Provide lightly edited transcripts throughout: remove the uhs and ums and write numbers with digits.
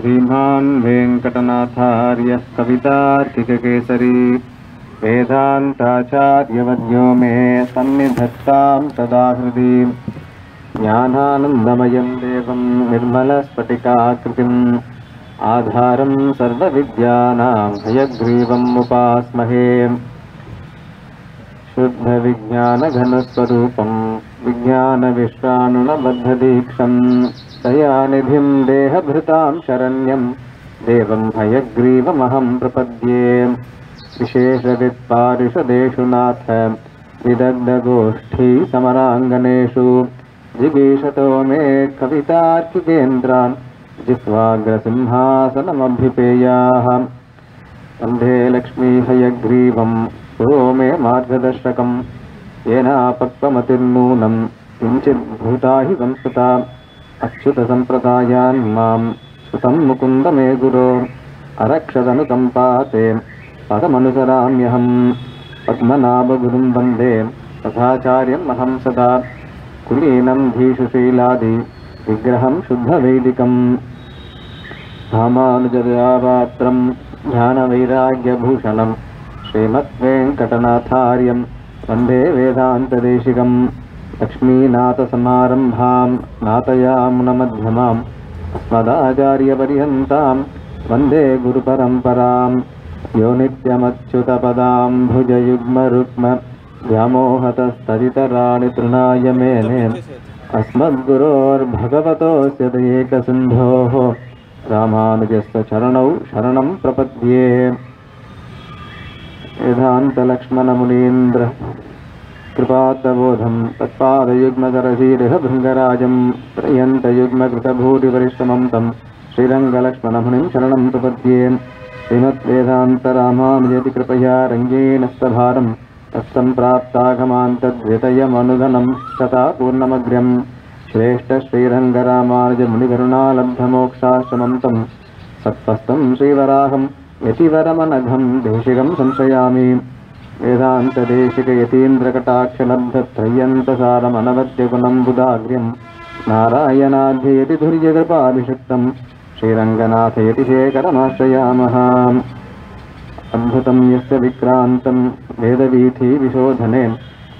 श्रीमान वेंकटनाथार्य कवितार्किकेसरी वेदांताचार्यवद्यो मे सन्निधत्तां सदा हृदि ज्ञानानन्दमयं देवं निर्मलस्फटिकाकृतिं आधारं सर्वविद्यानां हयग्रीवम् उपास्महे। शुद्धविज्ञानघनस्वरूपं विज्ञानविश्वानुणबद्धदीक्षं दयानिधिं देहभृतां शरण्यं देवं हयग्रीवमहं प्रपद्ये। विशेषवित्पारिषदेषु नाथ विदग्धगोष्ठी समराङ्गनेषु जिगीषतो मे कवितार्किकेन्द्रान् जित्वाग्रसिंहासनमभिपेयाः। वन्दे लक्ष्मी हयग्रीवं सोमे मार्गदर्शकं येनापक्वमतिर्नूनं किञ्चिद्भूता हि संस्कृता अच्युतसम्प्रदायान् मां सुतं मुकुन्द मे गुरो। अरक्षदनुकम्पाते पदमनुसराम्यहं पद्मनाभगुरुं वन्दे तथाचार्यम् अहं सदा। कुलीनं धीशुशीलादि विग्रहं शुद्धवैदिकं रामानुजदयापात्रं ज्ञानवैराग्यभूषणं श्रीमद्वेङ्कटनाथार्यं वन्दे वेदान्तदेशिकं। लक्ष्मीनाथसमारम्भां नाथयामुनमध्यमाम् अस्मदाचार्यपर्यन्तां वन्दे गुरुपरम्परां। यो नित्यमच्युतपदां भुजयुग्मरुक्मव्यामोहतस्तदितराणि तृणाय मेने। अस्मद्गुरोर्भगवतोऽस्य एकसिन्धोः रामानुजस्य चरणौ शरणं प्रपद्ये। वेदान्तलक्ष्मणमुनीन्द्र कृपातबोधं तत्पादयुग्मकरशीरिह भृङ्गराजं पर्यन्तयुग्मकृतभूरिपरिश्रमं तं श्रीरङ्गलक्ष्मणमुनिं शरणं प्रपद्ये। श्रीमद्वेदान्तरामानुजति कृपया रङ्गेण स्तभारम् तत्सम्प्राप्तागमान्तद्वितयमनुगनं तथा पूर्णमग्र्यं। श्रेष्ठश्रीरङ्गरामानुजमुनिकरुणालब्धमोक्षाश्रमं तं सत्पस्तं श्रीवराहं यतिवरमनघं देशिकं संश्रयामि। वेदान्तदेशिकयतीन्द्रकटाक्षलब्धत्रय्यन्तसारमनवद्यगुणं बुधाग्र्यं नारायणाध्ययतिधुर्यकृपाभिषिक्तं श्रीरङ्गनाथयतिशेखरमाश्रयामः। अद्भुतं यस्य विक्रान्तं वेदवीथी विशोधने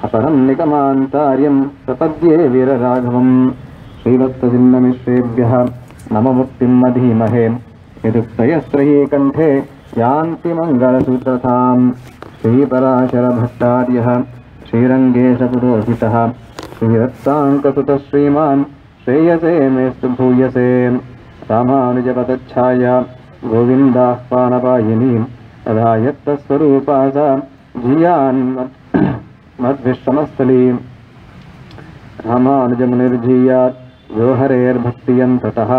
अपरं निगमान्तार्यं प्रपद्ये वीरराघवं। श्रीवत्सचिन्नमिश्रेभ्यः नमो मुक्तिं मधीमहे यदुक्तयस्त्रये कण्ठे यान्ति मङ्गलसूत्रतां। श्रीपराशरभट्टार्यः श्रीरङ्गेशपुरोहितः श्रीरत्साङ्कसुतः श्रीमान् श्रेयसे मेऽस्तु भूयसे। रामानुजपदच्छाया गोविन्दाह्वानपायिनी तदायत्तस्वरूपा सा जियान् मद्विश्रमस्थली। रामानुजमुनिर्जीयात् यो हरेर्भक्तियन्ततः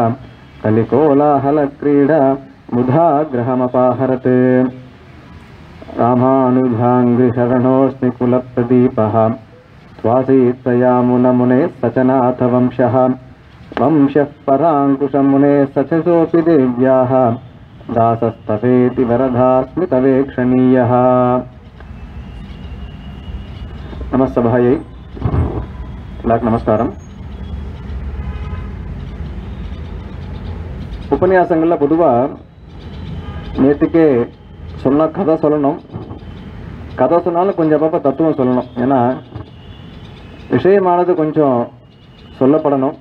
कलिकोलाहलक्रीडा मुधा गृहमपाहरत्। रामानुजाङ्घ्रिशरणोऽस्मि कुलप्रदीपः त्वासीत्तयामुनमुने सचनाथ वंशः। वंशः पराङ्कुशमुने सचसोऽपि देव्याः दासस्तवेति वरदास्मि तवेक्षणीयः। नमस्सभायै நமஸ்காரம். உபன்யாசங்களில் பொதுவாக நேற்றுக்கே சொன்னால் கதை சொல்லணும், கதை சொன்னாலும் கொஞ்சம் அப்பப்போ தத்துவம் சொல்லணும். ஏன்னா விஷயமானது கொஞ்சம் சொல்லப்படணும்.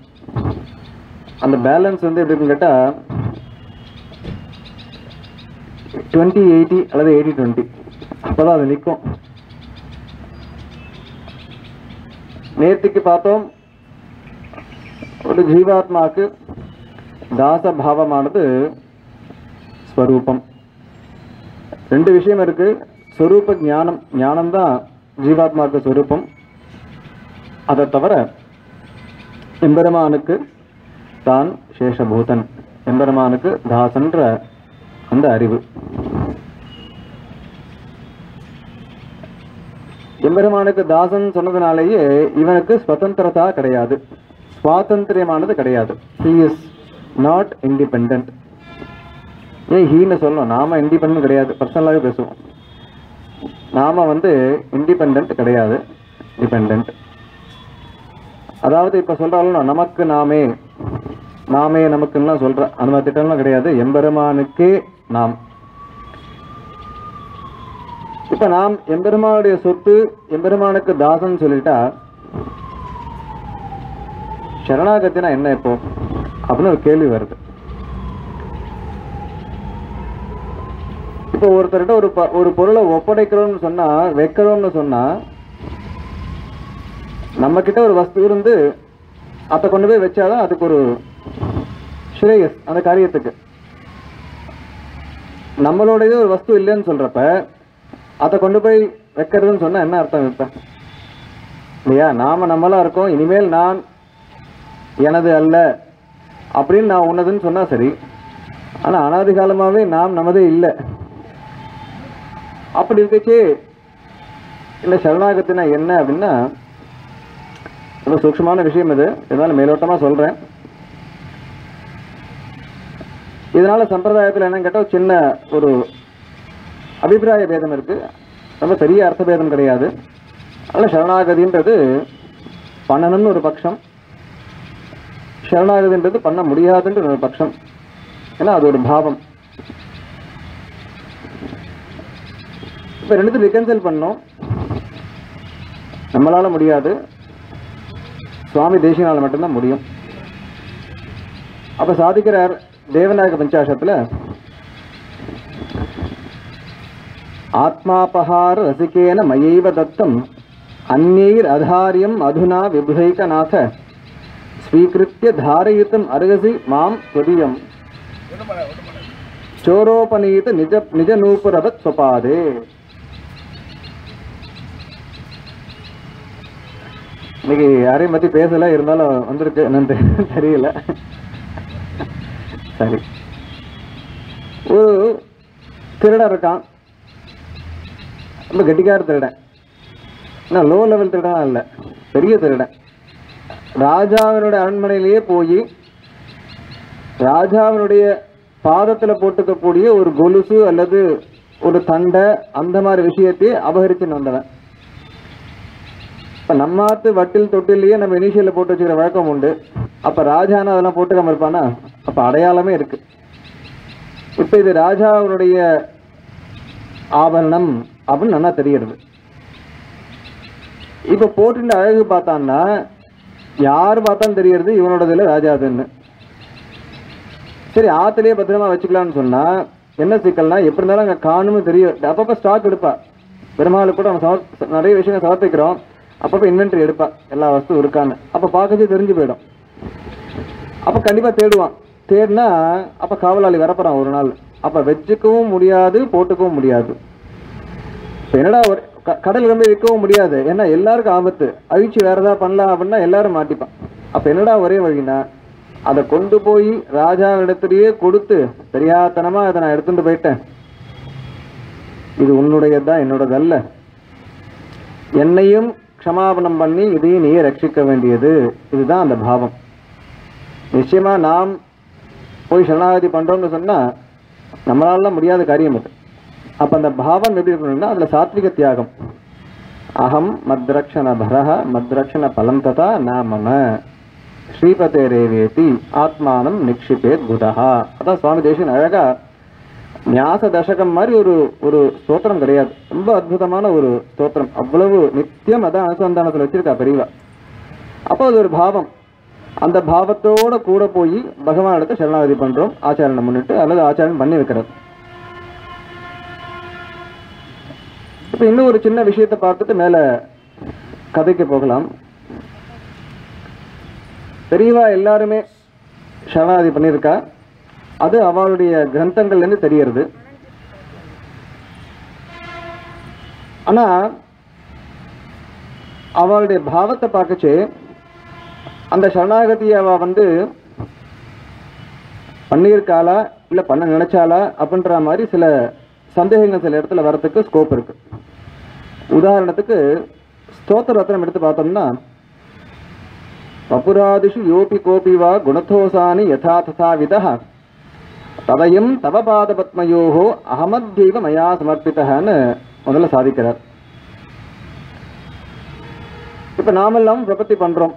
அந்த பேலன்ஸ் வந்து எப்படின்னு கேட்டால் 20-80 அல்லது 80-20 அப்போதான் அது நிற்கும். நேற்றுக்கு பார்த்தோம் ஒரு ஜீவாத்மாவுக்கு தாசபாவமானது ஸ்வரூபம். ரெண்டு விஷயம் இருக்குது. ஸ்வரூப ஞானம், ஞானம்தான் ஜீவாத்மாவுக்கு ஸ்வரூபம். அதை தவிர எம்பெருமானுக்கு தான் சேஷபூதன், எம்பெருமானுக்கு தாசன்ற அந்த அறிவு. எம்பெருமானுக்கு தாசன் சொன்னதுனாலேயே இவனுக்கு ஸ்வதந்திரதா கிடையாது, சுவாதந்திரியமானது கிடையாது. He is not independent. ஏன் ஹீன்னு சொல்லணும்? நாம இண்டிபெண்ட் கிடையாது, பர்சனலாகவே பேசுவோம். நாம வந்து இண்டிபெண்ட் கிடையாது, டிபெண்ட். அதாவது இப்போ சொல்கிறாலும் நமக்கு நாமே நாமே நமக்குலாம் சொல்கிற அந்த மாதிரி திட்டம்லாம் கிடையாது. எம்பெருமானுக்கே நாம். இப்போ நாம் எம்பெருமானுடைய சொத்து, எம்பெருமானுக்கு தாசன் சொல்லிட்டா சரணாகத்தினா என்ன இப்போ அப்படின்னு ஒரு கேள்வி வருது. இப்போ ஒருத்தர்கிட்ட ஒரு பொருளை ஒப்படைக்கிறோம்னு சொன்னால், வைக்கிறோம்னு சொன்னால், நம்மக்கிட்ட ஒரு வஸ்து இருந்து அதை கொண்டு போய் வச்சாதான் அதுக்கு ஒரு ஸ்ரேயஸ். அந்த காரியத்துக்கு நம்மளோடய ஒரு வஸ்து இல்லைன்னு சொல்கிறப்ப அதை கொண்டு போய் வைக்கிறதுன்னு சொன்னால் என்ன அர்த்தம் இப்போ இல்லையா? நாம் நம்மளாக இருக்கோம், இனிமேல் நான் எனது அல்ல அப்படின்னு நான் உன்னதுன்னு சொன்னால் சரி. ஆனால் அனாதி காலமாகவே நாம் நமதே இல்லை. அப்படி இருக்கச்சு இல்லை சரணாகத்தினா என்ன அப்படின்னா ரொம்ப சூக்ஷமான விஷயம் இது. இருந்தாலும் மேலோட்டமாக சொல்கிறேன். இதனால் சம்பிரதாயத்தில் என்னன்னு கேட்டால் சின்ன ஒரு அபிப்பிராய பேதம் இருக்குது. ரொம்ப பெரிய அர்த்த பேதம் கிடையாது. அதனால் சரணாகதின்றது பண்ணணும்னு ஒரு பட்சம், சரணாகதின்றது பண்ண முடியாதுன்ற ஒரு பட்சம். ஏன்னா அது ஒரு பாவம். இப்போ ரெண்டுத்தையும் ரெக்கன்சைல் பண்ணோம். நம்மளால் முடியாது, சுவாமி தேசிகனால் மட்டும்தான் முடியும். அப்போ சாதிக்கிறார் தேவநாயக பஞ்சாசத்தில், ஆத்மாபஹார் ரசிகேன மயைவ தத்தம் அந்நீர் அதாரியம் அதுனா விபுதைகநாத ஸ்வீகிருத்திய தாரயித்தும் அருகசி மாம் துதியம் சோரோபநீத நிஜ நிஜ நூபுரவத் சொபாதே. இன்னைக்கு யாரையும் பற்றி பேசலை, இருந்தாலும் வந்திருக்கு, என்னன்னு தெரியல. சரி, ஒரு திருடன் இருக்கான். ரொம்ப கெட்டிக்கார திருடன். ஆனால் லோ லெவல் திருடனா இல்லை, பெரிய திருடன். ராஜாவினுடைய அரண்மனையிலேயே போய் ராஜாவினுடைய பாதத்தில் போட்டுக்கக்கூடிய ஒரு கொலுசு அல்லது ஒரு தண்டை அந்த மாதிரி விஷயத்தையே அபகரிச்சுன்னு வந்தவன். இப்போ நம்மாத்து வட்டில் தொட்டிலேயே நம்ம இனிஷியலில் போட்டு வச்சுக்கிற வழக்கம் உண்டு. அப்போ ராஜானா அதெல்லாம் போட்டுக்காமல் இருப்பானா? அப்போ அடையாளமே இருக்குது. இப்போ இது ராஜாவுடைய ஆபரணம் அப்படின்னு நல்லா தெரிகிறது. இப்போ போட்டுட்டு அழகு பார்த்தான்னா யார் பார்த்தாலும் தெரியறது இவனோடதில் ராஜாதுன்னு. சரி, ஆற்றுலேயே பத்திரமா வச்சுக்கலான்னு சொன்னால் என்ன சிக்கல்னா, எப்படி இருந்தாலும் அங்கே காணும்னு தெரியும். அப்பப்போ ஸ்டாக் எடுப்பா. பெருமாளுக்கு கூட நம்ம நிறைய விஷயங்கள் சமர்ப்பிக்கிறோம். அப்பப்போ இன்வென்ட்ரி எடுப்பா, எல்லா வஸ்துவும் இருக்கான்னு. அப்போ பார்க்கச்சு தெரிஞ்சு போயிடும். அப்போ கண்டிப்பாக தேடுவான். தேடினா அப்போ காவலாளி வரப்போகிறான் ஒரு நாள். அப்போ வச்சுக்கவும் முடியாது, போட்டுக்கவும் முடியாது. இப்போ என்னடா ஒரு கடல் ரொம்ப விற்கவும் முடியாது. ஏன்னா எல்லாருக்கும் ஆபத்து. அழிச்சு வேறு ஏதாவது பண்ணலாம் அப்படின்னா எல்லாரும் மாட்டிப்பான். அப்போ என்னடா ஒரே வழினா, அதை கொண்டு போய் ராஜா இடத்துலையே கொடுத்து தெரியாதனமாக அதை நான் எடுத்துகிட்டு போயிட்டேன், இது உன்னுடையதான், என்னோடது அல்ல, என்னையும் க்ஷமாபணம் பண்ணி இதையும் நீயே ரட்சிக்க வேண்டியது, இதுதான் அந்த பாவம். நிச்சயமாக நாம் போய் சரணாகதி பண்ணுறோம்னு சொன்னால் நம்மளாலாம் முடியாத காரியம் அது. அப்போ அந்த பாவம் எப்படி இருக்கணும்னா, அதில் சாத்விக தியாகம். அகம் மத்ரக்ஷண பரஹ மத்ரக்ஷண பலம் ததா நாமம ஸ்ரீபதே ரேவேதி ஆத்மானம் நிக்ஷிபேத் புதஹா. அதான் சுவாமி தேசிகன் அழகாக ஞாச தசகம் மாதிரி ஒரு ஒரு ஸ்தோத்திரம் கிடையாது, ரொம்ப அற்புதமான ஒரு ஸ்தோத்திரம். அவ்வளவு நித்தியம் அதான் அனுசந்தானத்தில் வச்சிருக்கா பெரியவா. அப்போ அது ஒரு பாவம். அந்த பாவத்தோட கூட போய் பகவான் இடத்து சரணாகதி பண்றோம், ஆச்சாரணம் பண்ணிட்டு அல்லது ஆச்சாரணம் பண்ணி வைக்கிறது. இப்போ இன்னும் ஒரு சின்ன விஷயத்தை பார்த்துட்டு மேல கதைக்கு போகலாம். பெரியவா எல்லாருமே சரணாகதி பண்ணியிருக்கா, அது அவளுடைய கிரந்தங்கள்லேருந்து தெரியறது. ஆனால் அவளுடைய பாவத்தை பார்க்கச்சு அந்த சரணாகதியை அவள் பண்ணியிருக்காளா இல்லை பண்ண நினைச்சாளா அப்படின்ற மாதிரி சில சந்தேகங்கள் சில இடத்துல வரத்துக்கு ஸ்கோப் இருக்கு. உதாரணத்துக்கு ஸ்தோத்திர ரத்னம் எடுத்து பார்த்தோம்னா, வபுராதிஷு யோபி கோபி வா குணத்தோசானி யதா ததா விதா ததையும் தவபாத பத்மயோகோ அகமத்யவ மயா சமர்ப்பித்தகன்னு முதல்ல சாதிக்கிறார். இப்போ நாமெல்லாம் பிரபத்தி பண்ணுறோம்,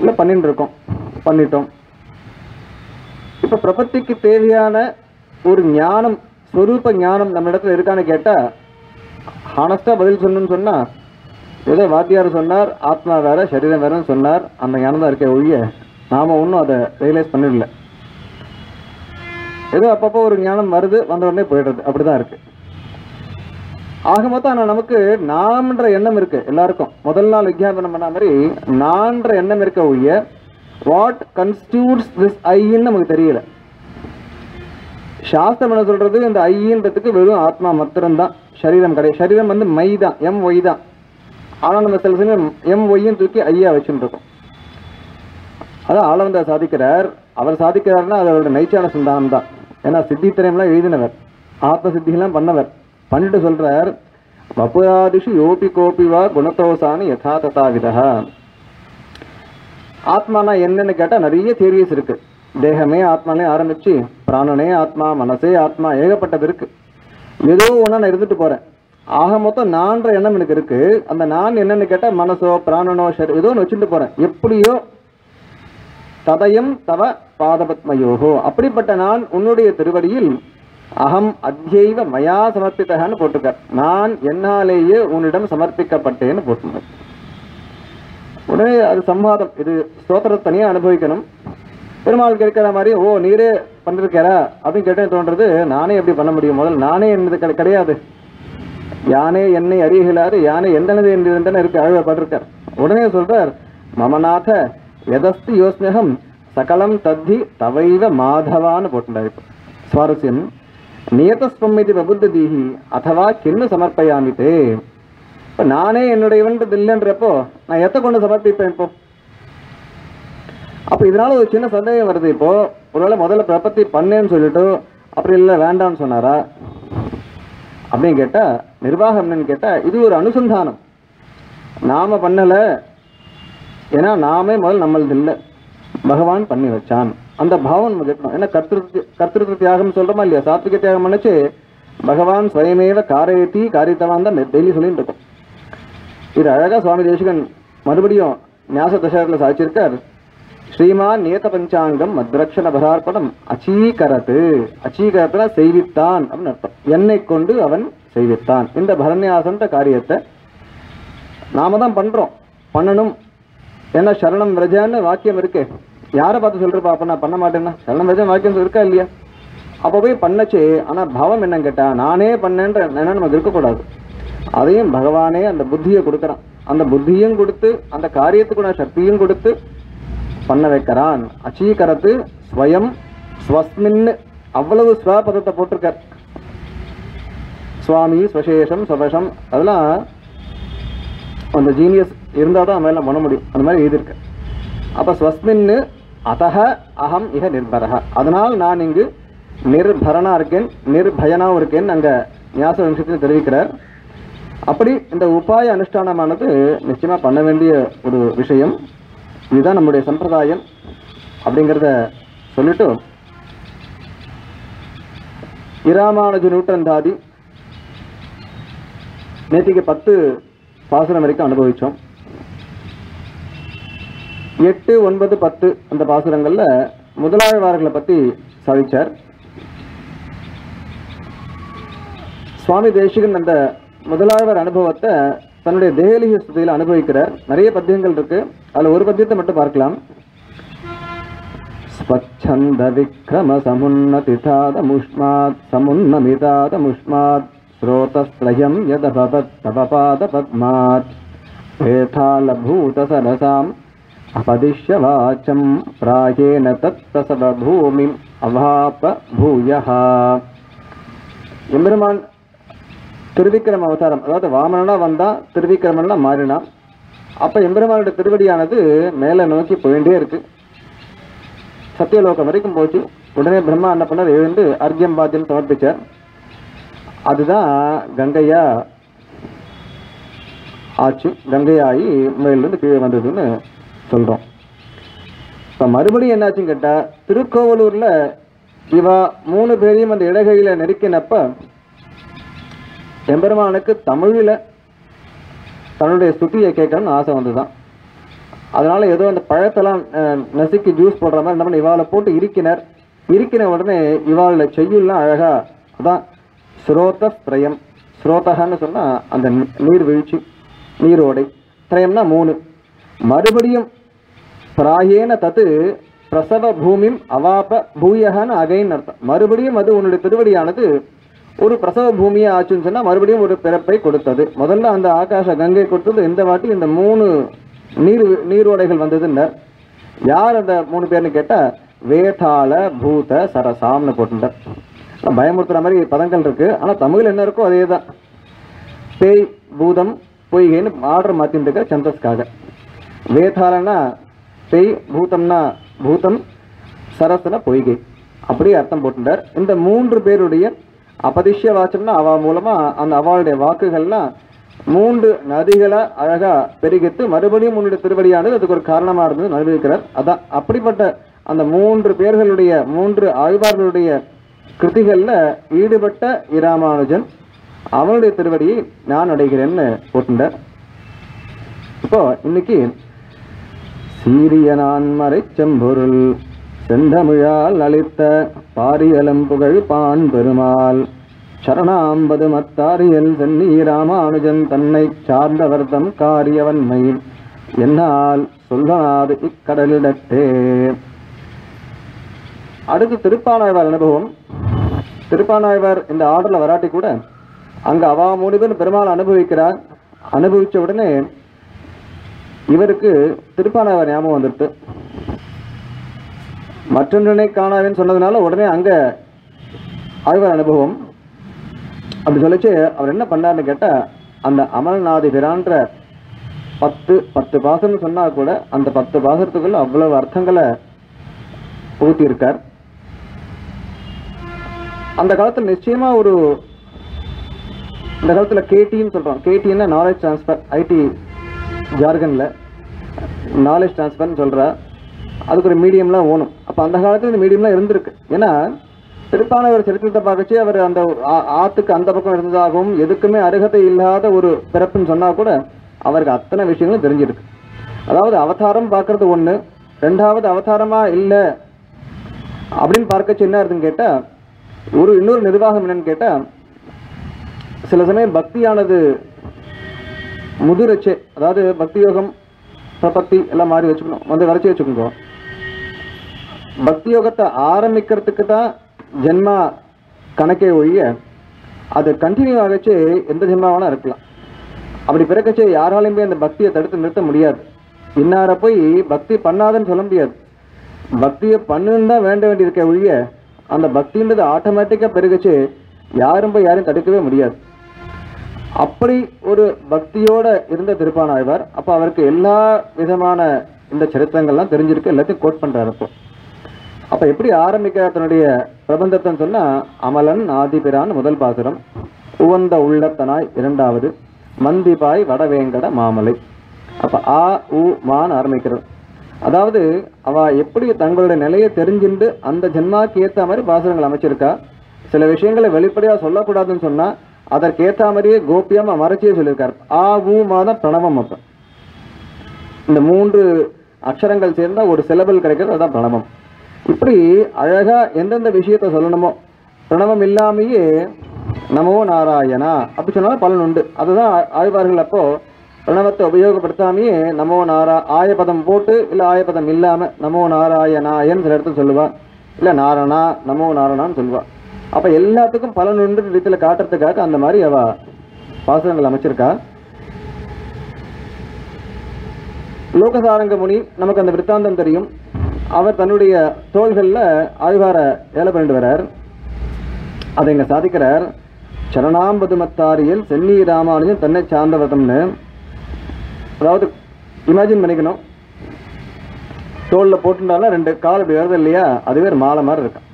இல்லை பண்ணிட்டு இருக்கோம், பண்ணிட்டோம். இப்போ பிரபத்திக்கு தேவையான ஒரு ஞானம், ஸ்வரூப ஞானம் நம்ம இடத்துல இருக்கான்னு கேட்டால் ஹானஸ்டாக பதில் சொல்லணும்னு சொன்னால் ஏதோ வாத்தியார் சொன்னார் ஆத்மா வேறு சரீரம் வேறுன்னு சொன்னார் அந்த ஞானம் தான் இருக்க ஒழிய நாம் ஒன்றும் அதை ரியலைஸ் பண்ணிடல. ஏதோ அப்பப்போ ஒரு ஞானம் வருது, வந்த உடனே போயிடுறது, அப்படி தான் இருக்குது. ஆக மொத்தம் ஆனால் நமக்கு நான்ற எண்ணம் இருக்குது எல்லாருக்கும். முதல் நாள் விஜயாபனம் பண்ண மாதிரி நான்ற எண்ணம் இருக்க ஒழிய வாட் கன்ஸ்டியூட்ஸ் திஸ் ஐன்னு நமக்கு தெரியல. சாஸ்திரம் என்ன சொல்கிறது, இந்த ஐன்றதுக்கு வெறும் ஆத்மா மாத்திரம்தான், சரீரம் கிடையாது. சரீரம் வந்து மை தான், எம் ஒய் தான். ஆனால் நம்ம சில சமயம் எம் ஒய்யும் தூக்கி ஐயா வச்சுன்னு இருக்கோம். அதான் ஆளவந்தார் சாதிக்கிறார். அவர் சாதிக்கிறாருன்னா அது அவருடைய நைச்சான சிந்தானம் தான். ஏன்னா சித்தித்திரயம்லாம் எழுதினவர், ஆத்ம சித்திகள்லாம் பண்ணவர். பண்ணிட்டு சொல்கிறார், வபுராதிஷு யோபி கோபிவா குணத்தோசானி யதா ததாவிதா. ஆத்மானா என்னன்னு கேட்டால் நிறைய தியரிஸ் இருக்குது. தேகமே ஆத்மானே ஆரம்பித்து பிராணனே ஆத்மா, மனசே ஆத்மா, ஏகப்பட்டது இருக்குது. ஏதோ ஒன்றா நான் இருந்துட்டு போகிறேன். ஆக மொத்தம் நான்ற எண்ணம் எனக்கு இருக்குது. அந்த நான் என்னென்னு கேட்டால் மனசோ பிராணனோ சரி ஏதோ ஒன்று வச்சுட்டு போகிறேன். எப்படியோ ததயம் தவ பாதபத்மயோகோ, அப்படிப்பட்ட நான் உன்னுடைய திருவடியில் அகம் அத்யைவ மயா சமர்ப்பித்தகான்னு போட்டிருக்கார். நான் என்னாலேயே உன்னிடம் சமர்ப்பிக்கப்பட்டேன்னு போட்டிருந்தேன். உடனே அது சம்வாதம். இது ஸ்தோத்திரத்தை தனியாக அனுபவிக்கணும். பெருமாள் கேட்கிற மாதிரி ஓ நீரே பண்ணிருக்காரா அப்படின்னு கேட்டேன்னு தோன்றது, நானே எப்படி பண்ண முடியும்? முதல்ல நானே என்னது கிடையாது. யானே என்னை அறியலாது, யானை எந்தனது என்றுதானே இருக்கு அழுவப்பட்டிருக்கார். உடனே சொல்றார், மமநாத எதஸ்து யோஸ்மியகம் சகலம் தத்தி தவைவ மாதவான்னு போட்டுட்டார். இப்போ சுவாரஸ்யம், நியதஸ்வம்மிதி பிரபுத்த தீஹி அதுவா கிண்ணு சமர்ப்பயாமித்தே. இப்போ நானே என்னுடையவன்றது இல்லைன்றப்போ நான் எத்தை கொண்டு சமர்ப்பிப்பேன்? இப்போ அப்போ இதனால ஒரு சின்ன சந்தேகம் வருது. இப்போது ஒருவேளை முதல்ல பிரபத்தி பண்ணேன்னு சொல்லிட்டு அப்படி இல்லை வேண்டான்னு சொன்னாரா அப்படின்னு கேட்டால், நிர்வாகம்னு கேட்டால் இது ஒரு அனுசந்தானம். நாம் பண்ணலை, ஏன்னா நாமே முதல் நம்மளது இல்லை, பகவான் பண்ணி வச்சான். அந்த பாவம் நம்ம கேட்கணும். ஏன்னா கர்த்திருத்த தியாகம் சொல்கிறோமா இல்லையா? சாத்விக தியாகம் பண்ணிச்சு பகவான் ஸ்வயமேவ காரயத்தி காரியத்தவான் தான் டெய்லி சொல்லிட்டு இருக்கும். இது அழகாக சுவாமி தேசிகன் மறுபடியும் ஞாச தசகத்தில் சாதிச்சிருக்கார். ஸ்ரீமான் நேத பஞ்சாங்கம் மத்ரக்ஷண பதார்ப்பணம் அச்சீகரத்து, அச்சீகரத்துனா செய்வித்தான் அப்படின்னு அர்த்தம். என்னை கொண்டு அவன் செய்வித்தான். இந்த பரன்யாசன்ற காரியத்தை நாம தான் பண்ணுறோம், பண்ணணும். ஏன்னா சரணம் விரஜான்னு வாக்கியம் இருக்கு. யாரை பார்த்து சொல்கிறப்பா அப்போ நான் பண்ண மாட்டேன்னா? சரணம் விரஜன் வாக்கியம் இருக்கா இல்லையா? அப்போ போய் பண்ணச்சே. ஆனால் பாவம் என்னன்னு கேட்டால் நானே பண்ணேன்ற என்ன நமக்கு இருக்கக்கூடாது. அதையும் பகவானே அந்த புத்தியை கொடுக்குறான். அந்த புத்தியும் கொடுத்து அந்த காரியத்துக்குள்ள சக்தியும் கொடுத்து பண்ண வைக்கிறான். அச்சீகரத்து ஸ்வயம் ஸ்வஸ்மின்னு அவ்வளவு ஸ்வபதத்தை போட்டிருக்கார் சுவாமி. ஸ்வசேஷம் ஸ்வபஷம் அதெல்லாம் அந்த ஜீனியஸ் இருந்தால் தான் அவன் பண்ண முடியும். அந்த மாதிரி எழுதியிருக்க. அப்போ ஸ்வஸ்மின்னு அதக அகம் இக நிர்பரக, அதனால் நான் இங்கு நிர்பரனாக இருக்கேன், நிர்பயனாகவும் இருக்கேன்னு அங்கே ஞாச வம்சத்தில் தெரிவிக்கிறார். அப்படி இந்த உபாய அனுஷ்டானமானது நிச்சயமாக பண்ண வேண்டிய ஒரு விஷயம். இதுதான் நம்முடைய சம்பிரதாயம் அப்படிங்கிறத சொல்லிட்டு, இராமானுஜ நூற்றந்தாதி நேற்றுக்கு 10 பாசுரம் வரைக்கும் அனுபவித்தோம். 8, 9, 10 அந்த பாசுரங்களில் முதலாழ்வார்களை பற்றி சாதித்தார் சுவாமி தேசிகன். அந்த முதலாழ்வார் அனுபவத்தை தன்னுடைய தேகலிக ஸ்துதியில் அனுபவிக்கிறார். நிறைய பத்தியங்கள் இருக்கு, அதில் ஒரு பத்தியத்தை மட்டும் பார்க்கலாம். ஸ்வச்சந்த விக்ரம சமுன்னதிதாத முஷ்மாத் சமுன்னமிதாத முஷ்மாத் ஸ்ரோதஸ்லயம் யதபவத் தவபாத பத்மாத் வேதால பூத சரசாம் அபதிஷ்ய வாச்சம் பிராயேன தத்தசவ பூமிம் அவாப பூயஹா. எம்பெருமான் திருவிக்கிரம அவதாரம், அதாவது வாமனனா வந்தால் திருவிக்கிரமன்னா மாறினான். அப்போ எம்பெருமானுடைய திருவடியானது மேலே நோக்கி போயிட்டே இருக்கு, சத்தியலோகம் வரைக்கும் போச்சு. உடனே பிரம்மா என்ன பண்ணார், எழுந்து அர்க்யம் பாத்தியம் சமர்ப்பித்தார். அதுதான் கங்கையா ஆச்சு, கங்கையாகி மேலிருந்து கீழே வந்ததுன்னு சொல்கிறோம். இப்போ மறுபடியும் என்னாச்சுன்னு கேட்டால், திருக்கோவலூரில் இவா 3 பேரையும் அந்த இடகையில் நெருக்கினப்ப எம்பெருமானுக்கு தமிழில் தன்னுடைய ஸ்துதியை கேட்கணும்னு ஆசை வந்து தான். அதனால் ஏதோ அந்த பழத்தெல்லாம் நசுக்கி ஜூஸ் போடுற மாதிரி என்ன பண்ண இவாளை போட்டு இருக்கினர். இருக்கிற உடனே இவாளோட செய்யுள்லாம் அழகாக அதான் ஸ்ரோத திரயம். ஸ்ரோதகான்னு சொன்னால் அந்த நீர்வீழ்ச்சி, நீரோடை, திரயம்னா மூணு. மறுபடியும் பிராயேன தத்து பிரசவ பூமிம் அவாப பூயகான்னு அகைன்னு அர்த்தம். மறுபடியும் அது உன்னுடைய திருவடியானது ஒரு பிரசவ பூமியை ஆச்சுன்னு சொன்னால் மறுபடியும் ஒரு பிறப்பை கொடுத்தது. முதல்ல அந்த ஆகாச கங்கை கொடுத்தது, இந்த வாட்டி இந்த மூணு நீரோடைகள் வந்ததுன்னார். யார் அந்த மூணு பேர்னு கேட்டால் வேதாள பூத சரசாம்னு போட்டுட்டார். பயமுறுத்துற மாதிரி பதங்கள் இருக்குது, ஆனால் தமிழ் என்ன இருக்கோ அதே தான். பேய் பூதம் பொய்கைன்னு ஆர்டர் மாற்றிட்டு இருக்க சந்தஸ்காக. வேதாளன்னா பேய், பூதம்னா பூதம், சரஸ்னா பொய்கை, அப்படியே அர்த்தம் போட்டுட்டார். இந்த மூன்று பேருடைய அபதிஷ்ய வாச்சம்னா அவள் மூலமாக அந்த அவளுடைய வாக்குகள்லாம் மூன்று நதிகளை அழகாக பெருகித்து மறுபடியும் உன்னுடைய திருவடியானது அதுக்கு ஒரு காரணமாக இருந்தது நிரூபிக்கிறார். அதான் அப்படிப்பட்ட அந்த மூன்று பேர்களுடைய, மூன்று ஆழ்வார்களுடைய கிருதிகளில் ஈடுபட்ட இராமானுஜன் அவனுடைய திருவடியை நான் அடைகிறேன்னு போட்டுட்டார். இப்போ இன்னைக்கு சீரிய நான்மறை செம்பொருள் செந்தமிழால் அளித்த பாரியலம் புகழ் பான் பெருமாள் சரணாம்பது மத்தாரியல் சென்னி ராமானுஜன் தன்னை சார்ந்தவர்தம் காரியவன்மை என்னால் சொல்லனாது இக்கடலிடத்தே. அடுத்து திருப்பாணாழ்வார் அனுபவம். திருப்பாணாழ்வார் இந்த ஆர்டரில் வராட்டி கூட அங்கே அவா மூணு பேர் பெருமாள் அனுபவிக்கிறார். அனுபவித்த உடனே இவருக்கு திருப்பாணாழ்வார் ஞாபகம் வந்துடுது. மற்றொன்றை காணாவேன்னு சொன்னதுனால உடனே அங்கே ஆழ்வார் அனுபவம் அப்படி சொல்லிச்சு. அவர் என்ன பண்ணார்னு கேட்டால் அந்த அமல்நாதி பிரான்ற 10 பாசம்னு சொன்னால் கூட அந்த 10 பாசத்துக்குள்ள அவ்வளவு அர்த்தங்களை புகுத்தியிருக்கார். அந்த காலத்தில் நிச்சயமாக ஒரு இந்த காலத்தில் கேடின்னு சொல்கிறோம். கேடின்னா நாலேஜ் ட்ரான்ஸ்ஃபர், ஐடி ஜார்கனில் நாலேஜ் ட்ரான்ஸ்ஃபர்னு சொல்கிறா. அதுக்கு ஒரு மீடியம்லாம் ஓணும். அப்போ அந்த காலத்தில் இந்த மீடியம்லாம் இருந்திருக்கு. ஏன்னா திருப்பாணவர் சரித்திரத்தை பார்க்கச்சு அவர் அந்த ஆற்றுக்கு அந்த பக்கம் இருந்ததாகவும் எதுக்குமே அருகதை இல்லாத ஒரு பிறப்புன்னு சொன்னால் கூட அவருக்கு அத்தனை விஷயங்களும் தெரிஞ்சிருக்கு. அதாவது அவதாரம் பார்க்குறது ஒன்று, ரெண்டாவது அவதாரமாக இல்லை அப்படின்னு பார்க்கச்சு என்ன இருக்குன்னு கேட்டால் இன்னொரு நிர்வாகம் என்னன்னு கேட்டால் சில சமயம் பக்தியானது முதிரச்சே, அதாவது பக்தி யோகம் பிரபக்தி எல்லாம் மாறி வச்சுக்கணும், வந்து வரைச்சி வச்சுக்கோங்க. பக்தி யோகத்தை ஆரம்பிக்கிறதுக்கு தான் ஜென்மா கணக்கே ஒழிய அது கண்டினியூ ஆகச்சு எந்த ஜென்மாவானா இருக்கலாம். அப்படி பிறக்கச்சே யாராலையுமே அந்த பக்தியை தடுத்து நிறுத்த முடியாது. இன்னார போய் பக்தி பண்ணாதுன்னு சொல்ல முடியாது. பக்தியை பண்ணுன்னு தான் வேண்ட வேண்டியிருக்க ஒழிய அந்த பக்தின்றது ஆட்டோமேட்டிக்காக பெருகச்சு யாரும் போய் யாரும் தடுக்கவே முடியாது. அப்படி ஒரு பக்தியோடு இருந்த திருப்பாணாழ்வார். அப்போ அவருக்கு எல்லா விதமான இந்த சரித்திரங்கள்லாம் தெரிஞ்சிருக்கு, எல்லாத்தையும் கோட் பண்ணுறாரு. அப்போ எப்படி ஆரம்பிக்கிற தன்னுடைய பிரபந்தத்தைன்னு சொன்னால் அமலன் ஆதிபிரான் முதல் பாசுரம், உவந்த உள்ளத்தனாய் இரண்டாவது, மந்திபாய் வடவேங்கட மாமலை. அப்போ ஆ உ மான்னு ஆரம்பிக்கிறார். அதாவது அவள் எப்படி தங்களுடைய நிலையை தெரிஞ்சுட்டு அந்த ஜென்மாவுக்கு ஏற்ற மாதிரி பாசுரங்கள் அமைச்சிருக்கா. சில விஷயங்களை வெளிப்படையாக சொல்லக்கூடாதுன்னு சொன்னால் அதற்கேற்ற மாதிரியே கோபியமாக மறைச்சியே சொல்லியிருக்காரு. ஆ ஊ மாதம் பிரணவம். அப்போ இந்த மூன்று அக்ஷரங்கள் சேர்ந்தால் ஒரு சிலபல் கிடைக்கிறது, அதுதான் பிரணவம். இப்படி அழகாக எந்தெந்த விஷயத்தை சொல்லணுமோ பிரணவம் இல்லாமையே நமோ நாராயணா அப்படி சொன்னாலும் பலன் உண்டு. அதுதான் ஆழ்வார்கள் அப்போது பிரணவத்தை உபயோகப்படுத்தாமையே நமோ ஆயபதம் போட்டு, இல்லை ஆயபதம் இல்லாமல் நமோ நாராயணாயன்னு சில இடத்துல சொல்லுவாள், இல்லை நாரணா நமோ நாரணான்னு சொல்லுவாள். அப்போ எல்லாத்துக்கும் பலனுன்ற விதத்தில் காட்டுறதுக்காக அந்த மாதிரி அவள் பாசுரங்கள் அமைச்சிருக்கா. லோகசாரங்க முனி, நமக்கு அந்த விற்த்தாந்தம் தெரியும், அவர் தன்னுடைய தோள்களில் ஆழ்வார ஏழை பண்ணிட்டு வர்றார். அதை இங்கே சாதிக்கிறார். சரணாம்பதுமத்தாரியல் சென்னி ராமானுஜன் தன்னை சார்ந்தவதம்னு. அதாவது இமேஜின் பண்ணிக்கணும், தோளில் போட்டுட்டாலும் ரெண்டு கால் இப்படி வருது இல்லையா, அதுவே ஒரு மாலை மாதிரி இருக்கும்.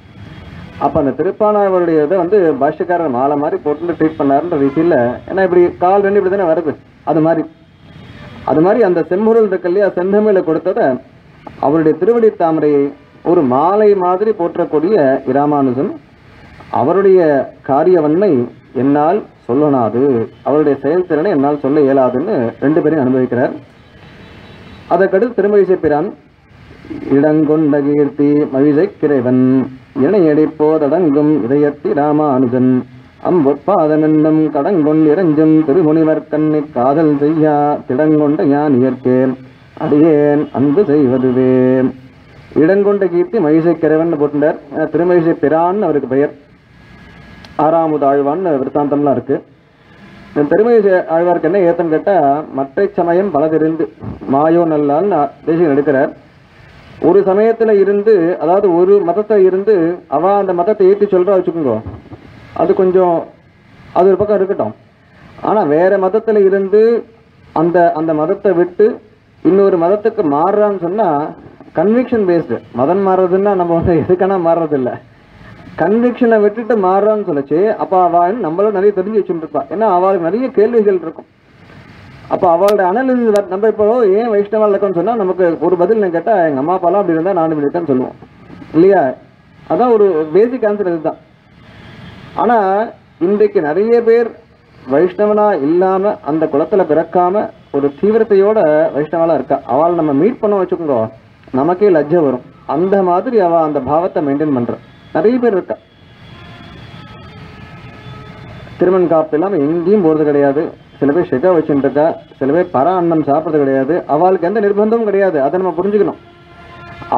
அப்போ அந்த திருப்பாணாவருடைய இதை வந்து பாஷ்யக்காரர் மாலை மாதிரி போட்டு ட்ரீட் பண்ணாருன்ற ரீதியில், ஏன்னா இப்படி கால் ரெண்டு இப்படி தானே வருது, அது மாதிரி அந்த செம்பொருள் இருக்கு இல்லையா, செந்தமிழை கொடுத்ததை அவருடைய திருவடி தாமரையை ஒரு மாலை மாதிரி போற்றக்கூடிய இராமானுஜன் அவருடைய காரியவன்மை என்னால் சொல்லனாது, அவருடைய செயல்திறனை என்னால் சொல்ல இயலாதுன்னு ரெண்டு பேரையும் அனுபவிக்கிறார். அதற்கடுத்து திருமழிசை பிரான் இடங்கொண்ட கீர்த்தி மகிழ்ச்சிக்கிறைவன் இணையடிப்போதடங்கும் இதயத்தி ராமானுஜன் அம்பொற்பாதமென்னும் கடங்கொண்டிரஞ்சும் திருமுனிவர் கண்ணி காதல் செய்யா திடங்கொண்ட ஞானியர்க்கேன் அடியேன் அன்பு செய்வதுவே. இடங்கொண்ட கீர்த்தி மகிஷைக்கிரவன் போட்டிருந்தார். திருமகிஷை பிரான் அவருக்கு பெயர். ஆறாமது ஆழ்வான்னு விற்த்தாந்தம்லாம் இருக்குது. திருமகிஷை ஆழ்வாருக்கு என்ன ஏத்தம் கேட்டால், மற்ற சமயம் பல தெரிந்து மாயோ நல்லான்னு தேசியம் எடுக்கிறார். ஒரு சமயத்தில் இருந்து, அதாவது ஒரு மதத்தை இருந்து அவள் அந்த மதத்தை ஏற்றி சொல்கிறா வச்சுக்கோங்க, அது கொஞ்சம் அது ஒரு பக்கம் இருக்கட்டும். ஆனால் வேறு மதத்தில் இருந்து அந்த மதத்தை விட்டு இன்னொரு மதத்துக்கு மாறுறான்னு சொன்னால் கன்விக்ஷன் பேஸ்டு மதம் மாறுறதுன்னா நம்ம வந்து எதுக்கானா மாறுறதில்லை, கன்விக்ஷனை விட்டுட்டு மாறுறான்னு சொல்லிச்சு. அப்போ அவள் நம்மளும் நிறைய தெரிஞ்சு வச்சுருப்பாள். ஏன்னா அவளுக்கு நிறைய கேள்விகள் இருக்கும். அப்போ அவளோட அனலிசிஸ் நம்ம இப்போ ஏன் வைஷ்ணவாக இருக்கோன்னு சொன்னால் நமக்கு ஒரு பதில் நான் கேட்டால் எங்கள் அம்மா அப்பாலாம் அப்படி இருந்தால் நானும் இப்படி இருக்கேன்னு சொல்லுவோம் இல்லையா? அதான் ஒரு பேசிக் ஆன்சர் இதுதான். ஆனால் இன்றைக்கு நிறைய பேர் வைஷ்ணவனாக இல்லாமல் அந்த குளத்தில் பிறக்காமல் ஒரு தீவிரத்தையோட வைஷ்ணவனாக இருக்கா. அவள் நம்ம மீட் பண்ண வச்சுக்கோங்க நமக்கே லஜ்ஜை வரும். அந்த மாதிரி அவள் அந்த பாவத்தை மெயின்டைன் பண்ணுற நிறைய பேர் இருக்கா. திருமண் காப்பு இல்லாமல் எங்கேயும் போகிறது கிடையாது. சில பேர் ஷெகா வச்சுட்டு இருக்கா. சில பேர் பர அன்னம் சாப்பிட்றது கிடையாது. அவளுக்கு எந்த நிர்பந்தமும் கிடையாது. அதை நம்ம புரிஞ்சுக்கணும்.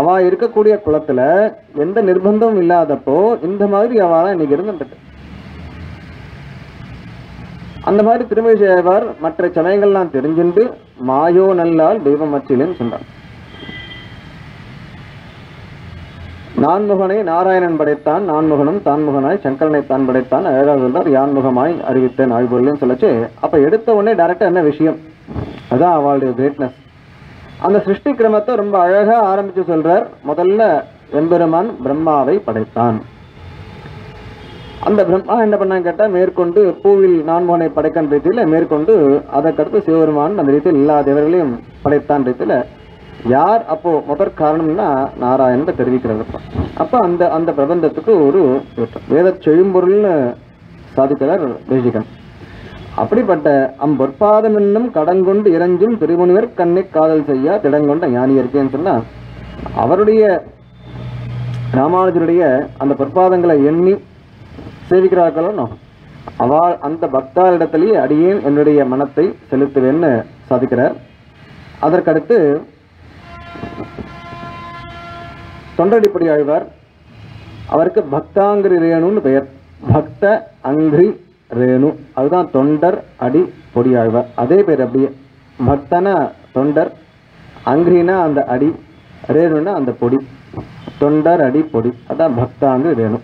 அவள் இருக்கக்கூடிய குளத்தில் எந்த நிர்பந்தமும் இல்லாதப்போ இந்த மாதிரி அவளாக இன்னைக்கு இருந்துட்டு அந்த மாதிரி திருமேசியார் மற்ற சமயங்கள்லாம் தெரிஞ்சுண்டு மாயோ நல்லால் தெய்வம் அச்சிலேன்னு சொன்னார். நான்முகனை நாராயணன் படைத்தான், நான்முகனும் தான்முகனாய் சங்கரனை தான் படைத்தான், அழகாக இருந்தார் யான்முகமாய் அறிவித்தேன் ஆழ்பொருள்னு சொல்லச்சு. அப்போ எடுத்த உடனே டேரெக்டாக என்ன விஷயம், அதுதான் அவளுடைய கிரேட்னஸ். அந்த சிருஷ்டி கிரமத்தை ரொம்ப அழகாக ஆரம்பித்து சொல்கிறார். முதல்ல எம்பெருமான் பிரம்மாவை படைத்தான். அந்த பிரம்மா என்ன பண்ணான்னு கேட்டால், மேற்கொண்டு பூவில் நான்முகனை படைக்கான் ரீதியில், மேற்கொண்டு அதற்கடுத்து சிவபெருமான் அந்த ரீதியில் எல்லா தேவர்களையும் படைத்தான் ரீதியில் யார் அப்போது முதற் காரணம்னா நாராயணத்தை தெரிவிக்கிறது. அப்போ அந்த பிரபந்தத்துக்கு ஒரு வேத செழும்பொருள்னு சாதிக்கிறார் தேசிகன். அப்படிப்பட்ட அம்பொற்பாதம் என்னும் கடங்கொண்டு இறஞ்சும் திருமுனிவர் கண்ணை காதல் செய்யா திடங்கொண்ட ஞானியர்க்கேன்னு சொன்னால், அவருடைய ராமானுஜருடைய அந்த பொற்பாதங்களை எண்ணி சேவிக்கிறார்களோ அவள் அந்த பக்தாரிடத்திலேயே அடியேன் என்னுடைய மனத்தை செலுத்துவேன்னு சாதிக்கிறார். அதற்கடுத்து தொண்டடிப்படி ஆழ்வார், அவருக்கு பக்தாங்கிரி ரேணுன்னு பெயர். பக்த அங்கிரி ரேணு, அதுதான் தொண்டர் அடி பொடி ஆழ்வார். அதே பேர் அப்படியே பக்தனா தொண்டர், அங்கிரினா அந்த அடி, ரேணுன்னா அந்த பொடி, தொண்டர் அடி பொடி, அதான் பக்தாங்கிரி ரேணு.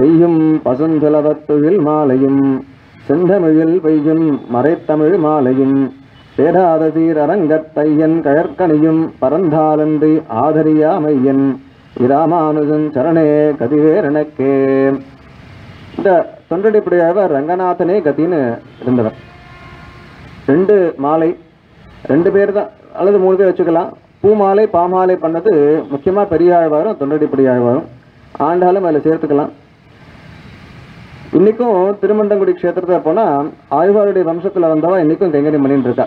செய்யும் பசுந்தலவத்துயில் மாலையும் செந்தமிழில் பெய்யும் மறைத்தமிழ் மாலையும் பேராத சீர் அரங்கத்தையன் கயற்கனியும் பரந்தாலன்றி ஆதரியாமையன் இராமானுஜன் சரணே கதிவேரனக்கே. இந்த தொண்டடிப்படியாக ரங்கநாதனே கத்தின்னு இருந்தவர். ரெண்டு மாலை, ரெண்டு பேர் தான் அல்லது மூணு பேர் வச்சுக்கலாம். பூமாலை பாமாலை பண்ணது முக்கியமாக பெரியாழ்வாரும் தொண்டடிப்படியாழ்வாரும், ஆண்டாலும் அதில் சேர்த்துக்கலாம். இன்றைக்கும் திருமண்டங்குடி க்ஷேத்திரத்தில் போனால் ஆழ்வாருடைய வம்சத்தில் வந்தவா இன்றைக்கும் கைங்கரியம் பண்ணிட்டு இருக்கா.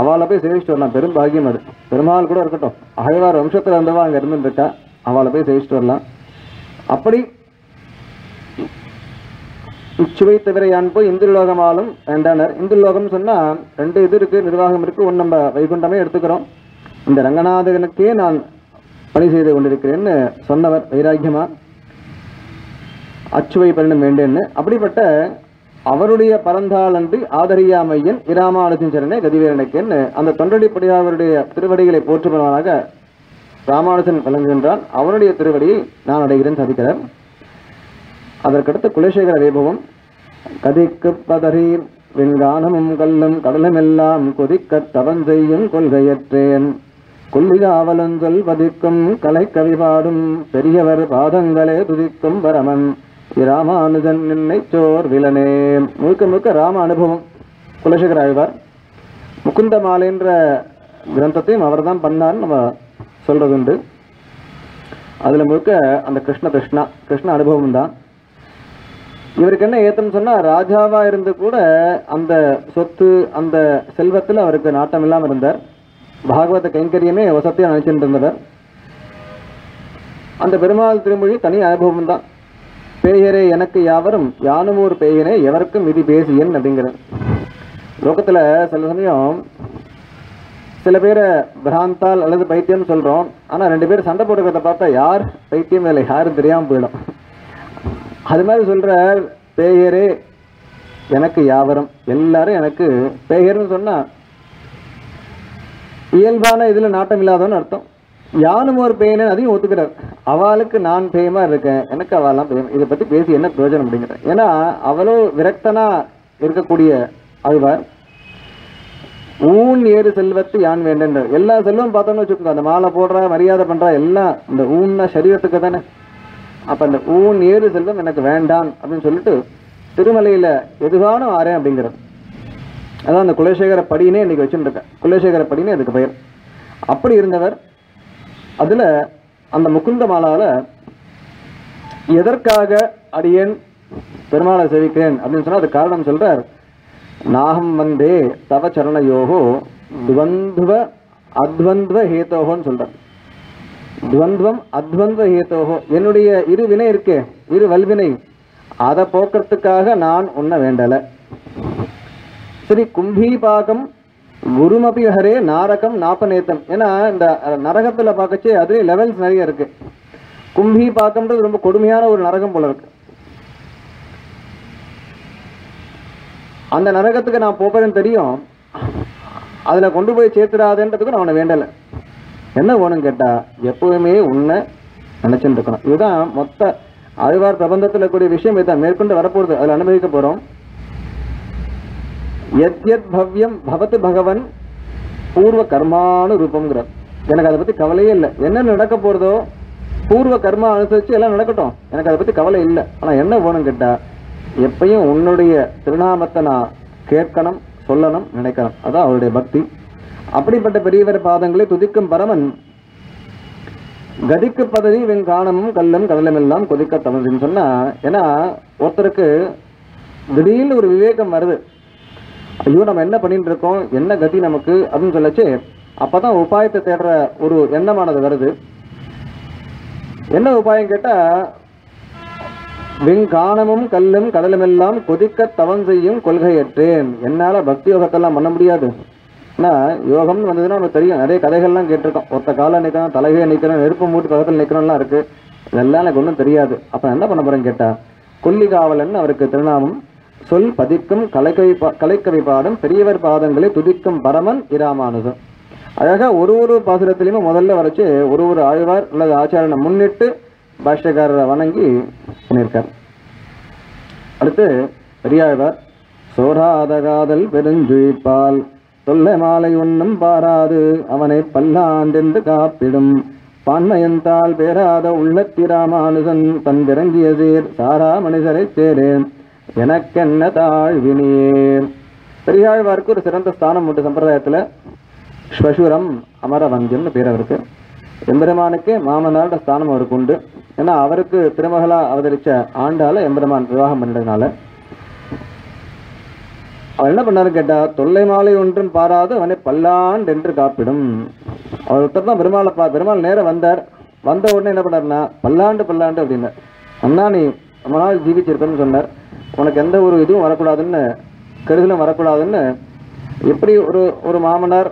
அவளை போய் சேவிச்சுட்டு வரலாம், பெரும் பாகியம் அது. பெருமாள் கூட இருக்கட்டும், ஆழ்வார் வம்சத்தில் வந்தவா அங்கே இருந்துட்டுருக்கா, அவளை போய் சேவிச்சுட்டு வரலாம். அப்படி இச்சுவை தவிர யான் போய் இந்துலோகமாலும் வேண்டானர். இந்துலோகம்னு சொன்னால் ரெண்டு இது இருக்குது, நிர்வாகம் இருக்குது. ஒன்று நம்ம வைகுண்டமே எடுத்துக்கிறோம். இந்த ரங்கநாதனுக்கே நான் பணி செய்து கொண்டிருக்கிறேன்னு சொன்னவர் வைராக்கியமாக அச்சுவை பெறணும் வேண்டேன்னு. அப்படிப்பட்ட அவருடைய பரந்தாளன்றி ஆதரியாமையன் இராமானுஜன் சரணே கதிவேரனுக்கேன்னு அந்த தொண்டடிப்படியாளருடைய திருவடிகளை போற்றுபவனாக ராமானுஜன் விளங்குகின்றான். அவருடைய திருவடியை நான் அடைகிறேன் சாதிக்கிறார். அதற்கடுத்து குலசேகர வைபவம். கதிக்கு பதறீர் வெங்கானமும் கல்லும் கடலுமெல்லாம் கொதிக்க தவஞ்செய்யும் கொள்கையற்றேன் கொல்லிகாவலன் சொல் பதிக்கும் கலை கவிபாடும் பெரியவர் பாதங்களே துதிக்கும் பரமன் இராமானுஜன் என்னை சோர் விலனே. முழுக்க முழுக்க ராம அனுபவம் குலசேகர ஆழ்வார். முக்குந்த மாலைன்ற கிரந்தத்தையும் அவர் தான் பண்ணார்னு நம்ம சொல்றதுண்டு. அதில் முழுக்க அந்த கிருஷ்ண கிருஷ்ணா கிருஷ்ண அனுபவம் தான். இவருக்கு என்ன ஏத்தம் சொன்னால், ராஜாவாக இருந்து கூட அந்த சொத்து அந்த செல்வத்தில் அவருக்கு நாட்டம் இல்லாமல் இருந்தார். பாகவத கைங்கரியமே வசத்தியாக நினைச்சுட்டு இருந்தவர். அந்த பெருமாள் திருமொழி தனி அனுபவம்தான். பேயரே எனக்கு யாவரும் யானும் ஒரு பேயனே எவருக்கும் விதி பேசியன் அப்படிங்கிறது. லோகத்தில் சில சமயம் சில பேரை பிராந்தால் அல்லது பைத்தியம்னு சொல்கிறோம். ஆனால் ரெண்டு பேர் சண்டை போட்டுக்கிறத பார்த்தா யார் பைத்தியம் இல்லை யாரும் தெரியாமல் போயிடும். அது மாதிரி சொல்கிற பேயரே எனக்கு யாவரும், எல்லாரும் எனக்கு பேயர்னு சொன்னால் இயல்பான இதில் நாட்டம் இல்லாதோன்னு அர்த்தம். யானும் ஒரு பேயனே அதையும் ஒத்துக்கிறார். அவளுக்கு நான் பேயமாக இருக்கேன், எனக்கு அவெல்லாம் பேயம். இதை பற்றி பேசி என்ன பிரயோஜனம் அப்படிங்கிறேன். ஏன்னா அவளோ விரக்தனாக இருக்கக்கூடிய அதுவார். ஊன் ஏறு செல்வத்து யான் வேண்டன்ற எல்லா செல்வம் பார்த்தோன்னு வச்சுக்கோங்க. அந்த மாலை போடுறா, மரியாதை பண்ணுறா, எல்லாம் இந்த ஊன்னா சரீரத்துக்கு தானே. அப்போ அந்த ஊன் ஏறு செல்வம் எனக்கு வேண்டான் அப்படின்னு சொல்லிட்டு திருமலையில் எதுவானோ ஆறேன் அப்படிங்கிறது. அதான் அந்த குலசேகர படினே இன்றைக்கி வச்சுட்டுருக்கேன். குலசேகர படினே அதுக்கு பெயர். அப்படி இருந்தவர் அதில் அந்த முகுந்த மாலாவில் எதற்காக அடியேன் பெருமாளை சேவிக்கிறேன் அப்படின்னு சொன்னால் அதுக்கு காரணம் சொல்கிறார். நாகம் வந்தே தவ சரணயோகோ துவந்துவ அத்வந்துவ ஹேத்தோகோன்னு சொல்கிறார். துவந்துவம் அத்வந்துவ ஹேத்தோகோ, என்னுடைய இரு வினை இருக்கே, இரு வல்வினை, அதை போக்குறதுக்காக நான் உண்ண வேண்டலை. சரி, கும்பீபாகம் குருமபி ஹரே நாரகம் நாப்பநேத்தம். ஏன்னா இந்த நரகத்தில் பார்க்கச்சே அது லெவல்ஸ் நிறைய இருக்குது. கும்பீபாகம்ன்றது ரொம்ப கொடுமையான ஒரு நரகம் போல இருக்குது. அந்த நரகத்துக்கு நான் போகிறேன்னு தெரியும், அதில் கொண்டு போய் சேர்த்துடாதுன்றதுக்கு நான் உன்னை வேண்டலை. என்ன வேணும்னு கேட்டால் எப்போவுமே உன்னை நினச்சின்னு இருக்கணும். இதுதான் மொத்த ஆழ்வார் பிரபந்தத்தில் கூடிய விஷயம். இதுதான் மேற்கொண்டு வரப்போகிறது, அதில் அனுபவிக்க போகிறோம். எத் எத் பவ்யம் பவத் பகவன் பூர்வ கர்மானு ரூபங்கிறார். எனக்கு அதை பற்றி கவலையே இல்லை. என்ன நடக்க போகிறதோ பூர்வ கர்மா அனுசரித்து எல்லாம் நடக்கட்டும், எனக்கு அதை பற்றி கவலை இல்லை. ஆனால் என்ன வேணும்னு கேட்டால் எப்பையும் உன்னுடைய திருநாமத்தை நான் கேட்கணும், சொல்லணும், நினைக்கணும். அதான் அவருடைய பக்தி. அப்படிப்பட்ட பெரியவர் பாதங்களை துதிக்கும் பரமன் கதிக்கு பதவி வெண் காணமும் கல்லும் கடலமெல்லாம் கொதிக்க தமிழ்னு சொன்னால். ஏன்னா ஒருத்தருக்கு திடீர்னு ஒரு விவேகம் வருது, ஐயோ நம்ம என்ன பண்ணிட்டு இருக்கோம், என்ன கதி நமக்கு அப்படின்னு சொல்லச்சு. அப்போ தான் உபாயத்தை தேடுற ஒரு எண்ணமானது வருது. என்ன உபாயம் கேட்டால், வெங்கானமும் கல்லும் கடலுமெல்லாம் கொதிக்க தவம் செய்யும் கொள்கையற்றேன். என்னால் பக்தி யோகத்தெல்லாம் பண்ண முடியாது. ஏன்னா யோகம்னு வந்ததுன்னா நமக்கு தெரியும், நிறைய கதைகள்லாம் கேட்டிருக்கோம். ஒருத்த காலம் நிற்கிறோம், தலைகையை நிற்கிறோம், நெருப்பு மூட்டு பக்கத்தில் நிற்கிறோம்லாம் இருக்குது. இதெல்லாம் எனக்கு ஒன்றும் தெரியாது. அப்போ என்ன பண்ண போகிறேன்னு கேட்டால், கொல்லி காவலன் அவருக்கு திருநாமம் சொல் பதிக்கும் கலைக்கவி பாடும் பெரியவர் பாதங்களை துதிக்கும் பரமன் இராமானுஜம். அழகாக ஒரு ஒரு பாசுரத்திலையுமே முதல்ல வரைச்சு ஒரு ஒரு ஆழ்வார் அல்லது ஆச்சாரனை முன்னிட்டு பாஷ்யக்காரரை வணங்கி பண்ணியிருக்கார். அடுத்து பெரியாழ்வார் சோராத காதல் பெருஞ்சுழிப்பால் தொல்லை மாலை ஒன்றும் பாராது அவனை பல்லாண்டென்று காப்பிடும் பான்மையந்தால் பேராத உள்ளத்திராமானுசன் தன் விரங்கிய சேர் சாரா மனிதரை சேரேன் எனக்கென்ன தாழ்வினியே. பெரியாழ்வாருக்கு ஒரு சிறந்த ஸ்தானம் உண்டு சம்பிரதாயத்தில். ஸ்வசுரம் அமரவந்தியம்னு பேர் அவருக்கு. எம்பெருமானுக்கு மாமனாரோட ஸ்தானம் அவருக்கு உண்டு. ஏன்னா அவருக்கு திருமகளாக அவதரித்த ஆண்டால் எம்பெருமான் விவாகம் பண்ணுறதுனால அவர் என்ன பண்ணாருன்னு கேட்டால், தொல்லை மாலை ஒன்றும் பாராது அவனை பல்லாண்டு என்று காப்பிடும். அவர் ஒருத்தர் தான் பெருமாள் நேரம் வந்தார். வந்த உடனே என்ன பண்ணார்னா, பல்லாண்டு பல்லாண்டு அப்படின்னார். அண்ணா நீ ரொம்ப நாள் ஜீவிச்சிருக்கன்னு சொன்னார். உனக்கு எந்த ஒரு இதுவும் வரக்கூடாதுன்னு, கெடுதலும் வரக்கூடாதுன்னு. எப்படி ஒரு ஒரு மாமனார்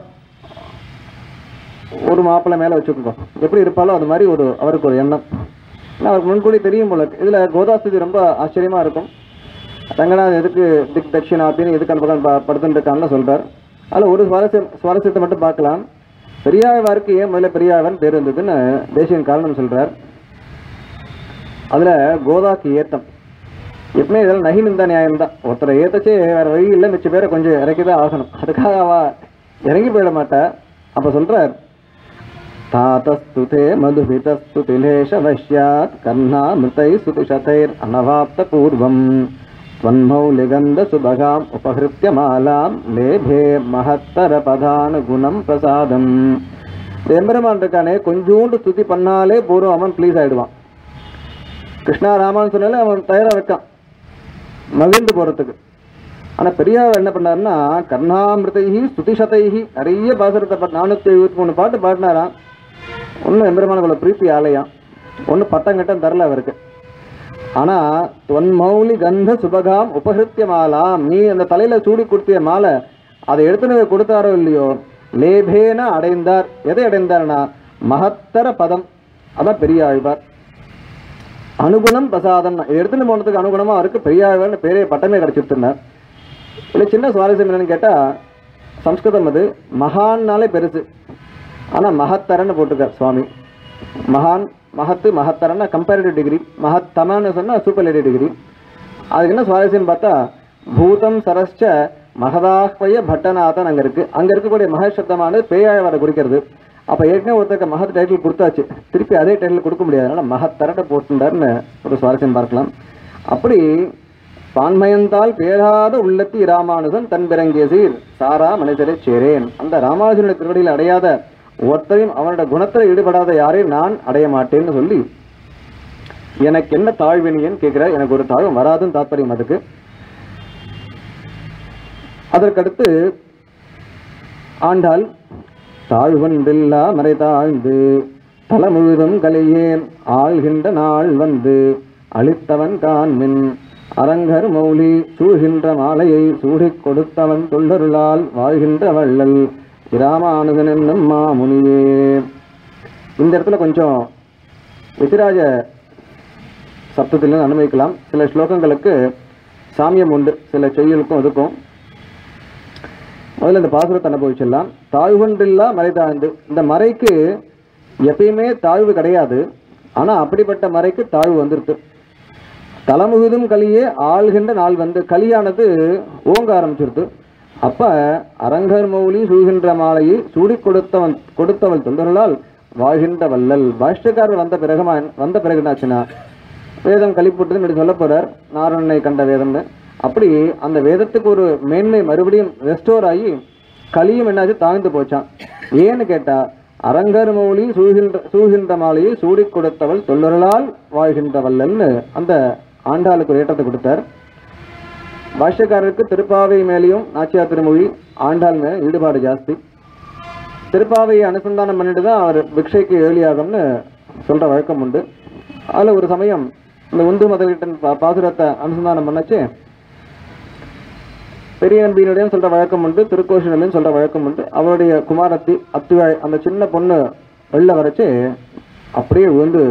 ஒரு மாப்பிள்ளை மேலே வச்சுருக்கோம் எப்படி இருப்பாலும் அது மாதிரி ஒரு அவருக்கு ஒரு எண்ணம். ஆனால் அவருக்கு முன்கூடி தெரியும் போல. இதில் கோதாஸ்தி ரொம்ப ஆச்சரியமாக இருக்கும். ரங்கநாதன் எதுக்கு திக் தட்சிணா அப்படின்னு எதுக்கு அந்த பக்கம் படுத்துட்டுருக்கான்னு சொல்கிறார். அதில் ஒரு சுவாரஸ்யத்தை மட்டும் பார்க்கலாம். பெரியாழ்வாருக்கு ஏன் முதல்ல பெரியாழ்வான் பேர் இருந்ததுன்னு தேசியன் காரணம் சொல்கிறார். அதில் கோதாக்கு ஏத்தம் எப்பவுமே இதெல்லாம் நகினுந்தா நியாயம்தான். ஒருத்தரை ஏற்றச்சே வேறு வழி இல்லை, மிச்ச பேரை கொஞ்சம் இறக்கி தான் ஆகணும். அதுக்காக அவள் இறங்கி போயிட மாட்டா. அப்போ சொல்கிறார், தாத்தஸ்துதே மதுபிதஸ்து திலேஷ வஷ்யாத் கர்ணா மிருதை சுதுஷதைர் அனவாப்த பூர்வம் ஸ்வன்மௌலிகந்த சுபகாம் உபஹிருத்ய மாலாம் லேபே மகத்தர பதான குணம் பிரசாதம். எம்பெருமான் இருக்கானே, கொஞ்சோண்டு ஸ்துதி பண்ணாலே போரும், அவன் ப்ளீஸ் ஆகிடுவான். கிருஷ்ணா ராமான்னு சொன்னாலே அவன் தயாராக இருக்கான் மகிழ்ந்து போகிறதுக்கு. ஆனால் பெரியார் என்ன பண்ணாருன்னா, கர்ணாமிருதைகி ஸ்துதிசதைகி நிறைய பாசுரத்தை 473 பாட்டு பாடினாராம். ஒன்றும் எம்பெருமானுக்குள்ள பிரீத்தி ஆலயம். ஒன்றும் பட்டங்கட்டம் தரல அவருக்கு. ஆனால் தொன்மௌலி கந்த சுபகாம் உபகிருத்திய மாலாம், நீ அந்த தலையில் சூடி கொடுத்திய மாலை அதை எடுத்துனது கொடுத்தாரோ இல்லையோ, லேபேன அடைந்தார். எதை அடைந்தார்னா மகத்தர பதம், அதான் பெரிய ஆழ்வார். அனுகுணம் பிரசாதம், இதை எடுத்துன்னு போனதுக்கு அனுகுணமாக அவருக்கு பெரிய ஆழ்வார்னு பேரே பட்டமே கிடச்சிருத்துனார். இல்லை சின்ன சுவாரஸ்யம் என்னன்னு கேட்டால், சம்ஸ்கிருதம் அது மகான்னாலே பெருசு, ஆனால் மகத்தரன்னு போட்டிருக்கார் சுவாமி. மகான் மகத்து மகத்தரன்னா கம்பேரிட்டிவ் டிகிரி, மகத்தமன்னு சொன்னால் சூப்பர்லேட்டிவ் டிகிரி. அதுக்கு என்ன சுவாரஸ்யம் பார்த்தா, பூதம் சரஸ்ச மகதாஹ்வய பட்டநாதன் அங்கே இருக்குது. அங்கே இருக்கக்கூடிய மகசப்தமானது பேயாழ்வாரை குறிக்கிறது. அப்போ ஏற்கனவே ஒருத்தருக்கு மகத் டைட்டில் கொடுத்தாச்சு, திருப்பி அதே டைட்டில் கொடுக்க முடியாது, அதனால் மகத்தரட்டை போட்டுட்டார்னு ஒரு சுவாரஸ்யம் பார்க்கலாம். அப்படி பான்மயந்தால் பேராத உள்ளத்தி ராமானுஜன் தன் பிறங்கேசீர் சாரா மனிதரை சேரேன். அந்த ராமானுஜனுடைய திருவடியில் அடையாத ஒருத்தரையும் அவனோட குணத்தில் ஈடுபடாத யாரையும் நான் அடைய மாட்டேன்னு சொல்லி, எனக்கு என்ன தாழ்வினியன்னு கேட்கிறார். எனக்கு ஒரு தாழ்வு வராதுன்னு தாற்பயம் அதுக்கு. அதற்கடுத்து ஆண்டாள் தாழ்வன்றில்லா மறை தாழ்ந்து தலமுழுதும் கலையேன் ஆழ்கின்ற நாள் வந்து அழித்தவன் காண்மின் அரங்கர் மௌலி சூழ்கின்ற மாலையை சூடிக் கொடுத்தவன் தொண்டருளால் வாழ்கின்ற வள்ளல் இராமானுஜன் என்னும் மாமுனியே. இந்த இடத்துல கொஞ்சம் எதிராஜ சப்தத்திலும் அனுபவிக்கலாம். சில ஸ்லோகங்களுக்கு சாமியம் உண்டு, சில செய்யுளுக்கும் இருக்கும். முதல்ல இந்த பாசுரத்தை அனுபவிச்சிடலாம். தாழ்வொன்றில்லா மறை தாழ்ந்து, இந்த மறைக்கு எப்பயுமே தாழ்வு கிடையாது, ஆனால் அப்படிப்பட்ட மறைக்கு தாழ்வு வந்துருக்கு. தலைமுழுதும் கலியே ஆள்கின்ற நாள் வந்து, கலியானது ஓங்க ஆரம்பிச்சிருது. அப்போ அரங்கர் மௌலி சூழ்கின்ற மாலையை சூடி கொடுத்தவள் தொண்டர்களால் வாழ்கின்ற வள்ளல். பாஷ்யக்காரர் வந்த பிறகு என்னாச்சுன்னா, வேதம் கலிப்புட்டதுன்னு இப்படி சொல்ல போகிறார், நாராயணனை கண்ட வேதம்னு. அப்படி அந்த வேதத்துக்கு ஒரு மேன்மை மறுபடியும் ரெஸ்டோர் ஆகி கலியும் என்னாச்சு தாழ்ந்து போச்சான். ஏன்னு கேட்டால், அரங்கர் மௌலி சூழ்கின்ற மாலையை சூடி கொடுத்தவள் தொல்லர்களால் வாழ்கின்ற வல்லல்னு அந்த ஆண்டாளுக்கு ஒரு ஏற்றத்தை கொடுத்தார். பாஷ்யக்காரருக்கு திருப்பாவை மேலேயும் நாச்சியார் திருமொழி ஆண்டாள் மேலே ஈடுபாடு ஜாஸ்தி. திருப்பாவையை அனுசந்தானம் பண்ணிட்டு தான் அவர் பிக்ஷைக்கு ஏழியாகும்னு சொல்கிற வழக்கம் உண்டு. அதில் ஒரு சமயம் இந்த உந்து மதகிட்டன் பாசுரத்தை அனுசந்தானம் பண்ணச்சு பெரிய நம்பியினுடையும் சொல்கிற வழக்கம் உண்டு, திருக்கோஷிலையும் சொல்கிற வழக்கம் உண்டு. அவருடைய குமாரத்தி அத்துவாழ் அந்த சின்ன பொண்ணு வெளில வரைச்சி அப்படியே விழுந்து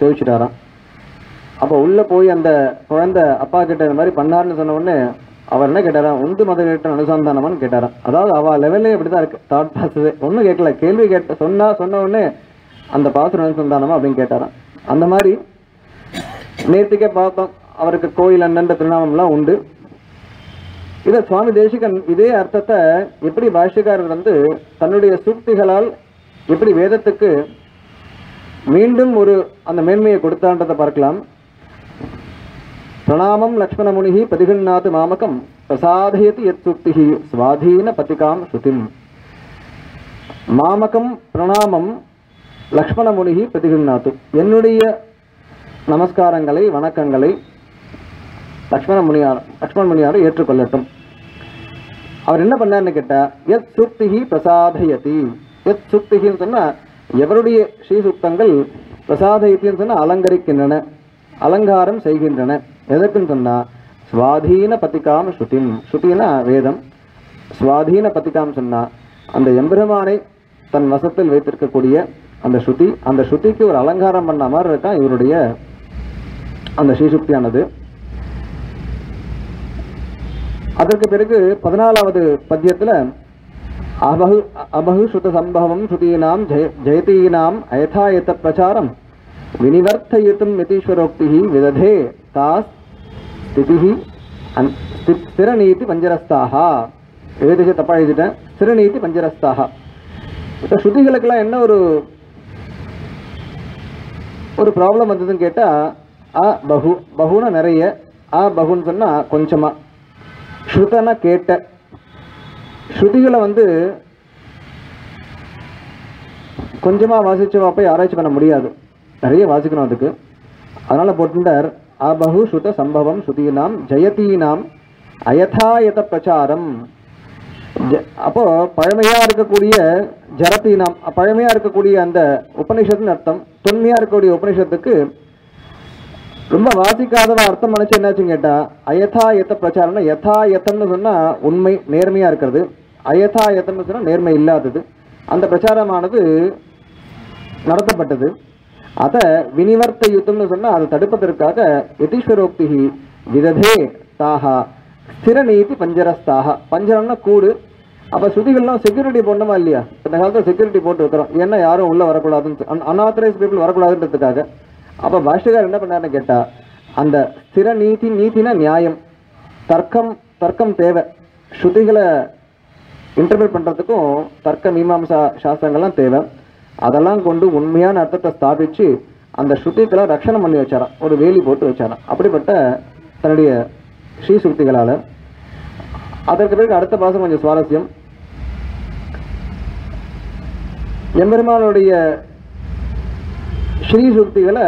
சேவிச்சிட்டாராம். அப்போ உள்ளே போய் அந்த குழந்தை அப்பா கிட்ட இந்த மாதிரி பண்ணார்னு சொன்ன உடனே அவர் என்ன கேட்டாராம், உந்து மதகிட்டன் அனுசந்தானமான்னு கேட்டாராம். அதாவது அவள் லெவல்லே இப்படி தான் இருக்குது தாட் பாசது, ஒன்றும் கேட்கல, கேள்வி கேட்ட சொன்ன உடனே அந்த பாசுரம் அனுசந்தானமா அப்படின்னு கேட்டாராம். அந்த மாதிரி நேர்த்திக்கே பார்த்தோம். அவருக்கு கோயில் அண்ணன்ற திருநாமம்லாம் உண்டு. இதை சுவாமி தேசிகன் இதே அர்த்தத்தை எப்படி பாஷ்யக்காரர் வந்து தன்னுடைய சூக்திகளால் எப்படி வேதத்துக்கு மீண்டும் ஒரு அந்த மேன்மையை கொடுத்தான்றதை பார்க்கலாம். பிரணாமம் லக்ஷ்மணமுனிகி பதிகண்ணாத்து மாமகம் பிரசாதயத்து எத் சூக்திகி சுவாதீன பதிகாம் ஸ்ருதிம். மாமகம் பிரணாமம் லக்ஷ்மணமுனிகி பதிகண்ணாத்து, என்னுடைய நமஸ்காரங்களை வணக்கங்களை லக்ஷ்மண முனியார் ஏற்றுக்கொள்ளட்டும். அவர் என்ன பண்ணார்னு கேட்டால், எத் சூக்திகி பிரசாதயதி. எத் சூக்திகின்னு சொன்னால் எவருடைய ஸ்ரீசூக்தங்கள், பிரசாதயத்தின்னு சொன்னால் அலங்கரிக்கின்றன, அலங்காரம் செய்கின்றன. எதற்குன்னு சொன்னால் சுவாதீன பதிகாம் ஸ்ருதிம், ஸ்ருதினா வேதம், சுவாதீன பதிகாம் சொன்னால் அந்த எம்பெருமானை தன் வசத்தில் வைத்திருக்கக்கூடிய அந்த ஸ்ருதி, அந்த ஸ்ருதிக்கு ஒரு அலங்காரம் பண்ண மாதிரி இருக்கான் இவருடைய அந்த ஸ்ரீசுக்தியானது. அதற்கு பிறகு 14வது பத்தியத்தில் அபஹுஸ்ருத சம்பவம் ஸ்ருதீனாம் ஜெயதீனாம் அயதாயத்த பிரச்சாரம் வினிவர்த்தயித்தும் மிதீஸ்வரோக்தி விததே தாஸ் ஸ்திதிஹி ஸ்திரநீதி பஞ்சரஸ்தாகா. எழுதிச்சு தப்பா எழுதிட்டேன், ஸ்திரநீதி பஞ்சரஸ்தாகா. இப்போ ஸ்ருதிகளுக்கெல்லாம் என்ன ஒரு ப்ராப்ளம் வந்ததுன்னு கேட்டால், ஆ பகு, பகுனா நிறைய, ஆ பகுன்னு சொன்னால் கொஞ்சமாக, ஸ்ருதனா கேட்ட. ஸ்ருதிகளை வந்து கொஞ்சமாக வாசிச்சவா போய் ஆராய்ச்சி பண்ண முடியாது, நிறைய வாசிக்கணும் அதுக்கு. அதனால் போட்டுட்டார் ஆ பகு ஸ்ருத சம்பவம் ஸ்ருதியினாம் ஜெயத்தீனாம் அயதாயத பிரச்சாரம். அப்போ பழமையாக இருக்கக்கூடிய ஜரத்தீனம், பழமையாக இருக்கக்கூடிய அந்த உபநிஷத்துன்னு அர்த்தம். தொன்மையாக இருக்கக்கூடிய உபநிஷத்துக்கு ரொம்ப வாசிக்காதவா அர்த்தம் நினச்சி என்னாச்சுன்னு கேட்டால் அயதா எத்த பிரச்சாரம்னா, யதா எத்தம்னு சொன்னால் உண்மை நேர்மையாக இருக்கிறது, அயதா எத்தம்னு சொன்னால் நேர்மை இல்லாதது. அந்த பிரச்சாரமானது நடத்தப்பட்டது. அதை வினிவர்த்த யுத்தம்னு சொன்னால் அதை தடுப்பதற்காக யதீஸ்வரோக்தி விததே தாஹா ஸ்திரநீதி பஞ்சரஸ்தாக. பஞ்சரம்னா கூடு. அப்போ ஸ்ருதிகள்லாம் செக்யூரிட்டி போடணுமா இல்லையா? இந்த காலத்தில் செக்யூரிட்டி போட்டு வைக்கிறோம், ஏன்னா யாரும் உள்ளே வரக்கூடாதுன்னு, அன்ஆத்தரைஸ் பீப்புள் வரக்கூடாதுன்றதுக்காக. அப்போ பாஷ்யக்காரர் என்ன பண்ணாருன்னு கேட்டால் அந்த ஸ்திர நீதி, நீதினா நியாயம், தர்க்கம் தேவை. ஸ்ருதிகளை இன்டர்பிரேட் பண்ணுறதுக்கும் தர்க்க மீமாம்சா சாஸ்திரங்கள்லாம் தேவை. அதெல்லாம் கொண்டு உண்மையான அர்த்தத்தை ஸ்தாபித்து அந்த ஸ்ருதிக்கெல்லாம் ரக்ஷணம் பண்ணி வச்சாராம், ஒரு வேலி போட்டு வச்சாராம். அப்படிப்பட்ட தன்னுடைய ஸ்ரீ சுருத்திகளால். அதற்கு பிறகு அடுத்த பாசம் கொஞ்சம் சுவாரஸ்யம். எம்பெருமானுடைய ஸ்ரீ சுருத்திகளை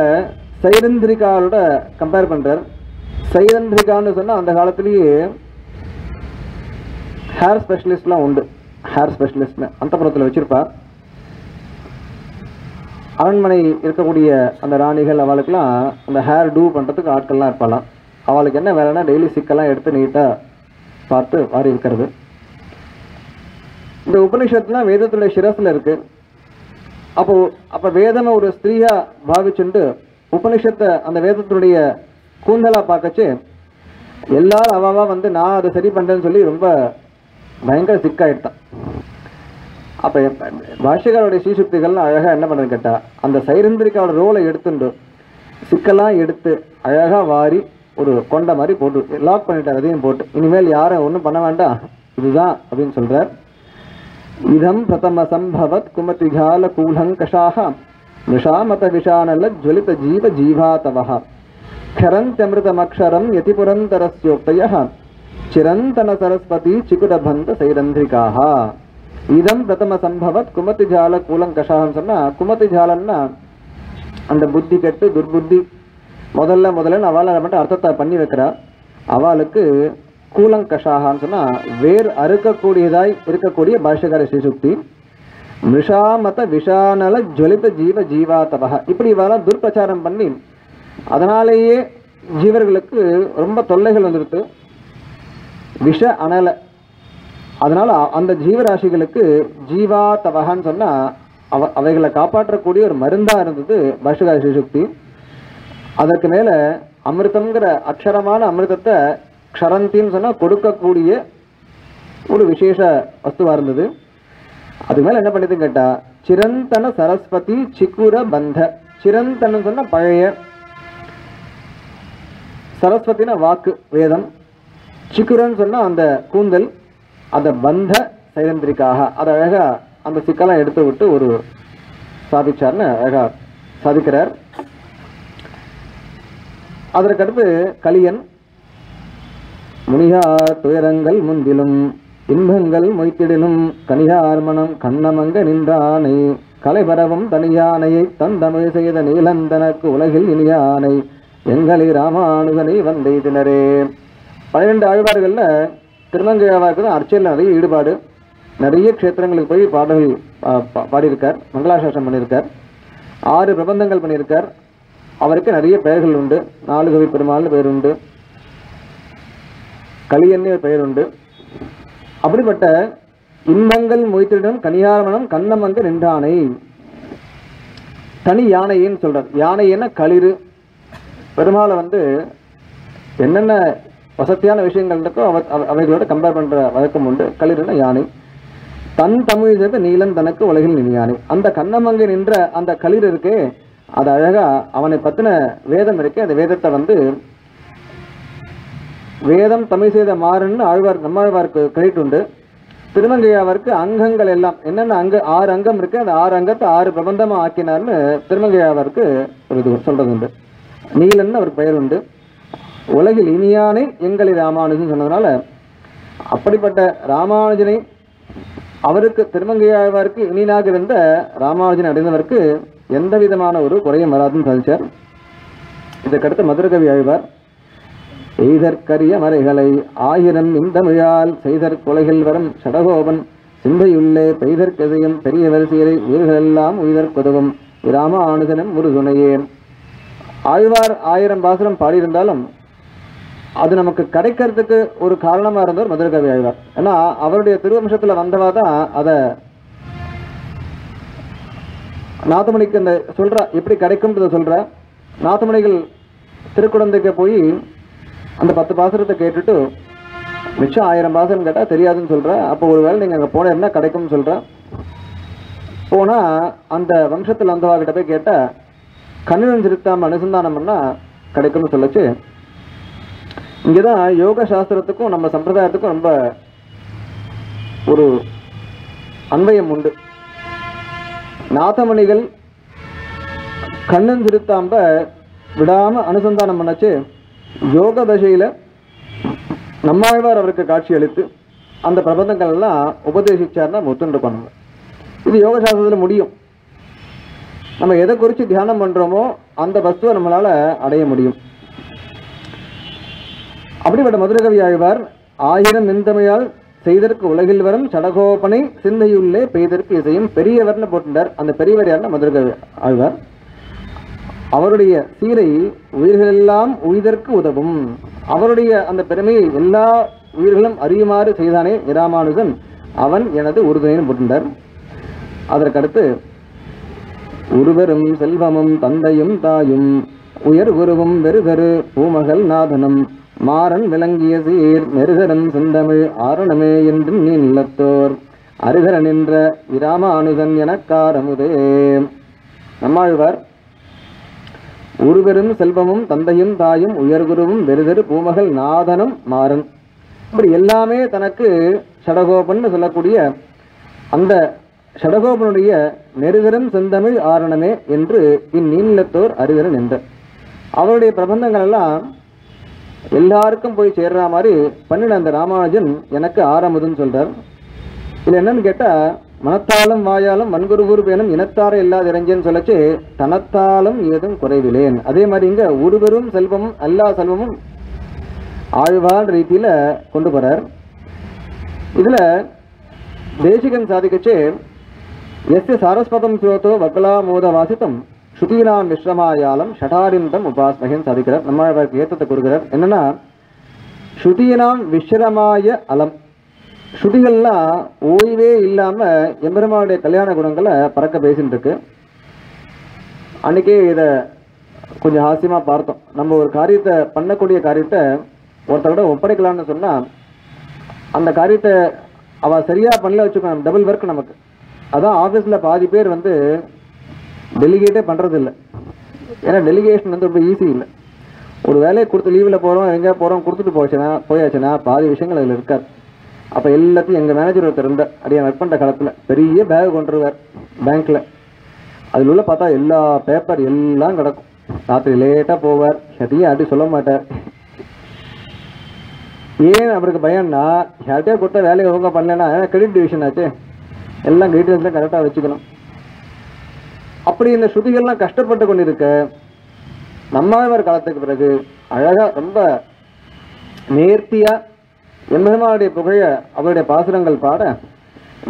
சைரந்திரிகாவோட கம்பேர் பண்ணுறார். சைரந்திரிகான்னு சொன்னால் அந்த காலத்திலேயே ஹேர் ஸ்பெஷலிஸ்ட்லாம் உண்டு. ஹேர் ஸ்பெஷலிஸ்ட்னு அந்த புறத்தில் வச்சுருப்பார். அரண்மனை இருக்கக்கூடிய அந்த ராணிகள் அவளுக்கெல்லாம் அந்த ஹேர் டூ பண்ணுறதுக்கு ஆட்கள்லாம் இருப்பாலாம். அவளுக்கு என்ன வேலைன்னா டெய்லி சிக்கெல்லாம் எடுத்து நீட்டாக பார்த்து வாரி இருக்கிறது. இந்த உபநிஷத்துலாம் வேதத்துடைய சிரஸில் இருக்குது. அப்போ வேதனை ஒரு ஸ்திரீயாக பாவிச்சுண்டு உபநிஷத்தை அந்த வேதத்தினுடைய கூந்தலாக பார்க்கச்சு எல்லாரும் அவாவா வந்து நான் அதை சரி பண்ணுறேன்னு சொல்லி ரொம்ப பயங்கர சிக்காயிட்டான். அப்போ பாஷ்யக்காரோடைய ஸ்ரீசுக்திகள்லாம் அழகாக என்ன பண்ணுறேன்னு கேட்டால் அந்த சைரந்திரிக்காவோட ரோலை எடுத்துண்டு சிக்கெல்லாம் எடுத்து அழகாக வாரி ஒரு கொண்ட மாதிரி போட்டு லாக் பண்ணிட்டார். அதையும் போட்டு இனிமேல் யாரும் ஒன்றும் பண்ண வேண்டாம் இதுதான் அப்படின்னு சொல்கிறார். இதம் பிரதம சம்பவத் குமதிகால கூலங்கஷாக விஷாமத விஷானல்ல ஜுவலித ஜீவ ஜீவாதவஹ கரந்தமிருதமக்ஷரம் யதிபுரந்தரஸ்யோக்தய சிரந்தன சரஸ்வதி சிகுடபந்த சைரந்திரிகாக. இதம் பிரதம சம்பவத் குமதிஜால கூலங்கஷாகன்னு சொன்னால், குமதிஜாலன்னா அந்த புத்தி கெட்டு துர்புத்தி முதல்ல அவளை மட்டும் அர்த்தத்தை பண்ணி வைக்கிறா. அவளுக்கு கூலங்கஷாகான்னு சொன்னால் வேர் அறுக்கக்கூடியதாய் இருக்கக்கூடிய பாஷ்யகார ஸ்ரீசுக்தி. மிஷாமத விஷானல ஜுவலித ஜீவ ஜீவாதவஹ, இப்படி இவெல்லாம் துர்பிரச்சாரம் பண்ணி அதனாலேயே ஜீவர்களுக்கு ரொம்ப தொல்லைகள் வந்துடுது. விஷ அனல, அதனால் அந்த ஜீவராசிகளுக்கு ஜீவாதவஹான்னு சொன்னால் அவைகளை காப்பாற்றக்கூடிய ஒரு மருந்தாக இருந்தது பாஷ்யகார ஸ்ரீசுக்தி. அதற்கு மேலே அமிர்தங்கிற அக்ஷரமான அமிர்தத்தை க்ஷரந்தின்னு சொன்னால் கொடுக்கக்கூடிய ஒரு விசேஷ வஸ்துவாக இருந்தது. அதுக்கு மேலே என்ன பண்ணிதுன்னு கேட்டால் சிரந்தன சரஸ்வதி சிக்குர பந்த. சிரந்தன்னு சொன்னால் பழைய, சரஸ்வதினா வாக்கு வேதம், சிக்குரன்னு சொன்னால் அந்த கூந்தல், அந்த பந்த சைரந்திரிக்காக அதை அழகாக அந்த சிக்கெல்லாம் எடுத்து விட்டு ஒரு சாதிச்சார்னு அழகாக சாதிக்கிறார். அதற்கடுத்து கலியன் முனியா துயரங்கள் முந்திலும் இன்பங்கள் மொய்த்திடலும் கனியார் மனம் கண்ணமங்க நின்றானை கலைபரவும் தனியானையை தந்தமிழ் செய்த நீலந்தனக்கு உலகில் இனியானை எங்களை ராமானுஜனை வந்தெய்தினரே. 12 ஆழ்வார்களில் திருமங்கையாவாருக்கு தான் அர்ச்சையில் நிறைய ஈடுபாடு. நிறைய க்ஷேத்திரங்களுக்கு போய் பாடல்கள் பாடியிருக்கார், மங்களாசாசனம் பண்ணியிருக்கார், 6 பிரபந்தங்கள் பண்ணியிருக்கார். அவருக்கு நிறைய பெயர்கள் உண்டு. நாலுகவி பெருமாள்னு பெயர் உண்டு, கலியன்னு பெயர் உண்டு. அப்படிப்பட்ட இன்பங்கள் மொய்த்திடம் கனியாரமனம் கண்ணமங்க நின்றானை, தனி யானைன்னு சொல்றார். யானைன்னா களிறு. பெருமாளை வந்து என்னென்ன வசதியான விஷயங்கள் இருக்கோ அவைகளோட கம்பேர் பண்ற வழக்கம் உண்டு. களிறுன்னா யானை. தன் தமிழ் சேர்ந்த நீலன் தனக்கு உலகில் நின் யானை. அந்த கண்ணமங்க நின்ற அந்த களிறு இருக்கே அது அழகா அவனை பற்றின வேதம் இருக்கு. அந்த வேதத்தை வந்து வேதம் தமிழ் செய்த மாறுன்னு ஆழ்வார் நம்மாழ்வாருக்கு கிரெடிட் உண்டு. திருமங்கையாவிற்கு அங்கங்கள் எல்லாம் என்னென்ன அங்க 6 அங்கம் இருக்கு, அந்த 6 அங்கத்தை 6 பிரபந்தமாக ஆக்கினார்னு திருமங்கையாவிற்கு ஒரு இது சொல்றது உண்டு. நீலன்னு அவருக்கு பெயர் உண்டு. உலகில் இனியானை எங்களை ராமானுஜன் சொன்னதுனால அப்படிப்பட்ட ராமானுஜனை, அவருக்கு திருமங்கையாழ்வாருக்கு இனியனாக இருந்த ராமானுஜன் அடைந்தவருக்கு எந்த விதமான ஒரு குறையும் வராதுன்னு சாதிச்சார். இதற்கடுத்து மதுரகவி ஆழ்வார் செய்தற்கரிய மறைகளை ஆயிரம் இந்தமிழால் செய்தற் கொலைகள் வரும் சடகோபன் சிந்தையுள்ளே பெய்தற்கதையும் பெரிய வரிசையரை உயிர்களெல்லாம் உயிர்கொதவும் இராமானுஜனும் ஒரு துணையே. ஆழ்வார் ஆயிரம் பாசுரம் பாடியிருந்தாலும் அது நமக்கு கிடைக்கிறதுக்கு ஒரு காரணமாக இருந்தவர் மதுரகவி ஆழ்வார். ஏன்னா அவருடைய திருவம்சத்தில் வந்தவா தான் அதை நாதமணிக்கு அந்த சொல்கிற எப்படி கிடைக்கும்ன்றதை சொல்கிற. நாதமணிகள் திருக்குழந்தைக்கு போய் அந்த 10 பாசுரத்தை கேட்டுட்டு மிச்சம் 1000 பாசுரம் கேட்டால் தெரியாதுன்னு சொல்கிறேன். அப்போ ஒரு வேளை நீங்கள் அங்கே போனேன்னா கிடைக்கும்னு சொல்கிறேன். போனால் அந்த வம்சத்தில் வந்தவாகிட்ட போய் கேட்டால் கண்ணினன் சிரித்தாமல் அனுசந்தானம் பண்ணால் கிடைக்கும்னு சொல்லிச்சு. இங்கே தான் யோக சாஸ்திரத்துக்கும் நம்ம சம்பிரதாயத்துக்கும் ரொம்ப ஒரு அன்வயம் உண்டு. நாதமணிகள் கண்ணன் திருத்தாம்ப விடாமல் அனுசந்தானம் பண்ணாச்சு. யோக தசையில் நம்மாழ்வார் அவருக்கு காட்சி அளித்து அந்த பிரபந்தங்கள்லாம் உபதேசிச்சார்னா ஒத்துண்டு பண்ணுங்க. இது யோக சாஸ்திரத்தில் முடியும். நம்ம எதை குறித்து தியானம் பண்ணுறோமோ அந்த வஸ்துவை நம்மளால் அடைய முடியும். அப்படிப்பட்ட மதுரகவி ஆழ்வார் 1000 மென்தமையால் செய்தற்கு உலகில் வரும் சடகோபனை சிந்தையுள்ளே பெய்தற்கு இசையும் பெரியவர்னு போட்டுட்டார். அந்த பெரியவர் யாருன்னா மதுரகவி ஆழ்வார். அவருடைய சீரை உயிர்களெல்லாம் உயிர்தற்கு உதவும். அவருடைய அந்த பெருமையை எல்லா உயிர்களும் அறியுமாறு செய்தானே இராமானுஜன், அவன் எனது உறுதுணைன்னு போட்டுட்டார். அதற்கடுத்து ஒருவரும் செல்வமும் தந்தையும் தாயும் உயர் குருவும் வெறுகரு பூமகள் நாதனும் மாறன் விளங்கிய சீர் நெருகரன் செந்தமிழ் ஆரணமே என்றும் நீ நிலத்தோர் அருகரன் என்ற இராமானுஜன் எனக்காரமுதே. நம்மாழ்வார் ஒருவரும் செல்வமும் தந்தையும் தாயும் உயர்குருவும் வெறுதரு பூமகள் நாதனும் மாறன் இப்படி எல்லாமே தனக்கு சடகோபன் சொல்லக்கூடிய அந்த சடகோபனுடைய நெருகரும் செந்தமிழ் ஆரணமே என்று இந்நீலத்தோர் அருகரன் என்ற அவருடைய பிரபந்தங்கள் எல்லாம் எல்லாருக்கும் போய் சேர்ற மாதிரி பண்ணின அந்த ராமானுஜன் எனக்கு ஆரம்பதுன்னு சொல்றார். இது என்னன்னு கேட்டால் மனத்தாலும் வாயாலும் வன்குருகுரு பேனும் இனத்தார இல்லாத இறைஞ்சேன்னு சொல்லச்சு தனத்தாலும் ஏதும் குறைவிலேன். அதே மாதிரி இங்கே ஒருவரும் செல்வமும் எல்லா செல்வமும் ஆழ்வார் ரீதியில் கொண்டு போகிறார். இதில் தேசிகன் சாதிக்கச்சு எஸ்ய சாரஸ்வதம் ஸ்ரோதோ வக்கலாமோத வாசித்தம் ஸ்ருதீனாம் விஸ்ரமாயாலம் ஷடாரிந்தம் உபாஸ்மகன் சாதிக்கிறார். நம்மளுக்கு ஏற்றத்தை கொடுக்குறார். என்னென்னா ஸ்ருதீனாம் விஸ்ரமாய அலம், ஸ்ருதிகள்லாம் ஓய்வே இல்லாமல் எம்பெருமானுடைய கல்யாண குணங்களை பறக்க பேசின்னு இருக்கு. அன்றைக்கே இதை கொஞ்சம் ஹாஸ்யமாக பார்த்தோம். நம்ம ஒரு காரியத்தை பண்ணக்கூடிய காரியத்தை ஒருத்தரோட ஒப்படைக்கலான்னு சொன்னால் அந்த காரியத்தை அவள் சரியாக பண்ணல வச்சுக்கணும், டபுள் ஒர்க் நமக்கு. அதான் ஆஃபீஸில் பாதி பேர் டெலிகேட்டே பண்ணுறதில்லை. ஏன்னா டெலிகேஷன் ரொம்ப ஈஸி இல்லை. ஒரு வேலையை கொடுத்து லீவில் போகிறோம், எங்கே போகிறோம், கொடுத்துட்டு போயாச்சுன்னா பாதி விஷயங்கள் அதில் இருக்காது. அப்போ எல்லாத்தையும் எங்கள் மேனேஜர் ஒருத்தர் இருந்தார். அப்படியே ஒர்க் பண்ணுற காலத்தில் பெரிய பேக் கொண்டுருவார் பேங்க்கில். அதில் உள்ள பார்த்தா எல்லா பேப்பர் எல்லாம் கிடக்கும். ராத்திரி லேட்டாக போவார், எதையும் யார்ட்டையும் சொல்ல மாட்டார். ஏன் அவருக்கு பயம்னா யார்ட்டையும் கொடுத்தா வேலையை ஒழுங்காக பண்ணலன்னா கிரெடிட் டிவிஷன் ஆச்சு, எல்லாம் கிரெடிட்லாம் கரெக்டாக வச்சுக்கணும். அப்படி இந்த ஸ்ருதிகள்லாம் கஷ்டப்பட்டு கொண்டு இருக்க நம்மாழ்வார் காலத்துக்கு பிறகு அழகாக ரொம்ப நேர்த்தியாக எம்பெருமானுடைய புகழ அவருடைய பாசுரங்கள் பாட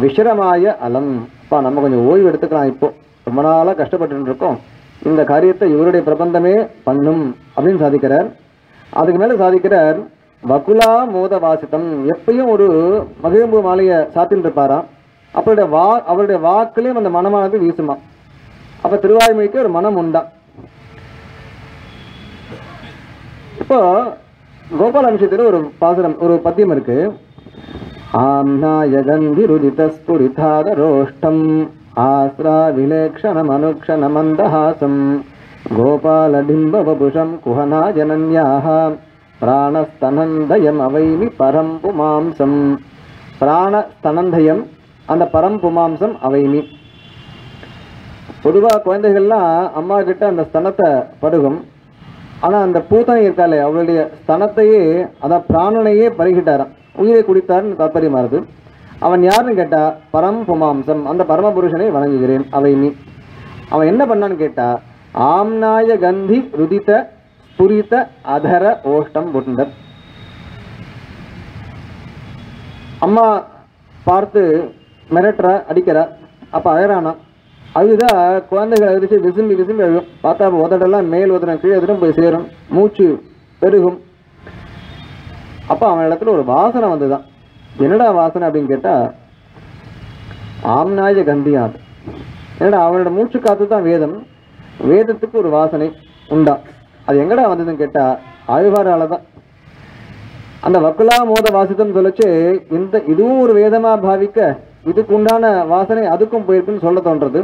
விஸ்ரமாய அலம். இப்போ நம்ம கொஞ்சம் ஓய்வு எடுத்துக்கலாம், இப்போது ரொம்ப நாளாக கஷ்டப்பட்டு இருக்கோம், இந்த காரியத்தை இவருடைய பிரபந்தமே பண்ணும் அப்படின்னு சாதிக்கிறார். அதுக்கு மேலே சாதிக்கிறார் வகுலா மோத வாசித்தம். எப்பயும் ஒரு மகிழ்வு மாலையை சாத்தின்னு இருப்பாராம். அவருடைய அவருடைய வாக்குலேயும் அந்த மனமானது வீசுமா. அப்போ திருவாய்மொழிக்கு ஒரு மனம் உண்டா. இப்போ கோபால அம்சத்தில் ஒரு பாசுரம், ஒரு பத்தியம் இருக்கு. ஆம்நாயகந்திருதிதஸ்புரிதாரோஷ்டம் ஆஸ்ராவிலேக்ஷணம் அனுக்ஷணம் மந்தஹாசம் கோபாலடிம்பவபுஷம் குஹனா ஜனன்யாஹ பிராணஸ்தனந்தயம் அவைமி பரம்புமாம்சம். பிராணஸ்தனந்தயம் அந்த பரம்புமாம்சம் அவைமி. பொதுவாக குழந்தைகள்லாம் அம்மா கிட்ட அந்த ஸ்தனத்தை பருகும். ஆனால் அந்த பூத்தனை இருக்காளே அவளுடைய ஸ்தனத்தையே, அதான் பிராணனையே பருகிட்டாரான், உயிரை குடித்தார்னு தாற்பயமானது. அவன் யாருன்னு கேட்டால் பரம்புமாம்சம், அந்த பரமபுருஷனை வணங்குகிறேன் அவை நீ. அவன் என்ன பண்ணான்னு கேட்டால் ஆம்நாய கந்தி ருதித புரித்த அதர ஓஷ்டம் உண்டர். அம்மா பார்த்து மிரட்டுற அடிக்கிற அப்போ அழறானா, அதுதான் குழந்தைகள் அடித்து விசும்பி விசும்பி அழுகும். பார்த்தா உதடெல்லாம் மேல் உதடம் கீழே உதடம் போய் சேரும், மூச்சு பெருகும். அப்போ அவன் இடத்துல ஒரு வாசனை வந்துதான். என்னடா வாசனை அப்படின்னு கேட்டால் ஆம்நாய கந்தியாது. ஏன்னா அவனோட மூச்சு காத்து தான் வேதம், வேதத்துக்கு ஒரு வாசனை உண்டா. அது எங்கடா வந்ததுன்னு கேட்டால் அழுவாரால தான். அந்த வக்குலா மோத வாசித்தம் சொல்லிச்சு, இந்த இதுவும் ஒரு வேதமாக பாவிக்க இதுக்கு உண்டான வாசனை அதுக்கும் போயிருக்குன்னு சொல்ல தோன்றது.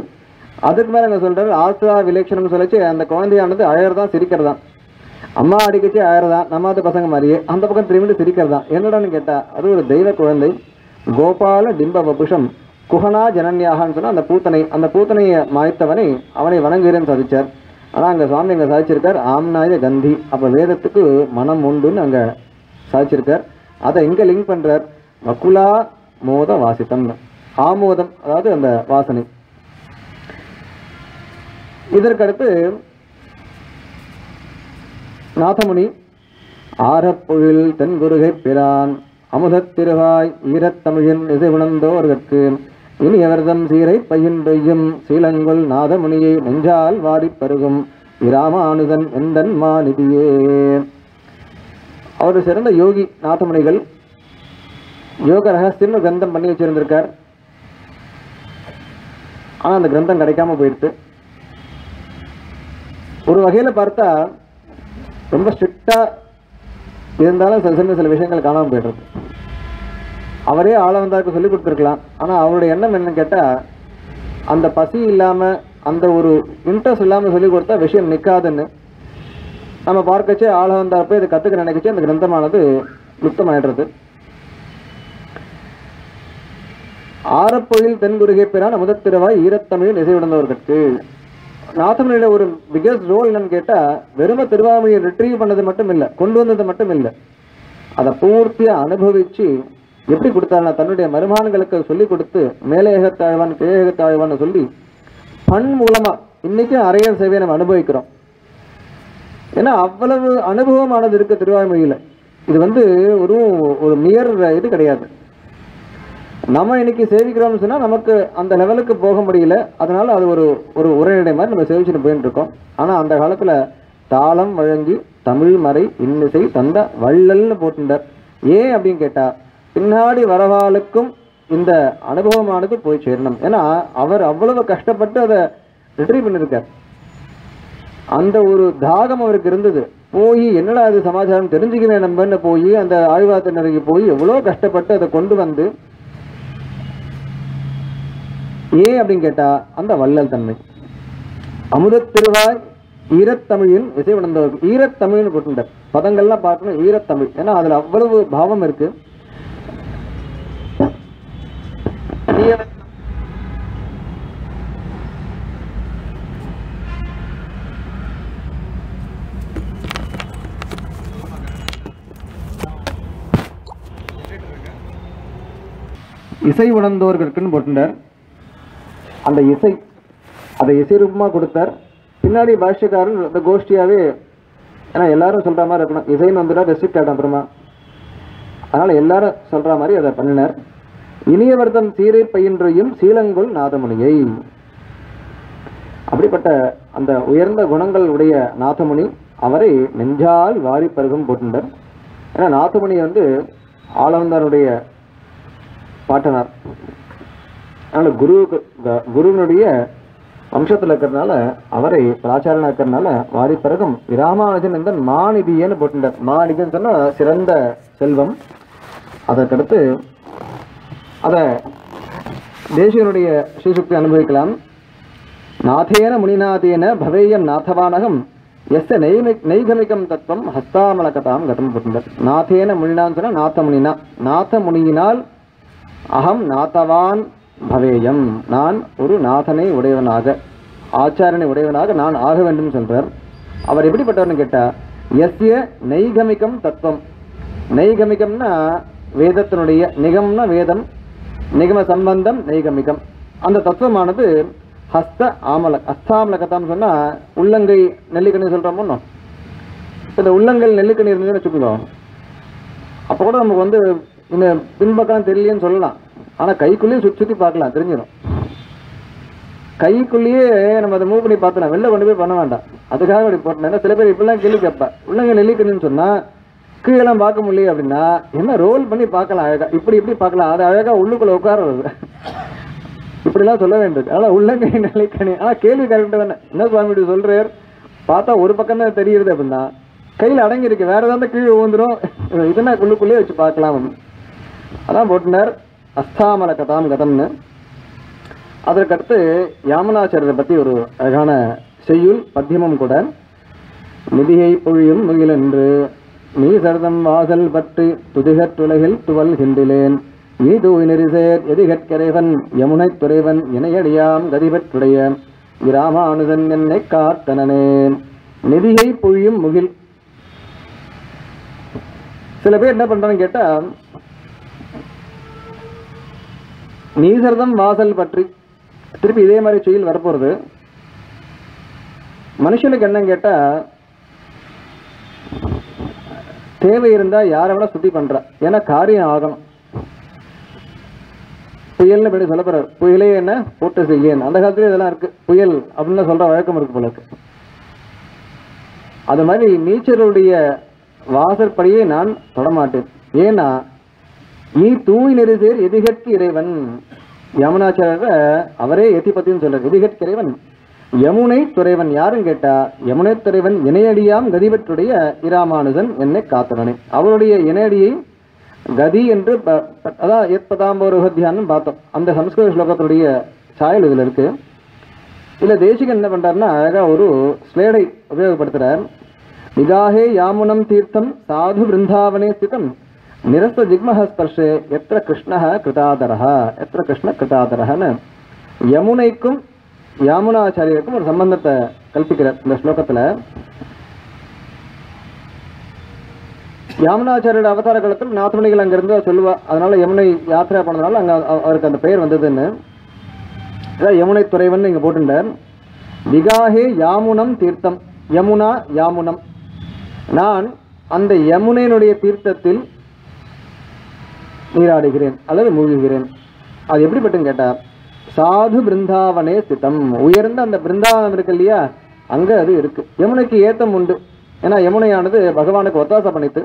அதுக்கு மேலே என்ன சொல்கிறாரு, ஆசா விலேட்சணம்னு சொல்லிச்சு அந்த குழந்தையானது அழகிறதான் சிரிக்கிறதான். அம்மா அடிக்கச்சு அழகிறதான், நம்மாத பசங்க மாதிரியே அந்த பக்கம் திரும்பிட்டு சிரிக்கிறதான். என்னடான்னு கேட்டால் அது ஒரு தெய்வ குழந்தை. கோபால டிம்ப வபுஷம் குஹனா ஜனன்யாகான்னு சொன்னால் அந்த பூத்தனை, அந்த பூத்தனையை மாய்த்தவனை அவனை வணங்குகிறேன்னு சாதித்தார். ஆனால் அங்கே சுவாமி அங்கே சாதிச்சிருக்கார் ஆம்நாய கந்தி. அப்போ வேதத்துக்கு மனம் உண்டுன்னு அங்கே சாதிச்சிருக்கார். அதை எங்கே லிங்க் பண்ணுறார், வக்குலா மோத வாசித்தம், ஆமோதம் அதாவது அந்த வாசனை. இதற்கடுத்து நாதமுனி ஆரப்பொழில் தென்குருகை பிரான் அமுதத் திருவாய் ஈரத்தமிழின் இசை உணர்ந்தோர்கற்கு இனி அவர்தம் சீரை பையின் பெய்யும் சீலங்கொள் நாதமுனியை நெஞ்சால் வாடி பருகும் இராமானுதன் எந்தன் மாநிதியே. அவர் சிறந்த யோகி நாதமுனிகள். யோக ரகசியம்னு கிரந்தம் பண்ணி வச்சிருந்திருக்கார். ஆனால் அந்த கிரந்தம் கிடைக்காம போயிடுது. ஒரு வகையில் பார்த்தா ரொம்ப ஸ்ட்ரிக்டாக இருந்தாலும் சில சமயம் சில விஷயங்கள் காணாமல் போயிடுறது. அவரே ஆளவந்தாருக்கு சொல்லி கொடுத்துருக்கலாம். ஆனால் அவருடைய எண்ணம் என்னன்னு கேட்டால் அந்த பசி இல்லாமல் அந்த ஒரு இன்ட்ரெஸ்ட் இல்லாமல் சொல்லி கொடுத்தா விஷயம் நிற்காதுன்னு நம்ம பார்க்கச்சே ஆளவந்தாரப்போ இதை கற்றுக்க நினைக்கச்சு அந்த கிரந்தமானது லுப்தமாயிடுறது. ஆரப்பொழில் தென்குருகை பிரான் அமுதத் திருவாய் ஈரத்தமிழில் இசையுடந்தவர்களுக்கு நாத்தமணியோட ஒரு பிகஸ்ட் ரோல் என்னன்னு கேட்டால் வெறும திருவாமணியை ரிட்ரீவ் பண்ணது மட்டும் இல்லை, கொண்டு வந்தது மட்டும் இல்லை, அதை பூர்த்தியாக அனுபவித்து எப்படி கொடுத்தாருன்னா தன்னுடைய மருமான்களுக்கு சொல்லிக் கொடுத்து மேலேகத்தாழ்வான் கீழேகத்தாழ்வான்னு சொல்லி பண் மூலமாக இன்றைக்கும் அரையர் சேவையை நம்ம அனுபவிக்கிறோம். ஏன்னா அவ்வளவு அனுபவமானது இருக்குது திருவாமணியில். இது ஒரு ஒரு மியர் இது கிடையாது. நம்ம இன்னைக்கு சேவிக்கிறோம்னு சொன்னால் நமக்கு அந்த லெவலுக்கு போக முடியல, அதனால் அது ஒரு ஒரு உரைநடை மாதிரி நம்ம சேவிச்சுட்டு போயின்னு இருக்கோம். ஆனால் அந்த காலத்தில் தாளம் வழங்கி தமிழ் மறை இன்னிசை தந்த வள்ளல்னு போட்டுட்டார். ஏன் அப்படின்னு கேட்டால் பின்னாடி வரவாளுக்கும் இந்த அனுபவமானது போய் சேரணும். ஏன்னா அவர் அவ்வளவு கஷ்டப்பட்டு அதை ரிட்ரீவ் பண்ணியிருக்கார். அந்த ஒரு தாகம் அவருக்கு இருந்தது. போய் என்னடா அது சமாச்சாரம் தெரிஞ்சுக்கவே நம்பன்னு போய் அந்த ஆழ்வாத்தினருக்கு போய் எவ்வளோ கஷ்டப்பட்டு அதை கொண்டு வந்து, ஏன் அப்படின்னு கேட்டால் அந்த வள்ளல் தன்மை. அமுதத் திருவாய் ஈரத்தமிழின் இசை உணர்ந்தவர்கள், ஈரத்தமிழ்னு போட்டுட்டார். பதங்கள்லாம் பார்க்கணும் ஈரத்தமிழ், ஏன்னா அதில் அவ்வளவு பாவம் இருக்கு. இசை உணர்ந்தவர்களுக்குன்னு போட்டுட்டார். அந்த இசை அதை இசை ரூபமாக கொடுத்தார். பின்னாடி பாஷ்யக்காரன் அந்த கோஷ்டியாகவே, ஏன்னா எல்லாரும் சொல்கிற மாதிரி இருக்கணும். இசைன்னு ரெஸ்ட்ரிக்ட் ஆகிடும் அப்புறமா, அதனால் எல்லாரும் சொல்கிற மாதிரி அதை பண்ணினார். இனியவர்தம் சீரை பயின்றையும் சீலங்கொள் நாதமுனியை, அப்படிப்பட்ட அந்த உயர்ந்த குணங்கள் உடைய நாதமுனி அவரை நெஞ்சால் வாரி பருகும் போட்டுட்டார். ஏன்னா நாதமுனி ஆளவந்தாருடைய பாட்டனார். அதனால் குருவினுடைய வம்சத்தில் இருக்கிறதுனால அவரை பிராச்சாரனாக இருக்கிறதுனால வாரி பிறகும் இராமானுஜன் என்ற மாநிதியன்னு போட்டுட்டார். மாநிதின்னு சொன்னால் சிறந்த செல்வம். அதற்கடுத்து அதை தேசியனுடைய ஸ்ரீசுக்தி அனுபவிக்கலாம். நாதேன முனிநாதேன பவேயம் நாதவானகம் எஸ் நெய்கமிகம் தத்துவம் ஹஸ்தாமலகதாம் கதம் போட்டுட்டார். நாதேன முனினான்னு சொன்னால் நாத்தமுனினா, நாத்தமுனியினால் அகம் நாதவான் பவேயம், நான் ஒரு நாதனை உடையவனாக ஆச்சாரனை உடையவனாக நான் ஆக வேண்டும் சொல்றார். அவர் எப்படிப்பட்டவர்னு கேட்டால் எஸ்ய நைகமிகம் தத்துவம். நைகமிகம்னா வேதத்தினுடைய, நிகம்னா வேதம், நிகம சம்பந்தம் நைகமிகம். அந்த தத்துவமானது ஹஸ்த ஆமலக், ஹஸ்தாமலகத்தான்னு சொன்னால் உள்ளங்கை நெல்லிக்கண்ணு சொல்கிறோமோ, இந்த உள்ளங்கள் நெல்லுக்கு நீர் இருந்துச்சுன்னு வச்சுக்கோங்க, அப்போ கூட நமக்கு வந்து இந்த பின்பக்கம் தெரியலன்னு சொல்லலாம். ஆனால் கைக்குள்ளேயே சுற்றி சுற்றி பார்க்கலாம், தெரிஞ்சிடும். கைக்குள்ளேயே நம்ம அதை மூவ் பண்ணி பார்த்துலாம், வெளில கொண்டு போய் பண்ண வேண்டாம். அதுக்காக அப்படி போட்டேன். ஏன்னா சில பேர் இப்படிலாம் கேள்வி கேட்பேன், உள்ளங்கள் நெல்லிக்கணும்னு சொன்னால் கீழெல்லாம் பார்க்க முடியல அப்படின்னா என்ன ரோல் பண்ணி பார்க்கலாம், அழகாக இப்படி இப்படி பார்க்கலாம், அது அழகாக உள்ளுக்குள்ளே உட்கார வருது. இப்படிலாம் சொல்ல வேண்டியது. ஆனால் உள்ளங்கை நிலைக்கணி, ஆனால் கேள்வி கரெக்டாக தானே, என்ன சுவாமி சொல்கிறார், பார்த்தா ஒரு பக்கம் தான் தெரியுது அப்படின்னா கையில் அடங்கியிருக்கு, வேறு ஏதாவது கீழே ஊந்துடும், இதுனா உள்ளுக்குள்ளேயே வச்சு பார்க்கலாம் அப்படின்னு. அதான் போட்டினார் அஸ்தாமல கதாம் கதம்னு. அதற்கடுத்து யாமனாச்சாரியரை பற்றி ஒரு அழகான செய்யுள் பத்தியமும் கூட. நிதியை பொழியும் முகில் என்று நீ சரதம் வாசல் பற்றி துதிகற்றுலகில் துவல்கின்றிலேன் நீது நெறிசேர் எதிகற்கரைவன் யமுனை துறைவன் இணையடியாம் கதிபற்றுடைய இராமானுதன் என்னை காத்தனே. நிதியை பொழியும் முகில். சில பேர் என்ன பண்றான்னு கேட்டா, நீசர்தம் வாசல் பற்றி திருப்பி இதே மாதிரி செயல் வரப்போறது. மனுஷனுக்கு என்ன கேட்டா, தேவை இருந்தா யாரை வேணா சுத்தி பண்ற, ஏன்னா காரியம் ஆகணும். புயல்னு போய் சொல்ல போறாரு, புயலே என்ன போட்டு செய்ய, அந்த காலத்துல இதெல்லாம் இருக்கு, புயல் அப்படின்னு சொல்ற வழக்கம் இருக்கு போல இருக்கு. அது மாதிரி நீச்சருடைய வாசற்படியே நான் தொடமாட்டேன். ஏன்னா நீ தூய் நெறிசேர் எதிகற்கு இறைவன். யமுனாச்சாரர் அவரே எதிபத்தின்னு சொல்றாரு. எதிகற்கு இறைவன் யமுனை துறைவன் யாருன்னு கேட்டா, யமுனை துறைவன் இணையடியாம் கதிபற்றுடைய இராமானுஜன் என்னை காத்தனே. அவருடைய இணையடியை கதி என்று, அதான் ஏற்பதாம்பத்தியான்னு பார்த்தோம், அந்த சம்ஸ்கிருத ஸ்லோகத்துடைய சாயல் இதில் இருக்கு. இல்லை தேசிகன் என்ன பண்ணுறாருன்னா அழகாக ஒரு ஸ்லேடை உபயோகப்படுத்துகிறார். நிகாஹே யாமுனம் தீர்த்தம் சாது பிருந்தாவனே ஸ்திதம் நிரஸ்த ஜிக்மஹஸ்பர்ஷே எத்திர கிருஷ்ண கிருதாதரா, எத்திர கிருஷ்ண கிருதாதரன்னு யமுனைக்கும் யாமுனாச்சாரியருக்கும் ஒரு சம்பந்தத்தை கல்பிக்கிறார் இந்த ஸ்லோகத்தில். யாமுனாச்சாரியோட அவதார காலத்தில் நாத்மணிகள் அங்கிருந்து சொல்லுவா, அதனால யமுனை யாத்திரை பண்ணதுனால அங்கே அவருக்கு அந்த பெயர் வந்ததுன்னு. அதான் யமுனை துறைவன் இங்கே போட்டுட்டார். விகாஹே யாமுனம் தீர்த்தம், யமுனா யாமுனம், நான் அந்த யமுனையினுடைய தீர்த்தத்தில் நீராடுகிறேன் அல்லது மூழ்குகிறேன். அது எப்படிப்பட்டுன்னு கேட்டால், சாது பிருந்தாவனே ஸ்திதம், உயர்ந்த அந்த பிருந்தாவனம் இருக்கு இல்லையா, அங்கே அது இருக்கு. யமுனைக்கு ஏத்தம் உண்டு, ஏன்னா யமுனையானது பகவானுக்கு ஒத்தாசை பண்ணிட்டு,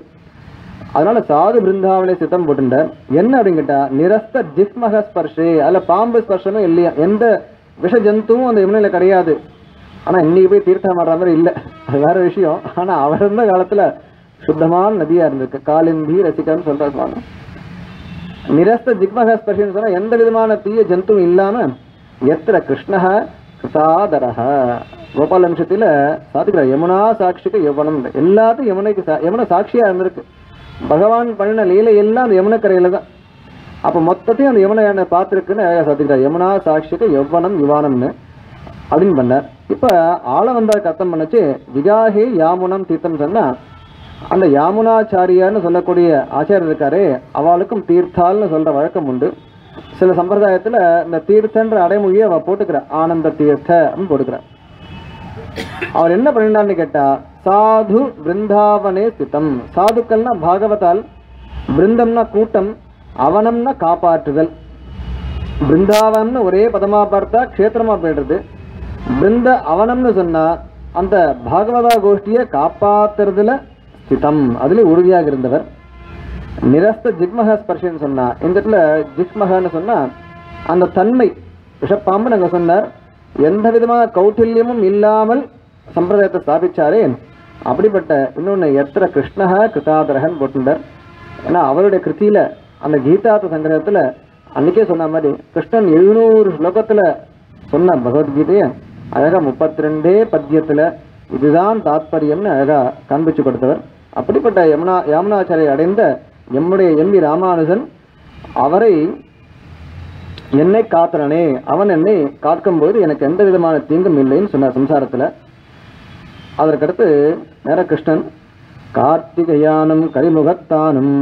அதனால சாது பிருந்தாவனை சித்தம் போட்டுட்டார். என்ன அப்படின்னு கேட்டா, நிரஸ்த ஜிஸ்மக ஸ்பர்ஷே, அதில் பாம்பு ஸ்பர்ஷனும் இல்லையா, எந்த விஷ ஜந்துவும் அந்த யமுனையில் கிடையாது. ஆனால் இன்னைக்கு போய் தீர்த்தம் ஆடுற மாதிரி இல்லை, அது வேற விஷயம். ஆனால் அவர் இருந்த காலத்தில் சுத்தமான நதியாக இருந்திருக்கு. காலிந்தி ரசிகர்னு சொல்றாங்க. நிரஸ்த ஜிக்மக ஸ்பர்ஷன்னு சொன்னால் எந்த விதமான தீய ஜந்துவும் இல்லாமல், எத்திர கிருஷ்ணா சாதரக, கோபால அம்சத்தில் சாத்துக்கிறார், யமுனா சாட்சிக்கு யவனம், எல்லாத்தையும் யமுனைக்கு யமுனை சாட்சியாக இருந்திருக்கு. பகவான் பண்ணின லீலை எல்லாம் அந்த யமுனக்கரையில் தான். அப்போ மொத்தத்தையும் அந்த யமுனை என்ன பார்த்துருக்குன்னு சாத்துக்கிறார், யமுனா சாட்சிக்கு யவனம் யுவானம்னு அப்படின்னு பண்ணார். இப்போ ஆள வந்தாருக்கு அர்த்தம் பண்ணுச்சு, விகாஹே யாமுனம் தீர்த்தம் சொன்னால் அந்த யாமுனாச்சாரியார்னு சொல்லக்கூடிய ஆச்சாரியர் இருக்காரு, அவளுக்கும் தீர்த்தால்னு சொல்கிற வழக்கம் உண்டு. சில சம்பிரதாயத்தில் இந்த தீர்த்தன்ற அடைமொழியை அவள் போட்டுக்கிறார், ஆனந்த தீர்த்த அப்படின்னு போட்டுக்கிறார். அவர் என்ன பண்ணினான்னு கேட்டா, சாது பிருந்தாவனே ஸ்திதம், சாதுக்கள்னா பாகவதால், பிருந்தம்னா கூட்டம், அவனம்னா காப்பாற்றுதல். பிருந்தாவனம்னு ஒரே பதமா பார்த்தா க்ஷேத்திரமா போயிடுறது, பிருந்த அவனம்னு சொன்னா அந்த பாகவதா கோஷ்டியை காப்பாற்றுறதுல ஸ்திதம், அதுல உறுதியாக இருந்தவர். நிரஸ்த ஜிக்மக ஸ்பர்ஷன்னு சொன்னா, இந்த இடத்துல ஜிக்மகன்னு சொன்னா அந்த தன்மை விஷப்பாம்பு நாங்கள் சொன்னார், எந்த விதமான கௌட்டில்யமும் இல்லாமல் சம்பிரதாயத்தை ஸ்தாபிச்சாரே, அப்படிப்பட்ட இன்னொன்று எத்திர கிருஷ்ணக கிருதாதரகன் போட்டுட்டார். ஏன்னா அவருடைய கிருத்தியில அந்த கீதார்த்த சங்கிரகத்தில் அன்னைக்கே சொன்ன மாதிரி கிருஷ்ணன் 700 ஸ்லோகத்தில் சொன்ன பகவத்கீதையை அழகாக 32 பத்தியத்தில் இதுதான் தாத்பரியம்னு அழகாக காண்பிச்சு கொடுத்தவர். அப்படிப்பட்ட யாமுனாச்சாரியை அடைந்த எம்முடைய எம்.வி. ராமானுஜன் அவரை என்னை காத்தனே, அவன் என்னை காக்கும் போது எனக்கு எந்த விதமான தீங்கும் இல்லைன்னு சொன்னார் சம்சாரத்தில். அதற்கடுத்து நேர கிருஷ்ணன் கார்த்திகையானும் கரிமுகத்தானும்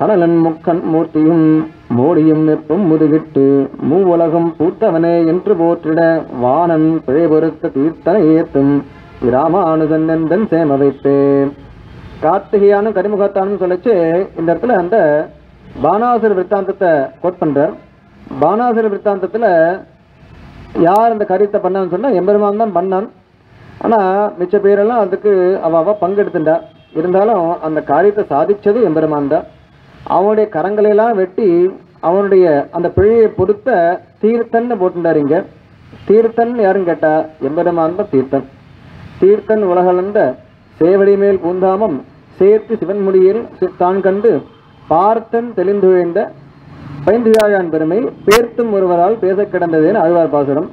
கடலன் முக்கன் மூர்த்தியும் மோடியும் நிற்பும் முதுகிட்டு மூவுலகம் பூத்தவனே என்று போற்றிட வானன் பிழை பொறுத்த தீர்த்தனை ஏத்தும் இராமானுஜன் எந்தன் சேம வைத்தே. கார்த்திகையானும் கரிமுகத்தானும் சொல்லிச்சு. இந்த இடத்துல அந்த பானாசுர விற்த்தாந்தத்தை கோட் பண்ணுறார். பானாசுர விற்த்தாந்தத்தில் யார் இந்த காரியத்தை பண்ணான்னு சொன்னால் எம்பெருமான் தான் பண்ணான். ஆனால் மிச்ச பேரெல்லாம் அதுக்கு அவ பங்கெடுத்துட்டா. இருந்தாலும் அந்த காரியத்தை சாதித்தது எம்பெருமான் தான். அவனுடைய கரங்களையெல்லாம் வெட்டி அவனுடைய அந்த பிழையை பொறுத்த தீர்த்தன்னு போட்டுட்டார். இங்கே தீர்த்தன் யாருன்னு கேட்டால் எம்பெருமான் தான் தீர்த்தன். தீர்த்தன் உலகளந்த சேவடி மேல் பூந்தாமம் சேர்த்து சிவன்முடியில் தான் கண்டு பார்த்தன் தெளிந்துழைந்த பைந்துயாழான் பெருமை பேர்த்தும் ஒருவரால் பேச கிடந்ததுன்னு ஆழ்வார் பாசுரம்.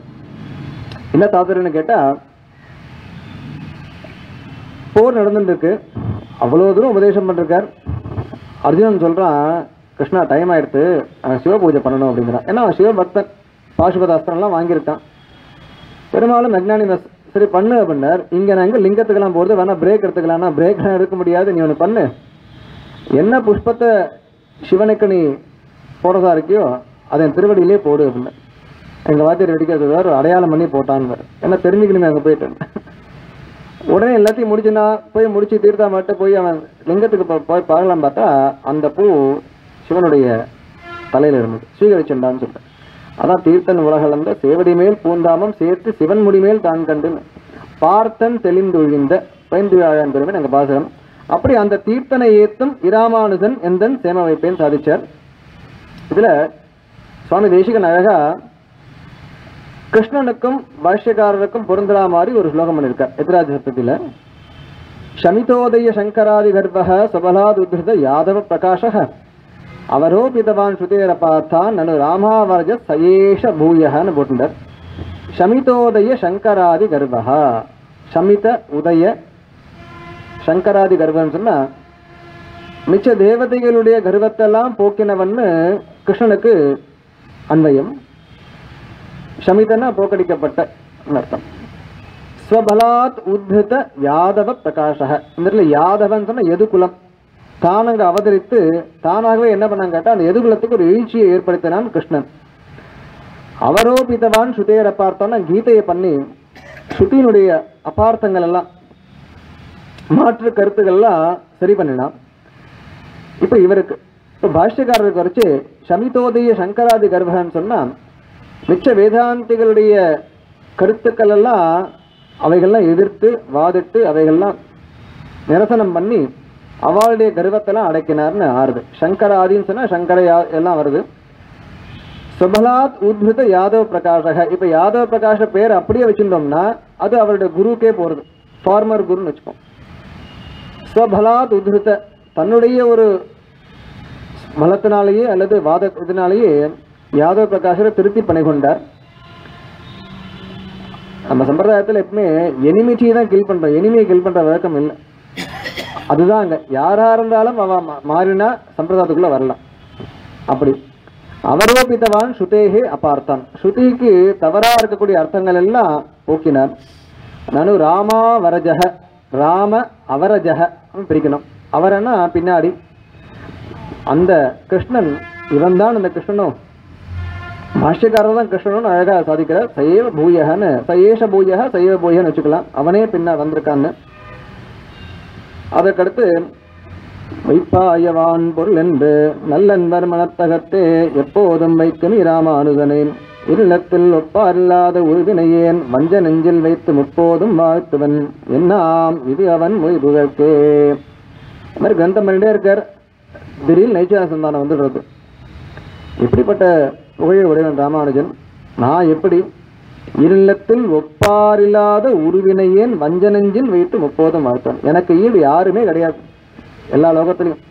என்ன தாத்துறன்னு கேட்டால், போர் நடந்துட்டுருக்கு, அவ்வளோ தூரம் உபதேசம் பண்ணிருக்கார். அர்ஜுனன் சொல்கிறான், கிருஷ்ணா டைம் ஆகிடுத்து, அவன் சிவ பூஜை பண்ணணும் அப்படிங்கிறான். ஏன்னா அவன் சிவபக்தன், பாசுபதாஸ்திரம்லாம் வாங்கியிருக்கான். பெரும்பாலும் அஜ்ஞானி மஸ் சரி பண்ணு அப்படின்னார். இங்கே நான் இங்கே லிங்கத்துக்கெல்லாம் போகிறது வேணா, பிரேக் எடுத்துக்கலாம்னா பிரேக்கெலாம் எடுக்க முடியாது, நீ ஒன்று பண்ணு. என்ன புஷ்பத்தை சிவனுக்கு நீ போடுறதா இருக்கியோ அதை என் திருவடியிலே போடு அப்படின்னு. எங்கள் வாத்தியார் வெடிக்கிறது வேறு அடையாளம் பண்ணி போட்டான்னு, ஏன்னா தெரிஞ்சுக்கணுமே அங்கே போயிட்டு. உடனே எல்லாத்தையும் முடிச்சுன்னா போய் முடிச்சு தீர்த்தா மட்டும் போய் அவன் லிங்கத்துக்கு போய் பார்க்கலாம். பார்த்தா அந்த பூ சிவனுடைய தலையில் இருந்தது, ஸ்வீகரிச்சுண்டான்னு சொல்லிட்டேன். அதான் தீர்த்தன் உலகளந்த சேவடி மேல் பூந்தாமம் சேர்த்து சிவன் முடிமேல் தான் கண்டு பார்த்தன் தெளிந்தொழிந்த பைந்துயாழான் பெருமை நாங்கள் பாசுரம். அப்படி அந்த தீர்த்தனை ஏத்தும் இராமானுஜன் எந்தன் சேம வைப்பேன் சாதிச்சார். இதில் சுவாமி தேசிகன் அழகா கிருஷ்ணனுக்கும் பாஷ்யக்காரருக்கும் பொருந்தரா மாதிரி ஒரு ஸ்லோகம் பண்ணியிருக்கார். எதிராஜ சப்தத்தில் ஷமிதோதய சங்கராதி கர்ப்பக சபலாத் உத்ருத யாதவ பிரகாஷக அவரோபிதவான் ஸ்ருதேர பார்த்தான் நனு ராமாவரஜ சயேஷ பூயகன்னு போட்டுட்டார். ஷமிதோதய சங்கராதி கர்ப்பா, ஷமித உதய சங்கராதி கர்வன்னு சொன்னால் மிச்ச தேவதைகளுடைய கர்வத்தெல்லாம் போக்கினவன்னு கிருஷ்ணனுக்கு அன்வயம். ஷமிதனா போக்கடிக்கப்பட்ட அர்த்தம். ஸ்வபலாத் உத்ருத யாதவ பிரகாஷக, இந்த இடத்துல யாதவன்னு சொன்னால் எதுகுலம். தானங்க அவதரித்து தானாகவே என்ன பண்ணாங்க கேட்டால் அந்த எதுகுலத்துக்கு ஒரு எழுச்சியை ஏற்படுத்தினான் கிருஷ்ணன். அவரோபிதவான் ஸ்ருதேர பார்த்தான்னா கீதையை பண்ணி ஸ்ருதியினுடைய அபார்த்தங்கள் எல்லாம் மாற்று கருத்துக்கள்லாம் சரி பண்ணினான். இப்போ இவருக்கு, இப்போ பாஷ்யக்காரருக்கு வரைச்சு ஷமிதோதய சங்கராதி கர்வகன்னு சொன்னால் மிச்ச வேதாந்திகளுடைய கருத்துக்கள் எல்லாம் அவைகள்லாம் எதிர்த்து வாதிட்டு அவைகள்லாம் நிரசனம் பண்ணி அவளுடைய கர்வத்தெல்லாம் அடைக்கினார்னு ஆறுது. சங்கராதின்னு சொன்னால் சங்கர எல்லாம் வருது. சுபலாத் உத்ருத யாதவ பிரகாஷக, இப்போ யாதவ பிரகாஷ பேர் அப்படியே வச்சுருந்தோம்னா அது அவருடைய குருக்கே போகிறது, ஃபார்மர் குருன்னு வச்சுப்போம். ஸ்வபலாத் உத்ருத, தன்னுடைய ஒரு மலத்தினாலேயே அல்லது வாத இதனாலேயே யாதவ பிரகாஷரை திருப்தி பண்ணி கொண்டார். நம்ம சம்பிரதாயத்தில் எப்பவுமே எனிமிட்டியை தான் கில் பண்ணுறோம், எனிமையை கில் பண்ணுற வழக்கம் இல்லை. அதுதான் அங்கே யாராக இருந்தாலும் அவன் மாறினா சம்பிரதாயத்துக்குள்ளே வரலாம். அப்படி அவரோபித்தவான் ஸ்ருதேகே அபார்த்தான், ஸ்ருதிக்கு தவறாக இருக்கக்கூடிய அர்த்தங்கள் எல்லாம் போக்கினார். நனு ராமா வரஜக, ராம அவரஜக பிரிக்கணும். அவரன்னா பின்னாடி அந்த கிருஷ்ணன், இவன் தான் அந்த கிருஷ்ணனும், பாஷ்யக்காரர் தான் கிருஷ்ணனும் அழகாக சாதிக்கிறார். சைவ பூயகன்னு, சயேஷ பூயக சைவ பூயகன்னு வச்சுக்கலாம், அவனே பின்னா வந்திருக்கான்னு. அதற்கடுத்து வைப்பாயவான் பொருள் என்று நல்லன்பர் மனத்தகத்தே எப்போதும் வைக்கும் இராமானுஜனை இல்லத்தில் ஒப்பாரில்லாத உருவினையேன் வஞ்ச நெஞ்சில் வைத்து முப்போதும் வாழ்த்துவன் என்னாம் இது அவன் மொழி புகழ்கே. அது மாதிரி கந்தம் பண்ணிகிட்டே இருக்கார். திடீர் நைச்ச சந்தானம் வந்துடுறது. இப்படிப்பட்ட புகழ் உடையவன் ராமானுஜன் நான் எப்படி இல்லத்தில் ஒப்பாரில்லாத உருவினையேன் வஞ்சனெஞ்சில் வைத்து முப்போதும் வாழ்த்தான், எனக்கு ஈடு யாருமே கிடையாது எல்லா லோகத்திலையும்,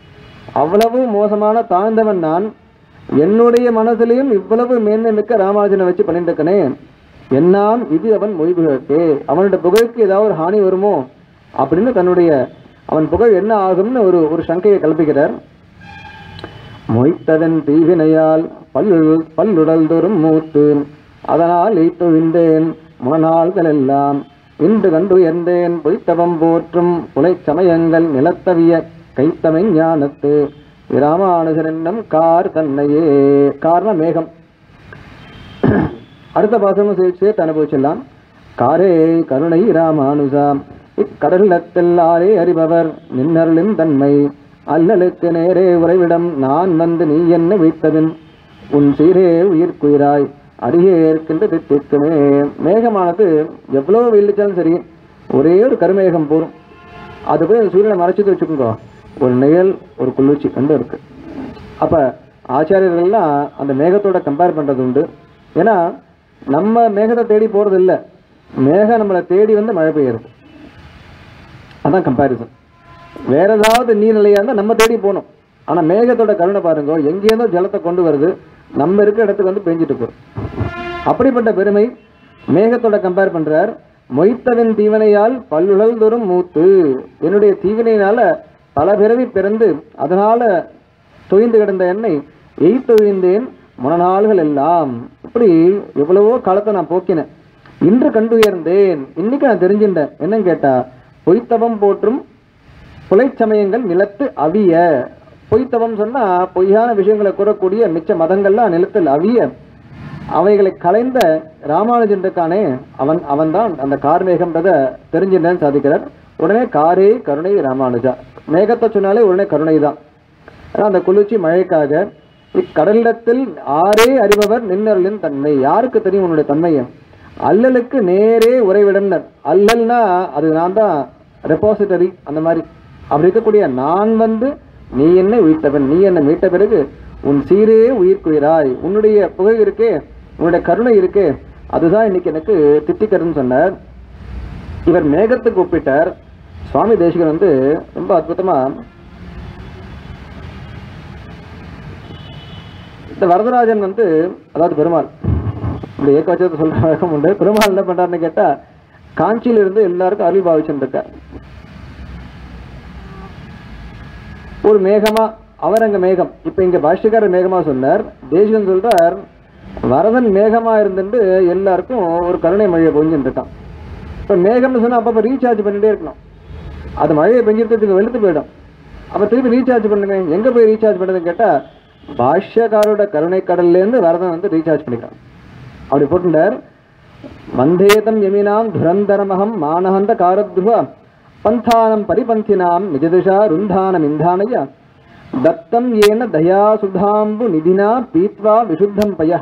அவ்வளவு மோசமான தாழ்ந்தவன் நான், என்னுடைய மனதிலையும் இவ்வளவு மேன்மை மிக்க ராமானுஜனை வச்சு பண்ணிட்டு இருக்கனே, என்னாம் இது அவன் மொழி புகழ்கே, அவனுடைய புகழுக்கு ஏதாவது ஒரு ஹானி வருமோ அப்படின்னு தன்னுடைய அவன் புகழ் என்ன ஆகும்னு ஒரு சங்கையை கல்பிக்கிறார். மொய்த்ததன் தீவினையால் பல்லுடல் தோறும் மூத்து அதனால் ஈத்துவிந்தேன் முனநாள்கள் எல்லாம் இன்று கண்டு எந்தேன் பொய்த்தவம் போற்றும் புலை சமயங்கள் நிலத்தவிய கைத்தமை ஞானத்து இராமானுஜரென்னும் கார் தன்னையே. காரண மேகம் அடுத்த பாசமும் சேர்த்து அனுபவிச்சிடலாம். காரே கருணை ராமானுஜா இக்கடலத்தில் ஆரே அறிபவர் நின்னருளின் தன்மை அல்லலுக்கு நேரே உறைவிடம் நான் வந்து நீ என்ன வைத்ததின் உன் சீரே உயிர்க்குயிராய் அடியே இருக்கின்ற தித்திக்குமே. மேகமானது எவ்வளோ வெயிலிச்சாலும் சரி ஒரே ஒரு கருமேகம் போகும். அது போய் சூரியனை மறைச்சிட்டு வச்சுக்கோங்க, ஒரு நிழல் ஒரு குளிர்ச்சி கண்டு இருக்கு. அப்போ ஆச்சாரியர்கள்லாம் அந்த மேகத்தோட கம்பேர் பண்ணுறது உண்டு. ஏன்னா நம்ம மேகத்தை தேடி போகிறது இல்லை, மேகம் நம்மளை தேடி வந்து மழை பெய்யுறது. அதான் கம்பேரிசன். வேற ஏதாவது நீர்நிலையாக இருந்தால் நம்ம தேடி போகணும், ஆனால் மேகத்தோட கருணை பாருங்க, எங்கேயிருந்தோ ஜலத்தை கொண்டு வருது, நம்ம இருக்கிற இடத்துக்கு வந்து பெஞ்சிட்டு போகிறோம். அப்படிப்பட்ட பெருமை மேகத்தோட கம்பேர் பண்ணுறார். மொய்த்தவின் தீவினையால் பல்லுழல் தோறும் மூத்து, என்னுடைய தீவினையினால பல பிறவி பிறந்து அதனால தொய்ந்து கிடந்த என்னை எய்தொழிந்தேன் முனநாள்கள் எல்லாம். இப்படி எவ்வளவோ காலத்தை நான் போக்கினேன், இன்று கண்டுயர்ந்தேன். இன்னைக்கு நான் தெரிஞ்சின்றேன். என்னன்னு கேட்டா, பொய்த்தவம் போற்றும் புலைச்சமயங்கள் நிலத்து அவிய. பொய்த்தவம் சொன்னா பொய்யான விஷயங்களை கூறக்கூடிய மிச்ச மதங்கள்லாம் நிலத்தில் அவிய, அவைகளை கலைந்த ராமானுஜனுக்கானே அவன்தான் அந்த கார்மேகம்ன்றத தெரிஞ்சின்றேன்னு சாதிக்கிறார். உடனே காரே கருணை ராமானுஜா. மேகத்தை சொன்னாலே உடனே கருணை தான். ஆனால் அந்த குளிர்ச்சி மழைக்காக இக்கடலத்தில் ஆரே அறிபவர் நின்னருளின் தன்மை. யாருக்கு தெரியும் உன்னுடைய தன்மையை? அல்லலுக்கு நேரே உறைவிடனர். அல்லல்னா அது நான் தான் ரெபாசிட்டரி, அந்த மாதிரி. அப்படி இருக்கக்கூடிய நான் வந்து நீ என்னை உயிர்த்தவன், நீ என்னை மீட்ட பிறகு உன் சீரே உயிர்க்குயிராய். உன்னுடைய புகை இருக்கே, உன்னுடைய கருணை இருக்கே, அதுதான் இன்னைக்கு எனக்கு தித்திக்கிறதுன்னு சொன்னார். இவர் மேகத்துக்கு ஒப்பிட்டார். சுவாமி தேசிகர் வந்து ரொம்ப அற்புதமாக இந்த வரதராஜன் வந்து, அதாவது பெருமாள், இந்த ஏகவச்சத்தை சொல்ற வழக்கம் உண்டு. பெருமாள் என்ன பண்றாருன்னு கேட்டா, காஞ்சியிலிருந்து எல்லாருக்கும் அருள் பாவிச்சுருக்கார். ஒரு மேகமா அவர் அங்க மேகம், இப்ப இங்க பாஷ்யக்காரர் மேகமா சொன்னார். தேசிகன் சொல்றார், வரதன் மேகமா இருந்துட்டு எல்லாருக்கும் ஒரு கருணை மழையை பொஞ்சுருக்கான். இப்ப மேகம்னு சொன்னா அப்பப்ப ரீசார்ஜ் பண்ணிட்டே இருக்கணும். அது மழையை பெஞ்சிருக்கிறதுக்கு வெளுத்து போயிடும். அப்ப திருப்பி ரீசார்ஜ் பண்ணுங்க. எங்க போய் ரீசார்ஜ் பண்ணுறதுன்னு கேட்டா, பாஷ்யக்காரோட கருணை கடல்லேருந்து வரதன் வந்து ரீசார்ஜ் பண்ணிக்கிறான். அப்படி போட்டுட்டார். வந்தேதம் எமினாம் துரந்தரமகம் மானகந்த காரத்வா பந்தானம் பரிபந்தினாம் நிஜதிஷா ருந்தானம் இந்தானய தத்தம் ஏன தயா சுதாம்பு நிதினா பீத்வா விசுத்தம் பய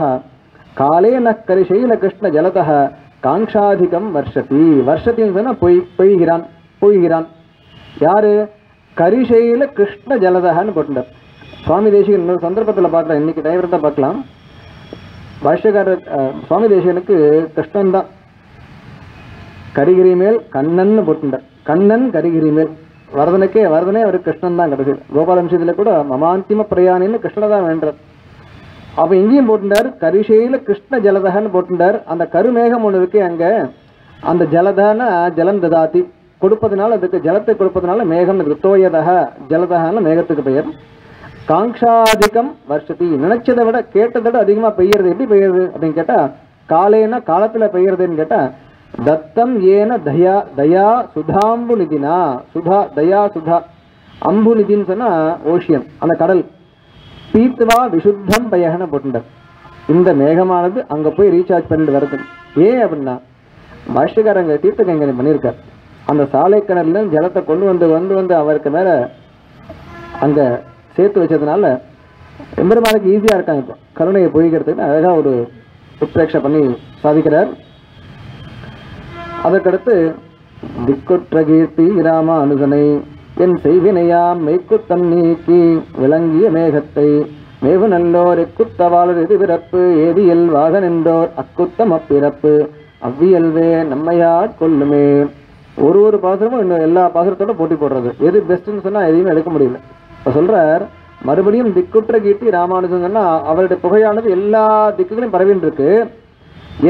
காலேன கரிசைல கிருஷ்ண ஜலத காங்காதிகம் வர்ஷதி. வர்ஷத்தின்னு சொன்னா பொய்கிறான் பொய்கிறான். யாரு? கரிசைல கிருஷ்ண ஜலதன்னு போட்டுட்டார். சுவாமி தேசிகன் இன்னொரு சந்தர்ப்பத்தில் பார்க்கலாம், இன்னைக்கு டைவர்ட்டா பார்க்கலாம். பாஷ்யக்காரர் சுவாமி தேசிகனுக்கு கிருஷ்ணன்தான் கரிகிரி மேல் கண்ணன் போட்டுட்டார். கண்ணன் கரிகிரி மேல். வரதனே அவருக்கு கிருஷ்ணன் தான் கிடைச்சது. கோபாலம்சத்தில் கூட மமாந்திம பிரயாணின்னு கிருஷ்ணனை தான் வேண்டார். அப்போ இங்கேயும் போட்டுட்டார், கரிசையில கிருஷ்ண ஜலதகன்னு போட்டுட்டார். அந்த கருமேகம் ஒன்று இருக்கு அங்கே, அந்த ஜலதன ஜலம் ததாத்தி கொடுப்பதனால, அதுக்கு ஜலத்தை கொடுப்பதனால மேகம் ரித்தோயதக ஜலதகன்னு மேகத்துக்கு பெயர். காங்காதிகம் வருஷத்தி, நினைச்சதை விட கேட்டதை விட அதிகமாக பெய்யறது. எப்படி பெய்யறது அப்படின்னு கேட்டால், காலேனா காலத்தில் பெய்யறதுன்னு கேட்டால், தத்தம் ஏன தயா தயா சுதாம்பு நிதினா. சுதா தயா சுதா, அம்பு நிதின்னு சொன்னால் ஓஷியன், அந்த கடல். பீத்வா விசுத்தம் பயகன போட்டுட்டார். இந்த மேகமானது அங்கே போய் ரீசார்ஜ் பண்ணிட்டு வருது. ஏன் அப்படின்னா, பாஷ்யக்காரங்க தீர்த்த கைங்கரியம் பண்ணியிருக்கார். அந்த சாலை கிணறுல ஜலத்தை கொண்டு வந்து வந்து வந்து அவருக்கு மேலே அங்கே சேர்த்து வச்சதுனால எம்பெருமானுக்கு ஈஸியாக இருக்காங்க. இப்போ கருணையை பொழிக்கிறதுக்கு அழகாக ஒரு உத்ரேட்சை பண்ணி சாதிக்கிறார். அதற்கடுத்து, திக்குற்ற கீர்த்தி இராம அனுசனை என் செய்வினையாம் மெய்க்குத்தன் நீக்கி விளங்கிய மேகத்தை மேவு நல்லோர் எக்குத்தவாளர் இது பிறப்பு ஏதியல் வாக நின்றோர் அக்குத்தம் அப்பிறப்பு அவ்வியல்வே நம்மையாட் கொள்ளுமே. ஒரு பாசுரமும் இன்னும் எல்லா பாசுரத்தோட போட்டி போடுறது. எது பெஸ்ட்டுன்னு சொன்னால் எதையுமே எடுக்க முடியல. இப்போ சொல்கிறார் மறுபடியும், திக்குற்ற கீர்த்தி ராமானுஜன்னா அவருடைய புகையானது எல்லா திக்குகளையும் பரவின்னு இருக்கு.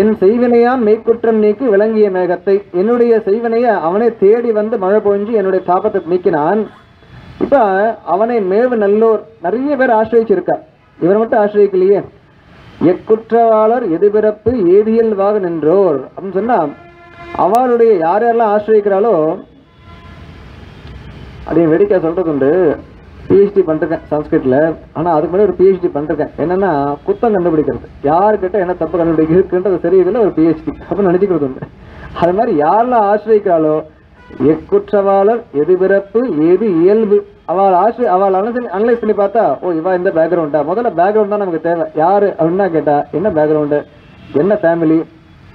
என் செய்வினையாம் மெய்க்குற்றம் நீக்கி விளங்கிய மேகத்தை, என்னுடைய செய்வினையை அவனை தேடி வந்து மழை பொழிஞ்சு என்னுடைய தாபத்தை நீக்கினான். இப்போ அவனை மேவு நல்லோர், நிறைய பேர் ஆசிரியச்சிருக்கார், இவரை மட்டும் ஆசிரியக்கலையே. எக்குற்றவாளர் எதிர்பிறப்பு ஏதியல்வாக நின்றோர் அப்படின்னு சொன்னால், அவளுடைய யாரெல்லாம் ஆசிரியக்கிறாளோ அதே வேடிக்கை சொல்கிறது உண்டு. பிஹெச்டி பண்ணிருக்கேன் சன்ஸ்கிரிட்டில், ஆனால் அதுக்கு முன்னாடி ஒரு பிஹெச்டி பண்ணிருக்கேன். என்னென்னா, குத்தம் கண்டுபிடிக்கிறது, யாருக்கிட்ட என்ன தப்பு கண்டுபிடிக்கிறதுன்றது சரி, இதில் ஒரு பிஹெச்டி அப்படின்னு நினச்சிக்கிறது உண்டு. அது மாதிரி யாரெல்லாம் ஆசிரியக்கிறாளோ, எக்குற்றவாளர் எது பிறப்பு எது இயல்பு அவள் ஆசை அவள் அனலைஸ் பண்ணி பார்த்தா, ஓ இவா இந்த பேக்ரவுண்டா. முதல்ல பேக்ரவுண்ட் தான் நமக்கு தேவை. யாரு அப்படின்னா கேட்டா என்ன பேக்ரவுண்டு, என்ன ஃபேமிலி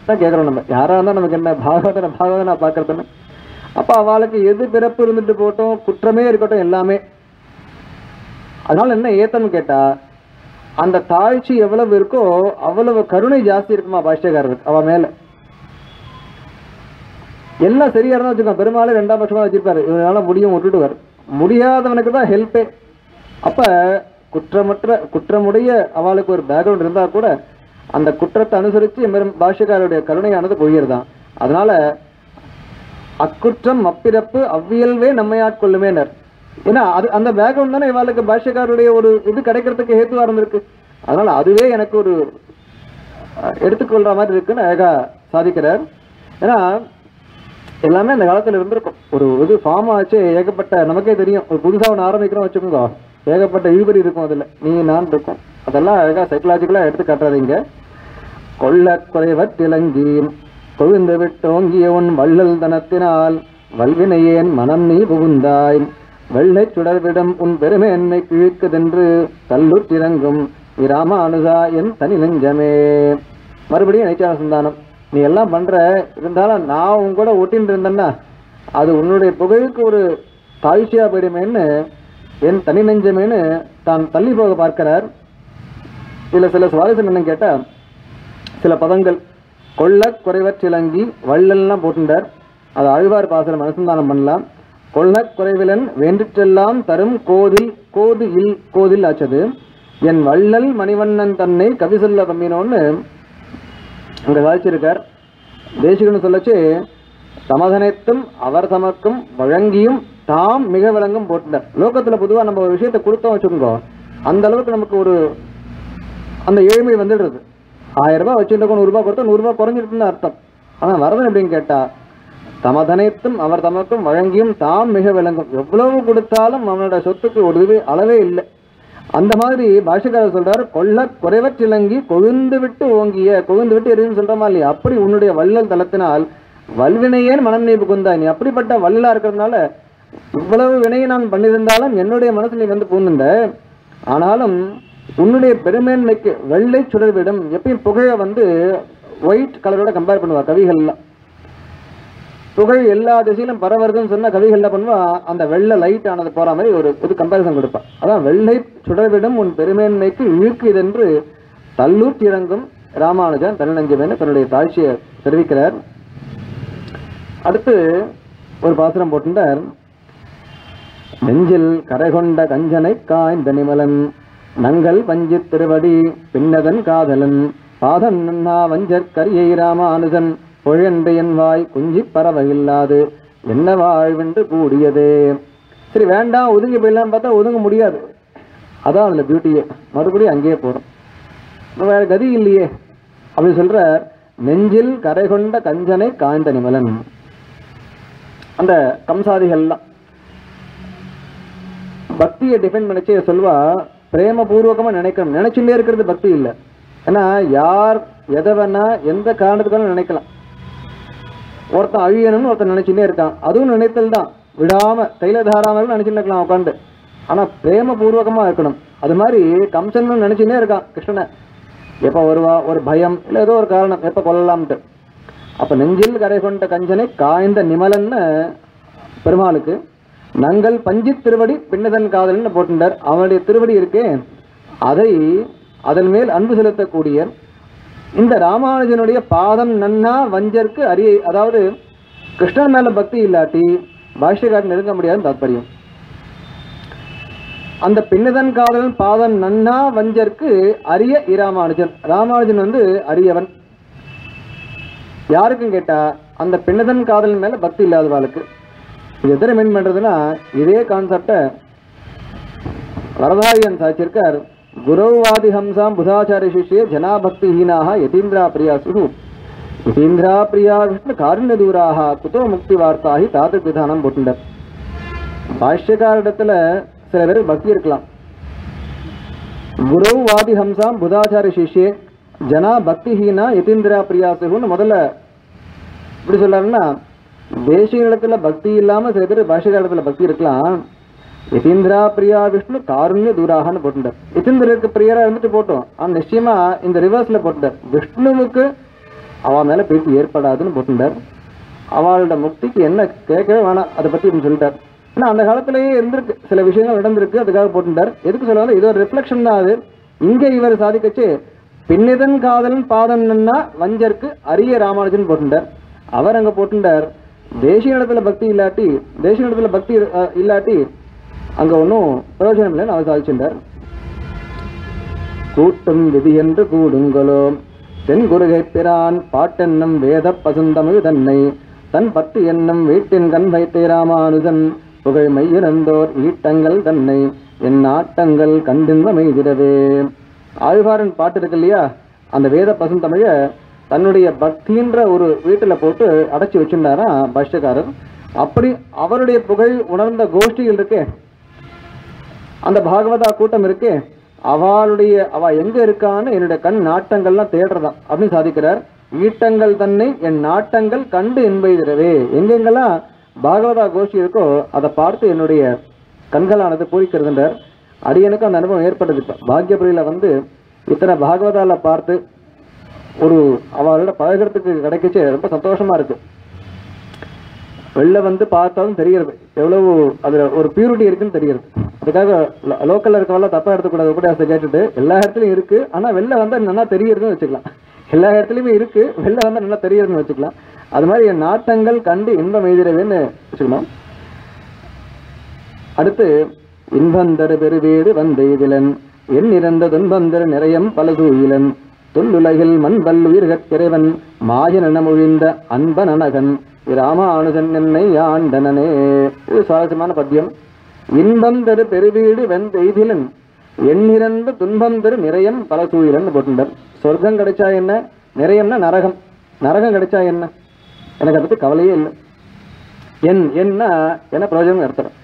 தான் கேட்குறோம். நம்ம யாராக இருந்தால் நமக்கு என்ன பாகவதனை பாகவதனாக பார்க்குறதுன்னு. அப்போ அவளுக்கு எது பிறப்பு இருந்துட்டு போட்டோம், குற்றமே இருக்கட்டும் எல்லாமே. அதனால என்ன ஏத்தம்னு கேட்டால், அந்த தாழ்ச்சி எவ்வளவு இருக்கோ அவ்வளவு கருணை ஜாஸ்தி இருக்குமா பாஷ்யக்காரருக்கு அவள் மேலே. எல்லாம் சரியா இருந்தால் வச்சுக்கோங்க, பெருமாள் ரெண்டாம் பட்சமாக வச்சிருப்பாரு, இவனால முடியும் விட்டுடுவார். முடியாதவனுக்கு தான் ஹெல்ப்பே. அப்போ குற்றமுடைய அவளுக்கு ஒரு பேக்ரவுண்ட் இருந்தால் கூட அந்த குற்றத்தை அனுசரித்து பாஷ்யக்காரருடைய கருணையானது பொய்யறதான். அதனால அக்குற்றம் அப்பிறப்பு அவ்வியல்வே நம்மை ஆட்கொள்ளுமேனர். ஏன்னா அது அந்த பேக்ரவுண்ட் தானே இவாளுக்கு பாஷ்யக்காரருடைய ஒரு இது கிடைக்கிறதுக்கு ஹேத்துவா இருந்திருக்கு. அதனால அதுவே எனக்கு ஒரு எடுத்துக்கொள்ற மாதிரி இருக்குன்னு அழகா சாதிக்கிறார். ஏன்னா எல்லாமே அந்த காலத்தில் இருந்திருக்கும். ஒரு இது ஃபார்ம் ஆச்சு ஏகப்பட்ட, நமக்கே தெரியும். ஒரு புதுசாக ஒன்று ஆரம்பிக்கிறோம் வச்சுக்கோங்க, ஏகப்பட்ட இழுபறி இருக்கும், அதில் நீ நான் இருக்கும். அதெல்லாம் அழகாக சைக்கலாஜிக்கலாக எடுத்து காட்டுறாதீங்க. கொள்ள குறைவற்றிலங்கி கொழுந்து விட்டோங்கிய உன் வள்ளல் தனத்தினால் வல்வினையேன் மனம் நீ புகுந்தாய், வெள்ளை சுடர்விடம் உன் பெருமேன்மை கிழிக்குதென்று தள்ளுற்றிறங்கும் இராமானுஜா என் தனி நெஞ்சமே. மறுபடியும் நைச்சார சந்தானம், நீ எல்லாம் பண்ணுற இருந்தாலும் நான் உங்க கூட ஒட்டின்னு இருந்தேன்னா அது உன்னுடைய புகழுக்கு ஒரு தாழ்ச்சியாக போயிடுமேன்னு என் தனி நெஞ்சமேன்னு தான் தள்ளி போக பார்க்கிறார். இதில் சில சுவாரஸ்யம் என்னன்னு கேட்டால், சில பதங்கள் கொள்ள குறைவற்றிலங்கி வள்ளல்லாம் போட்டுட்டார், அது ஆழ்வார் பாசனம் அனுசந்தானம் பண்ணலாம். கொள்ள குறைவிலன் வேண்டிற்றெல்லாம் தரும் கோதில் கோது இல் கோதில் ஆச்சது என் வள்ளல் மணிவண்ணன் தன்னை கவி சொல்ல கம்மினோன்னு அங்கே சாதிச்சிருக்கார். தேசிகன்னு சொல்லச்சு சமதனைத்தும் அவர் தமக்கும் வழங்கியும் தாம் மிக விளங்கும் போட்டுட்டார். லோகத்தில் பொதுவாக நம்ம ஒரு விஷயத்தை கொடுத்தோம் வச்சுக்கோங்க, அந்த அளவுக்கு நமக்கு ஒரு அந்த ஏழ்மை வந்துடுறது. 1000 ரூபா வச்சுருக்கோம், 100 ரூபா கொடுத்தோம், 100 ரூபா குறைஞ்சிருக்குன்னு அர்த்தம். ஆனால் வரதன் எப்படின்னு கேட்டால், தமதனைத்தும் அவர் தமக்கும் வழங்கியும் தாம் மிக விளங்கும். எவ்வளவு கொடுத்தாலும் அவனோட சொத்துக்கு ஒரு அளவே இல்லை. அந்த மாதிரி பாஷைக்காரர் சொல்றாரு, கொள்ள குறைவற்றிலங்கி கொழுந்து விட்டு ஓங்கிய, கொழுந்து விட்டு எரியும் சொல்றமா இல்லையா, அப்படி உன்னுடைய வள்ளல் தளத்தினால் வல்வினையே மனம் நீ புகுந்தாய். நீ அப்படிப்பட்ட வள்ளலா இருக்கிறதுனால இவ்வளவு வினையை நான் பண்ணியிருந்தாலும் என்னுடைய மனசு நீ வந்து பூந்துண்ட. ஆனாலும் உன்னுடைய பெருமேன்மைக்கு வெள்ளை சுடர்விடம், எப்பயும் புகையை வந்து ஒயிட் கலரோட கம்பேர் பண்ணுவார் கவிகள்லாம். புகை எல்லா திசையிலும் பரவறதுன்னு சொன்னால் கவிகள்லாம் பண்ணுவான், அந்த வெள்ளை லைட் ஆனது போகிற மாதிரி ஒரு புது கம்பேரிசன் கொடுப்பான். அதான் வெள்ளை சுடர்விடம் உன் பெருமேன்மைக்கு இழுக்கு இதென்று தள்ளூர் திறங்கும் ராமானுஜன் தன்னஞ்சமேன்னு தன்னுடைய தாழ்ச்சியை தெரிவிக்கிறார். அடுத்து ஒரு பாசனம் போட்டுட்டார். நெஞ்சில் கரைகொண்ட கஞ்சனை காய்ந்த நிமலன் நங்கள் வஞ்சி திருவடி பின்னதன் காதலன் பாதன் நன்னா வஞ்சற்கரியை ராமானுஜன் பொழென்று என் வாய் குஞ்சி பறவையில்லாது என்ன வாழ்வென்று கூடியதே. சரி வேண்டாம் ஒதுங்கி போயிடலான்னு பார்த்தா ஒதுங்க முடியாது. அதான் அதில் பியூட்டியே, மறுபடியும் அங்கேயே போகிறோம், வேறு கதி இல்லையே அப்படின்னு சொல்கிற. நெஞ்சில் கரை கொண்ட கஞ்சனை காய்ந்த நிமலன், அந்த கம்சாதிகள்லாம் பக்தியை டிஃபைன் பண்ணிச்சு சொல்வா. பிரேமபூர்வகமாக நினைக்கணும், நினச்சுட்டே இருக்கிறது பக்தி இல்லை. ஏன்னா யார் எதை வேணா எந்த காரணத்துக்கான நினைக்கலாம். ஒருத்தன் அழியணும்னு ஒருத்தன் நினைச்சுட்டே இருக்கான், அதுவும் நினைத்தல் தான், விடாம தைல தாராமல் நினைச்சுட்டு இருக்கலாம் உட்காந்து. ஆனா பிரேம பூர்வகமா இருக்கணும். அது மாதிரி கம்சன் நினைச்சுட்டே இருக்கான் கிருஷ்ணனை, எப்ப வருவா, ஒரு பயம் இல்லை ஏதோ ஒரு காரணம், எப்ப கொள்ளலாம்ட்டு. அப்ப நெஞ்சில் கரை கொண்ட கஞ்சனை காய்ந்த நிமலன்னு பெருமாளுக்கு நங்கள் பஞ்சி திருவடி பின்னதன் காதல்னு போட்டுட்டார். அவனுடைய திருவடி இருக்கே அதை அதன் மேல் அன்பு செலுத்தக்கூடிய இந்த ராமானுஜனுடைய பாதம் நன்னா வஞ்சற்கு அரிய, அதாவது கிருஷ்ணன் மேல பக்தி இல்லாட்டி பாஷ்யக்காரன் நெருங்க முடியாது தாத்பரியம். அந்த பின்னதன் காதலன் பாதம் நன்னா வஞ்சற்கு அரிய இராமானுஜன், ராமானுஜன் வந்து அரியவன் யாருக்கும் கேட்டா அந்த பின்னதன் காதலன் மேல பக்தி இல்லாதவாளுக்கு. இது எத்தனை மீன் பண்றதுன்னா, இதே கான்செப்டை வரதாரியன் சாதிச்சிருக்கார். குரவாதி ஹம்சாம் புதாச்சாரிய சிஷ்யே ஜனா பக்தி ஹீனாக யதீந்திரா பிரியா சுகு யதீந்திரா பிரியா விஷ்ணு காருண்ய தூராக குதோ முக்தி வார்த்தாகி தாத்து விதானம் போட்டுண்டர். பாஷ்யக்காரிடத்துல சில பேருக்கு பக்தி இருக்கலாம். குரவாதி ஹம்சாம் புதாச்சாரிய சிஷ்யே ஜனா பக்தி ஹீனா யதீந்திரா பிரியா சுகுன்னு முதல்ல இப்படி சொல்றாருன்னா, தேசிய இடத்துல பக்தி இல்லாமல் சில பேர் பாஷிக இடத்துல பக்தி இருக்கலாம். யதீந்திரா பிரியா விஷ்ணு காருண்ய தூராகனு போட்டுட்டார். யதீந்திரருக்கு பிரியரா இருந்துட்டு போட்டோம், ஆனால் நிச்சயமா இந்த ரிவர்ஸ்ல போட்டுட்டார். விஷ்ணுவுக்கு அவன் மேல பேச்சு ஏற்படாதுன்னு போட்டுட்டார். அவளோட முக்திக்கு என்ன கேட்கவே வேணாம், அதை பத்தி அப்படின்னு சொல்லிட்டார். ஏன்னா அந்த காலத்திலேயே இருந்திருக்கு, சில விஷயங்கள் நடந்திருக்கு, அதுக்காக போட்டுட்டார். எதுக்கு சொல்லுவாங்க, இது ஒரு ரிஃப்ளெக்ஷன் தான். அது இங்க இவர் சாதிக்கச்சு பின்னிதன் காதலன் பாதன்னா வஞ்சருக்கு அரிய ராமானுஜன் போட்டுட்டார். அவர் அங்க போட்டுட்டார் தேசிய இடத்துல பக்தி இல்லாட்டி, தேசிய இடத்துல பக்தி இல்லாட்டி அங்க ஒன்றும் பிரயோஜனம் இல்லைன்னு அவர் சாதிச்சிருந்தார். கூட்டும் விதி என்று கூடுங்களோ தென் குருகை பிரான் பாட்டென்னும் வேத பசுந்தமிழ் தன்னை தன் பத்து என்னும் வீட்டின் கண் வைத்தே ராமானுஜன் புகழ் மையிறந்தோர் ஈட்டங்கள் தன்னை என் ஆட்டங்கள் கண்டிந்த மெய்திரவே. ஆழ்வாரன் பாட்டு இருக்கு இல்லையா, அந்த வேத பசுந்தமிழை தன்னுடைய பக்தின்ற ஒரு வீட்டில் போட்டு அடைச்சி வச்சுருந்தாரா பாஷ்யக்காரர். அப்படி அவருடைய புகழ் உணர்ந்த கோஷ்டிகள் இருக்கே, அந்த பாகவதா கூட்டம் இருக்கு, அவளுடைய அவ எங்க இருக்கான்னு என்னுடைய கண் நாட்டங்கள்லாம் தேடுறதான் அப்படின்னு சாதிக்கிறார். ஈட்டங்கள் தன்னை என் நாட்டங்கள் கண்டு இன்பெய்திரவே, எங்கெங்கெல்லாம் பாகவதா கோஷ்டி இருக்கோ அதை பார்த்து என்னுடைய கண்களானது பூரிக்கிறதுன்றார். அடியனுக்கு அந்த அனுபவம் ஏற்பட்டது. இப்போ பாக்யபுரியில வந்து இத்தனை பாகவதால பார்த்து ஒரு அவளோட பழகிறதுக்கு கிடைக்கிச்சு, ரொம்ப சந்தோஷமா இருக்கு. வெளில வந்து பார்த்தாலும் தெரிகிறது எவ்வளவு அதில் ஒரு பியூரிட்டி இருக்குன்னு தெரிகிறது. அதுக்காக லோக்கலில் இருக்கவெல்லாம் தப்பாக எடுத்துக்கூடாது கூட அதை கேட்டுட்டு. எல்லா இடத்துலையும் இருக்குது, ஆனால் வெளில வந்தால் நல்லா தெரியுதுன்னு வச்சுக்கலாம். எல்லா இடத்துலையுமே இருக்குது, வெளில வந்தால் நல்லா தெரியுதுன்னு வச்சுக்கலாம். அது மாதிரி என் நாட்டங்கள் கண்டு இன்பம் எய்திடவேன்னு வச்சுக்கணும். அடுத்து இன்பந்தரு பெருவேறு வந்தெய்திலன் என் இறந்த துன்பந்தரு நிறையம் பலதூயிலன் தொல்லுலகில் மண் பல்லுயிர்கற்கிறவன் மாயனென மொழிந்த அன்பன் அனகன் ராமானுஜன் என்னை ஆண்டனே. இது சுவாரஸ்யமான பத்தியம். இன்பம் தரு பெருவீடு வெந்தெய்திலன் எண்ணிறந்த துன்பம் தரு நிறையம் பல சூழலன்னு போட்டுட்டார். சொர்க்கம் கிடைச்சா என்ன, நிறையம்னா நரகம், நரகம் கிடைச்சா என்ன, எனக்கு அதை பற்றி கவலையே இல்லை. என் என்ன என்ன பிரயோஜனம் நடத்துறோம்.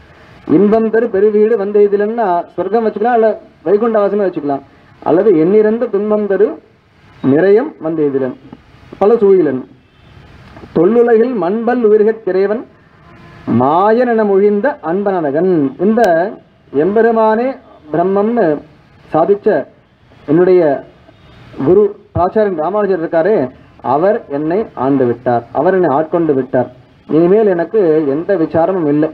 இன்பம் தரு பெருவீடு வெந்தெய்திலன்னா சொர்க்கம் வச்சுக்கலாம், அல்ல வைகுண்டவாசமே வச்சுக்கலாம். அல்லது எண்ணிறந்த துன்பம் தரு நிறையம் வெந்தெய்திலன் பல சூழலன் தொல்லுலகில் மண்பல் உயிர்கற் திரைவன் மாயன் என மொழிந்த அன்பனகன். இந்த எம்பெருமானே பிரம்மம்னு சாதிச்ச என்னுடைய குரு ஆச்சாரியன் ராமானுஜர் இருக்காரே, அவர் என்னை ஆண்டு விட்டார், அவர் என்னை ஆட்கொண்டு விட்டார், இனிமேல் எனக்கு எந்த விசாரமும் இல்லை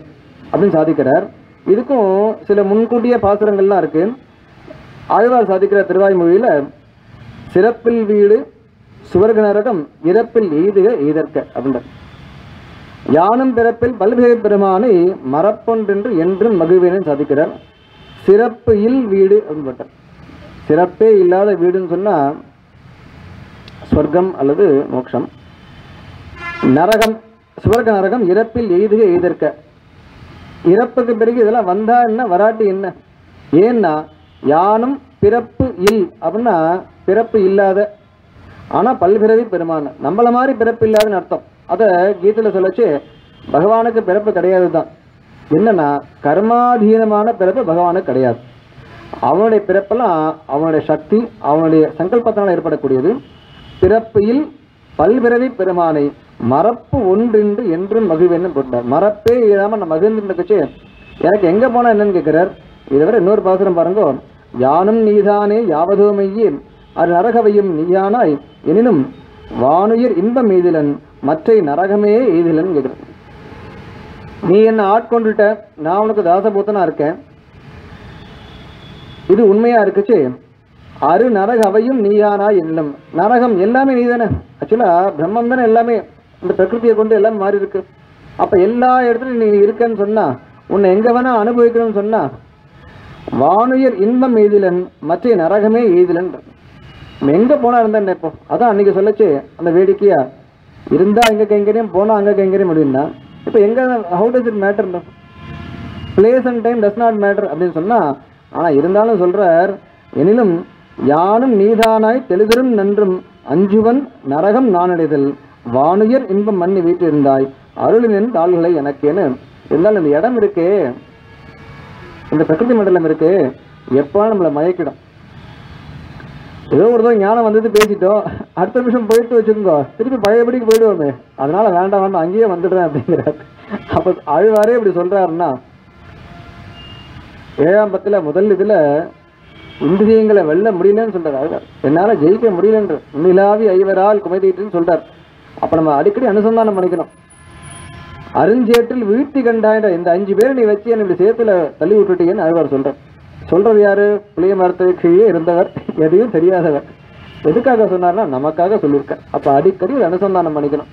அப்படின்னு சாதிக்கிறார். இதுக்கும் சில முன்கூட்டிய பாசுரங்கள்லாம் இருக்கு. ஆழ்வார் சாதிக்கிற திருவாய்மொழியில் சிறப்பில் வீடு சுவர்க நரகம் இறப்பில் எய்துக எய்தற்க அப்படின்ற யானும் பிறப்பில் பல்வேறு பெருமானை மறப்பொன்றென்று என்றும் மகிழ்வேனு சாதிக்கிறார். சிறப்பு இல் வீடு அப்படின்பார். சிறப்பே இல்லாத வீடுன்னு சொன்னால் ஸ்வர்க்கம் அல்லது மோட்சம். நரகம் சுவர்க நரகம் இறப்பில் எய்துக எய்தற்க, இறப்புக்கு பிறகு இதெல்லாம் வந்தா என்ன வராட்டி என்ன. ஏன்னா யானும் பிறப்பு இல் அப்படின்னா பிறப்பு இல்லாத, ஆனால் பல்பிறவி பெருமான் நம்மளை மாதிரி பிறப்பு இல்லாதுன்னு அர்த்தம். அதை கீதையில் சொல்லச்சு பகவானுக்கு பிறப்பு கிடையாது தான். என்னன்னா கர்மாதீனமான பிறப்பு பகவானுக்கு கிடையாது. அவனுடைய பிறப்பெல்லாம் அவனுடைய சக்தி அவனுடைய சங்கல்பத்தினால் ஏற்படக்கூடியது. பிறப்பில் பல்பிறவி பெருமானை மறப்பு ஒன்றின்று என்றும் மகிழ்வேன்னு போட்டார். மறப்பே இல்லாமல் நான் மகிழ்ந்துருந்துக்கச்சு, எனக்கு எங்கே போனால் என்னன்னு கேட்குறார். இதை விட இன்னொரு பாசுரம் பாருங்கோ. யானும் நீதானே யாவதோமையே அது நரகவையும் நீயானாய் எனினும் வானுயிர் இன்பம் எய்திலன் மற்ற நரகமே எய்திலன் கேட்குறேன். நீ என்னை ஆட்கொண்டுட்ட, நான் உனக்கு தாசபூத்தனா இருக்கேன், இது உண்மையா இருக்குச்சு. அரு நரகவையும் நீயானாய் எனினும், நரகம் எல்லாமே நீ தானே, ஆக்சுவலா பிரம்மம் தானே எல்லாமே, இந்த பிரகிருத்தியை கொண்டு எல்லாமே மாறி இருக்கு. அப்ப எல்லா இடத்துலையும் நீ இருக்கன்னு சொன்னா, உன்னை எங்க வேணா அனுபவிக்கணும்னு சொன்னா, வானுயிர் இன்பம் எய்திலன் மற்ற நரகமே எய்திலன். எங்கே போனால் இருந்தா என்ன இப்போ, அதான் அன்றைக்கி சொல்லச்சு அந்த வேடிக்கையா இருந்தால் எங்கே கைங்கரியும் போனால் அங்கே கைங்கரியும் அப்படின்னா. இப்போ எங்கே, how does it matter, place and time does not matter அப்படின்னு சொன்னால். ஆனால் இருந்தாலும் சொல்கிறார், எனினும் யானும் நீதானாய் தெளிதரும் நன்றும் அஞ்சுவன் நரகம் நானடைதல் வானுயர் இன்பம் மண்ணி வீட்டு இருந்தாய் அருளினின் தாள்களை எனக்கேன்னு. இருந்தாலும் இந்த இடம் இருக்கே, இந்த பிரகிருதி மண்டலம் இருக்கே, எப்போ நம்மளை மயக்கிடும். ஏதோ ஒரு தான் ஞானம் வந்தது பேசிட்டோம், அடுத்த நிமிஷம் போயிட்டு வச்சுக்கோங்க திருப்பி பழையபடிக்கு போயிடுவோமே, அதனால வேண்டாம் வேண்டாம் அங்கேயே வந்துடுறேன் அப்படிங்கிறார். அப்போ ஆழ்வாரே இப்படி சொல்றாருன்னா 7ஆம் பத்தில் முதல் இதுல இந்திரியங்களை வெல்ல முடியலன்னு சொல்றாரு ஆழ்வார், என்னால ஜெயிக்க முடியலன்ற நிலாவி ஐவரால் குமைதீட்டுன்னு சொல்றார். அப்ப நம்ம அடிக்கடி அனுசந்தானம் பண்ணிக்கணும். அருஞ்சேற்றில் வீழ்த்தி கண்டாயிட இந்த 5 பேரை நீ வச்சு என்னுடைய சேர்த்துல தள்ளி விட்டுட்டீங்கன்னு ஆழ்வார் சொல்றேன். சொல்றது யாரு? புளிய மரத்தை கீழே இருந்தவர், எதையும் தெரியாதவர். எதுக்காக சொன்னார்னா நமக்காக சொல்லியிருக்க. அப்ப அடிக்கடி ஒரு அனுசந்தானம் பண்ணிக்கணும்.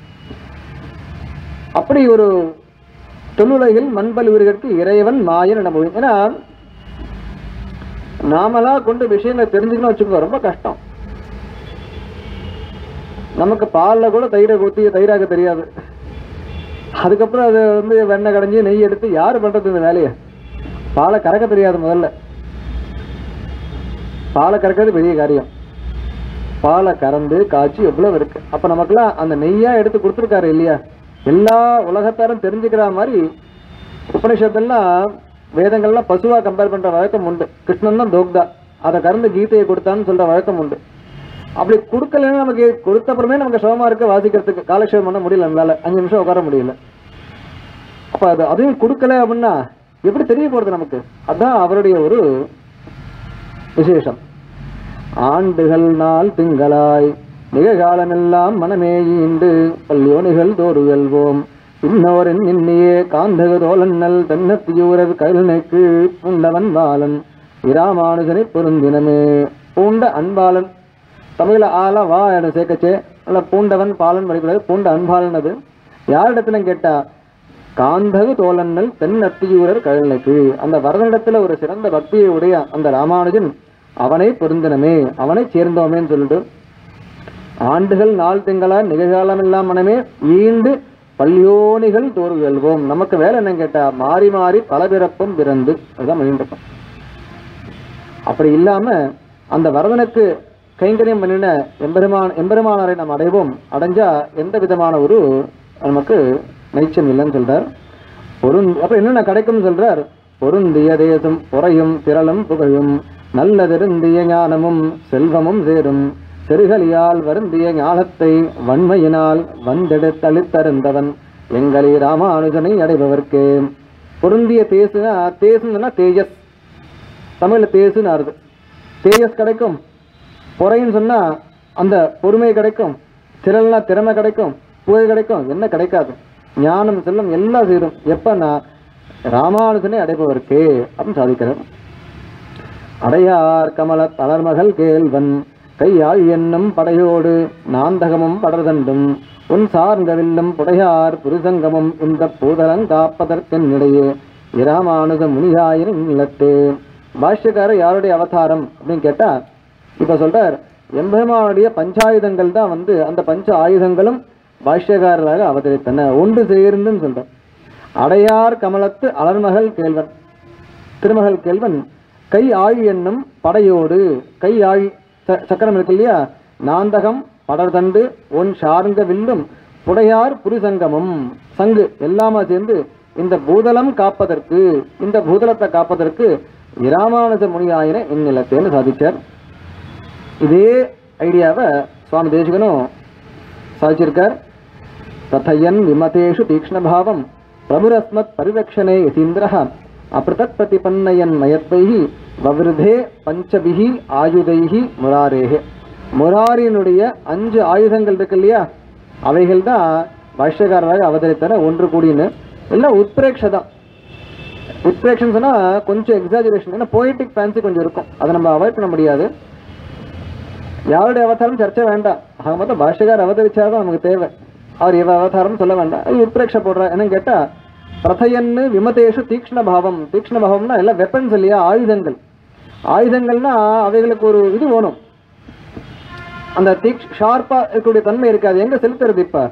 அப்படி ஒரு தொல்லுலகில் மண்பல் உயிர்களுக்கு இறைவன் மாயன் நம்ம. ஏன்னா நாமளா கொண்டு விஷயங்களை தெரிஞ்சுக்கணும் வச்சுக்கோ ரொம்ப கஷ்டம். நமக்கு பாலில் கூட தயிரை ஊற்றி தயிராக தெரியாது, அதுக்கப்புறம் அதை வந்து வெண்ணெய் கடைஞ்சி நெய் எடுத்து யார் பண்ணுறது இந்த வேலையை? பாலை கறக்க தெரியாது, முதல்ல பாலை கறக்கிறது பெரிய காரியம். பாலை கறந்து காய்ச்சி எவ்வளவு இருக்கு. அப்போ நமக்குலாம் அந்த நெய்யா எடுத்து கொடுத்துருக்காரு இல்லையா? எல்லா உலகத்தாரும் தெரிஞ்சுக்கிற மாதிரி உபநிஷத்துலாம் வேதங்கள்லாம் பசுவாக கம்பேர் பண்ணுற வழக்கம் உண்டு. கிருஷ்ணன் தான் தோக்தா, அதை கறந்து கீதையை கொடுத்தான்னு சொல்கிற வழக்கம் உண்டு. அப்படி கொடுக்கலன்னு நமக்கு கொடுத்தப்புறமே நமக்கு சிரமமாக இருக்குது வாசிக்கிறதுக்கு, காலக்ஷேபம் பண்ண முடியல, நம்மளால 5 நிமிஷம் உட்கார முடியல. அப்போ அது அதையும் கொடுக்கல அப்படின்னா எப்படி தெரிய போகிறது நமக்கு? அதுதான் அவருடைய ஒரு விசேஷம். ஆண்டுகள் நாள் திங்களாய் நிகழ்காலமெல்லாம் மனமே ஈண்டு பல்யோனிகள் தோறு வெல்வோம் இன்னோரின் இன்னியே காந்தக தோலன்னல் தன்னத்தியூரர் கருணைக்கு பூண்டவன் பாலன் இராமானுஜனை பொருந்தினமே. பூண்ட அன்பாலன், தமிழில் ஆளா வா என சேர்க்கச்சே, அல்ல பூண்டவன் பாலன் படிக்கூடாது, பூண்ட அன்பாலன். அது யாரிடத்துல கேட்டா காந்தகு தோலன்னல் தென்னத்தியூரர் கருணைக்கு, அந்த வரதனிடத்துல ஒரு சிறந்த பக்தியை உடைய அந்த ராமானுஜன் அவனை பொருந்தினமே, அவனை சேர்ந்தோமேன்னு சொல்லிட்டு ஆண்டுகள் நாள் திங்களால் நிகழ்காலம் எல்லாம் மனமே ஈண்டு பல்யோனிகள் தோறு வெல்வோம். நமக்கு வேலை என்னன்னு கேட்டா மாறி மாறி பல பிறப்பும் பிறந்து, அதுதான் மீண்டும். அப்படி இல்லாம அந்த வரதனுக்கு கைங்கரியம் பண்ணின எம்பெருமானாரை நாம் அடைவோம். அடைஞ்சா எந்த விதமான ஒரு நமக்கு நைச்சம் இல்லைன்னு சொல்றார். அப்புறம் என்னென்ன கிடைக்கும்னு சொல்றார். பொருந்திய தேசம் பொறையும் திரளும் புகழும் நல்லதெருந்திய ஞானமும் செல்வமும் சேரும் செருகலியால் வருந்திய ஞானத்தை வன்மையினால் வந்தெடுத்தளித்தருந்தவன் எங்களை ராமானுஜனை அடைபவர்க்கு. பொருந்திய தேசுனா, தேசுன்னா தேஜஸ், தமிழில் தேசுன்னு ஆறுது, தேஜஸ் கிடைக்கும். பொறைன்னு சொன்னா அந்த பொறுமை கிடைக்கும், திரள்னா திறமை கிடைக்கும், புகழ் கிடைக்கும், என்ன கிடைக்காது? ஞானம் செல்லும் எல்லாம் சேரும். எப்பன்னா ராமானுஜனை அடைபவர்க்கு அப்படின்னு சாதிக்கிறேன். அடையார் கமல தளர்மகள் கேள்வன் கையாள் என்னும் படையோடு நாந்தகமும் படர்தண்டும் உன் சார்ந்தவில்லும் புடையார் புருசங்கமும் இந்த பூதலங் காப்பதற்கென்னிடையே இராமானுஜ முனியாயிரம் நிலத்து. பாஷ்யக்காரர் யாருடைய அவதாரம் அப்படின்னு கேட்டா இப்ப சொல்றார் எம்பெருமானுடைய பஞ்சாயுதங்கள் தான் வந்து அந்த பஞ்ச ஆயுதங்களும் பாஷ்யக்காரராக அவதரித்தன, ஒன்று சேர்ந்துன்னு சொல்றார். அடையார் கமலத்து அலர்மகள் கேள்வன், திருமகள் கேள்வன் கை ஆழி என்னும் படையோடு, கை ஆழி சக்கரம் இருக்கு இல்லையா, நாந்தகம் படர்தண்டு ஒன் சார்ந்த வில்லும் புடையார் புரிசங்கமும், சங்கு எல்லாமா சேர்ந்து இந்த பூதலம் காப்பதற்கு, இந்த பூதலத்தை காப்பதற்கு இராமானுஜ முனியாயின இந்நிலத்தேன்னு சாதிச்சார். இதே ஐடியாவை சுவாமி தேசிகனும் சாதிச்சிருக்கார். ததையன் விமதேஷு தீக்ஷ்ணபாவம் பிரபுரஸ்மத் பரிவக்ஷனே யதீந்திர அப்ரதத் பிரதிபன்னயன் மயத்வைஹி வவ்ருதே பஞ்சபிஹி ஆயுதைஹி முராரேஹே. முராரியினுடைய 5 ஆயுதங்கள் இருக்கு இல்லையா, அவைகள் தான் பாஷ்யக்காரராக அவதரித்தன ஒன்று கூடின்னு. எல்லாம் உத்பிரேட்ச தான். உத்பிரேட்சன்னு சொன்னா கொஞ்சம் எக்ஸாஜுரேஷன், ஏன்னா போயிட்டிக் ஃபேன்சி கொஞ்சம் இருக்கும், அதை நம்ம அவாய்ட் பண்ண முடியாது. யாருடைய அவதாரம் சர்ச்சை வேண்டாம், ஆக மொத்தம் பாஷ்யக்கார் அவதரிச்சாதான் நமக்கு தேவை. அவர் எவ்வளவு அவதாரம் சொல்ல வேண்டாம், உத்பிரேட்ச போடுற என்னன்னு கேட்டா பிரதையன்னு விமதேஷு தீக்ஷ்ணபாவம். தீக்ஷ்ணபாவம்னா எல்லாம் வெப்பன்ஸ் இல்லையா, ஆயுதங்கள். ஆயுதங்கள்னா அவைகளுக்கு ஒரு இது வேணும், அந்த ஷார்ப்பா இருக்கக்கூடிய தன்மை இருக்காது. எங்க செலுத்துறது? இப்ப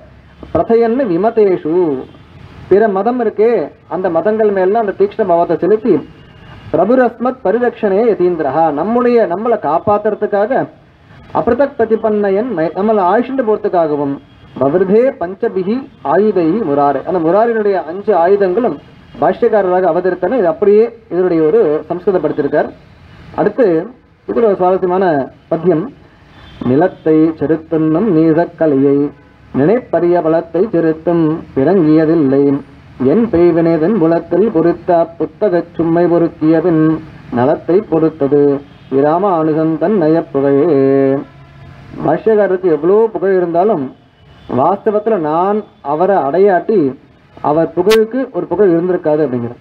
பிரதையன்னு விமதேஷு, பிற மதம் இருக்கே அந்த மதங்கள் மேல அந்த தீக்ஷ்ணபாவத்தை செலுத்தி பிரபுரஸ்மத் பரிரட்சணே யதீந்திரஹா, நம்முடைய நம்மளை காப்பாத்துறதுக்காக, அப்ரதக் பிரதிபன்னயன் நம்மளை ஆயுஷ்ண்டு போறதுக்காகவும், வவ்ருதே பஞ்சபிகி ஆயுதை முராறு, அந்த முராரினுடைய 5 ஆயுதங்களும் பாஷ்யக்காரராக அவதரித்தன. இது அப்படியே இதனுடைய ஒரு சம்ஸ்கிருதப்படுத்திருக்கார். அடுத்து இது ஒரு சுவாரஸ்யமான பத்தியம். நிலத்தை செருத்துண்ணும் நீசக்கலையை நினைப்பரிய பலத்தை செருத்தும் பிறங்கியதில்லை என் பெய்வினேதன் புலத்தில் குறித்த புத்தகச் சும்மை பொருத்தியவின் நலத்தை பொறுத்தது இராமானுஜன் தன் நயப்புகையே. பாஷ்யக்காரருக்கு எவ்வளோ புகழ் இருந்தாலும் வாஸ்தவத்தில் நான் அவரை அடையாட்டி அவர் புகழுக்கு ஒரு புகழ் இருந்திருக்காது அப்படிங்கிற.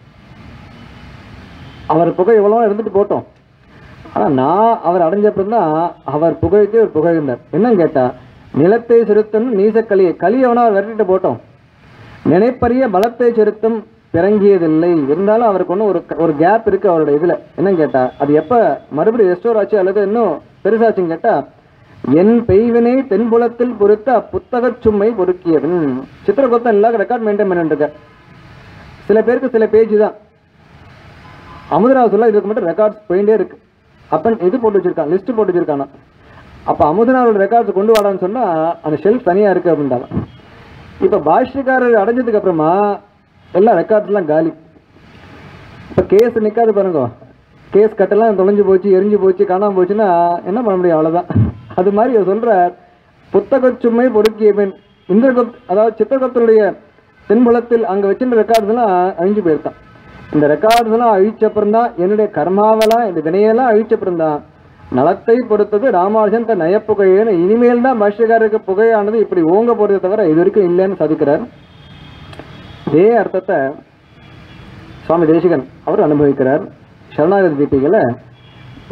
அவர் புகழ் எவ்வளோ இருந்துட்டு போட்டோம், ஆனால் நான் அவர் அடைஞ்சப்பந்தான் அவர் புகழுக்கே ஒரு புகழ் இருந்தார். என்னன்னு கேட்டால் நிலத்தை செருத்தும் நீசக்களியை களியவனா அவர் விரட்டிட்டு போட்டோம், நினைப்பரிய பலத்தை செலுத்தும் பிறங்கியதில்லை. இருந்தாலும் அவருக்கு ஒன்றும் ஒரு கேப் இருக்குது அவருடைய இதில். என்னன்னு கேட்டால் அது எப்போ மறுபடியும் ரெஸ்டோர் ஆச்சு அல்லது இன்னும் பெருசாச்சுன்னு கேட்டால் என் பெய்வினை தென்புலத்தில் பொறுத்த புத்தகச் சும்மை பொறுக்கியவன். சித்திரகுப்தன் எல்லா ரெக்கார்ட் மெயின்டைன் பண்ணிட்டு சில பேருக்கு சில பேஜ் தான் அமுதராசுல இதுக்கு மட்டும் ரெக்கார்ட்ஸ் போயிட்டே இருக்கு. அப்போ இது போட்டு வச்சிருக்கான், லிஸ்ட் போட்டு வச்சிருக்கானா. அப்போ அமுதனாவோட ரெக்கார்ட்ஸ் கொண்டு வாடான்னு சொன்னால் அந்த ஷெல்ஃப் தனியாக இருக்குது அப்படின்ட்டாங்க. இப்போ பாஷ்யக்காரர் அடைஞ்சதுக்கு அப்புறமா எல்லா ரெக்கார்ட்ஸ்லாம் காலி. இப்போ கேஸ் நிற்காது பாருங்க, கேஸ் கட்டெல்லாம் தொலைஞ்சு போச்சு, எரிஞ்சு போச்சு, காணாமல் போச்சுன்னா என்ன பண்ண முடியும், அவ்வளோதான். அது மாதிரி சொல்கிறார், புத்தகச்சுமை பொறுக்கிய பெண் இந்திரகுப்த், அதாவது சித்திரகுப்தனுடைய தென்புலத்தில் அங்கே வச்சுருந்த ரெக்கார்ட்ஸ்லாம் அழிஞ்சு போயிருக்கான். இந்த ரெக்கார்ட்ஸ்லாம் அழிச்சப்புறந்தான் என்னுடைய கர்மாவெல்லாம் இந்த வினையெல்லாம் அழிச்சப்புறந்தான் நலத்தை பொறுத்தது ராமானுஜன் தன் நயப்புகையேன்னு. இனிமேல் தான் பாஷ்யக்காரருக்கு புகையானது இப்படி ஓங்க போறதை தவிர இது வரைக்கும் இல்லைன்னு சாதிக்கிறார். இதே அர்த்தத்தை சுவாமி தேசிகன் அவர் அனுபவிக்கிறார் சரணாகதி தீபிகையில.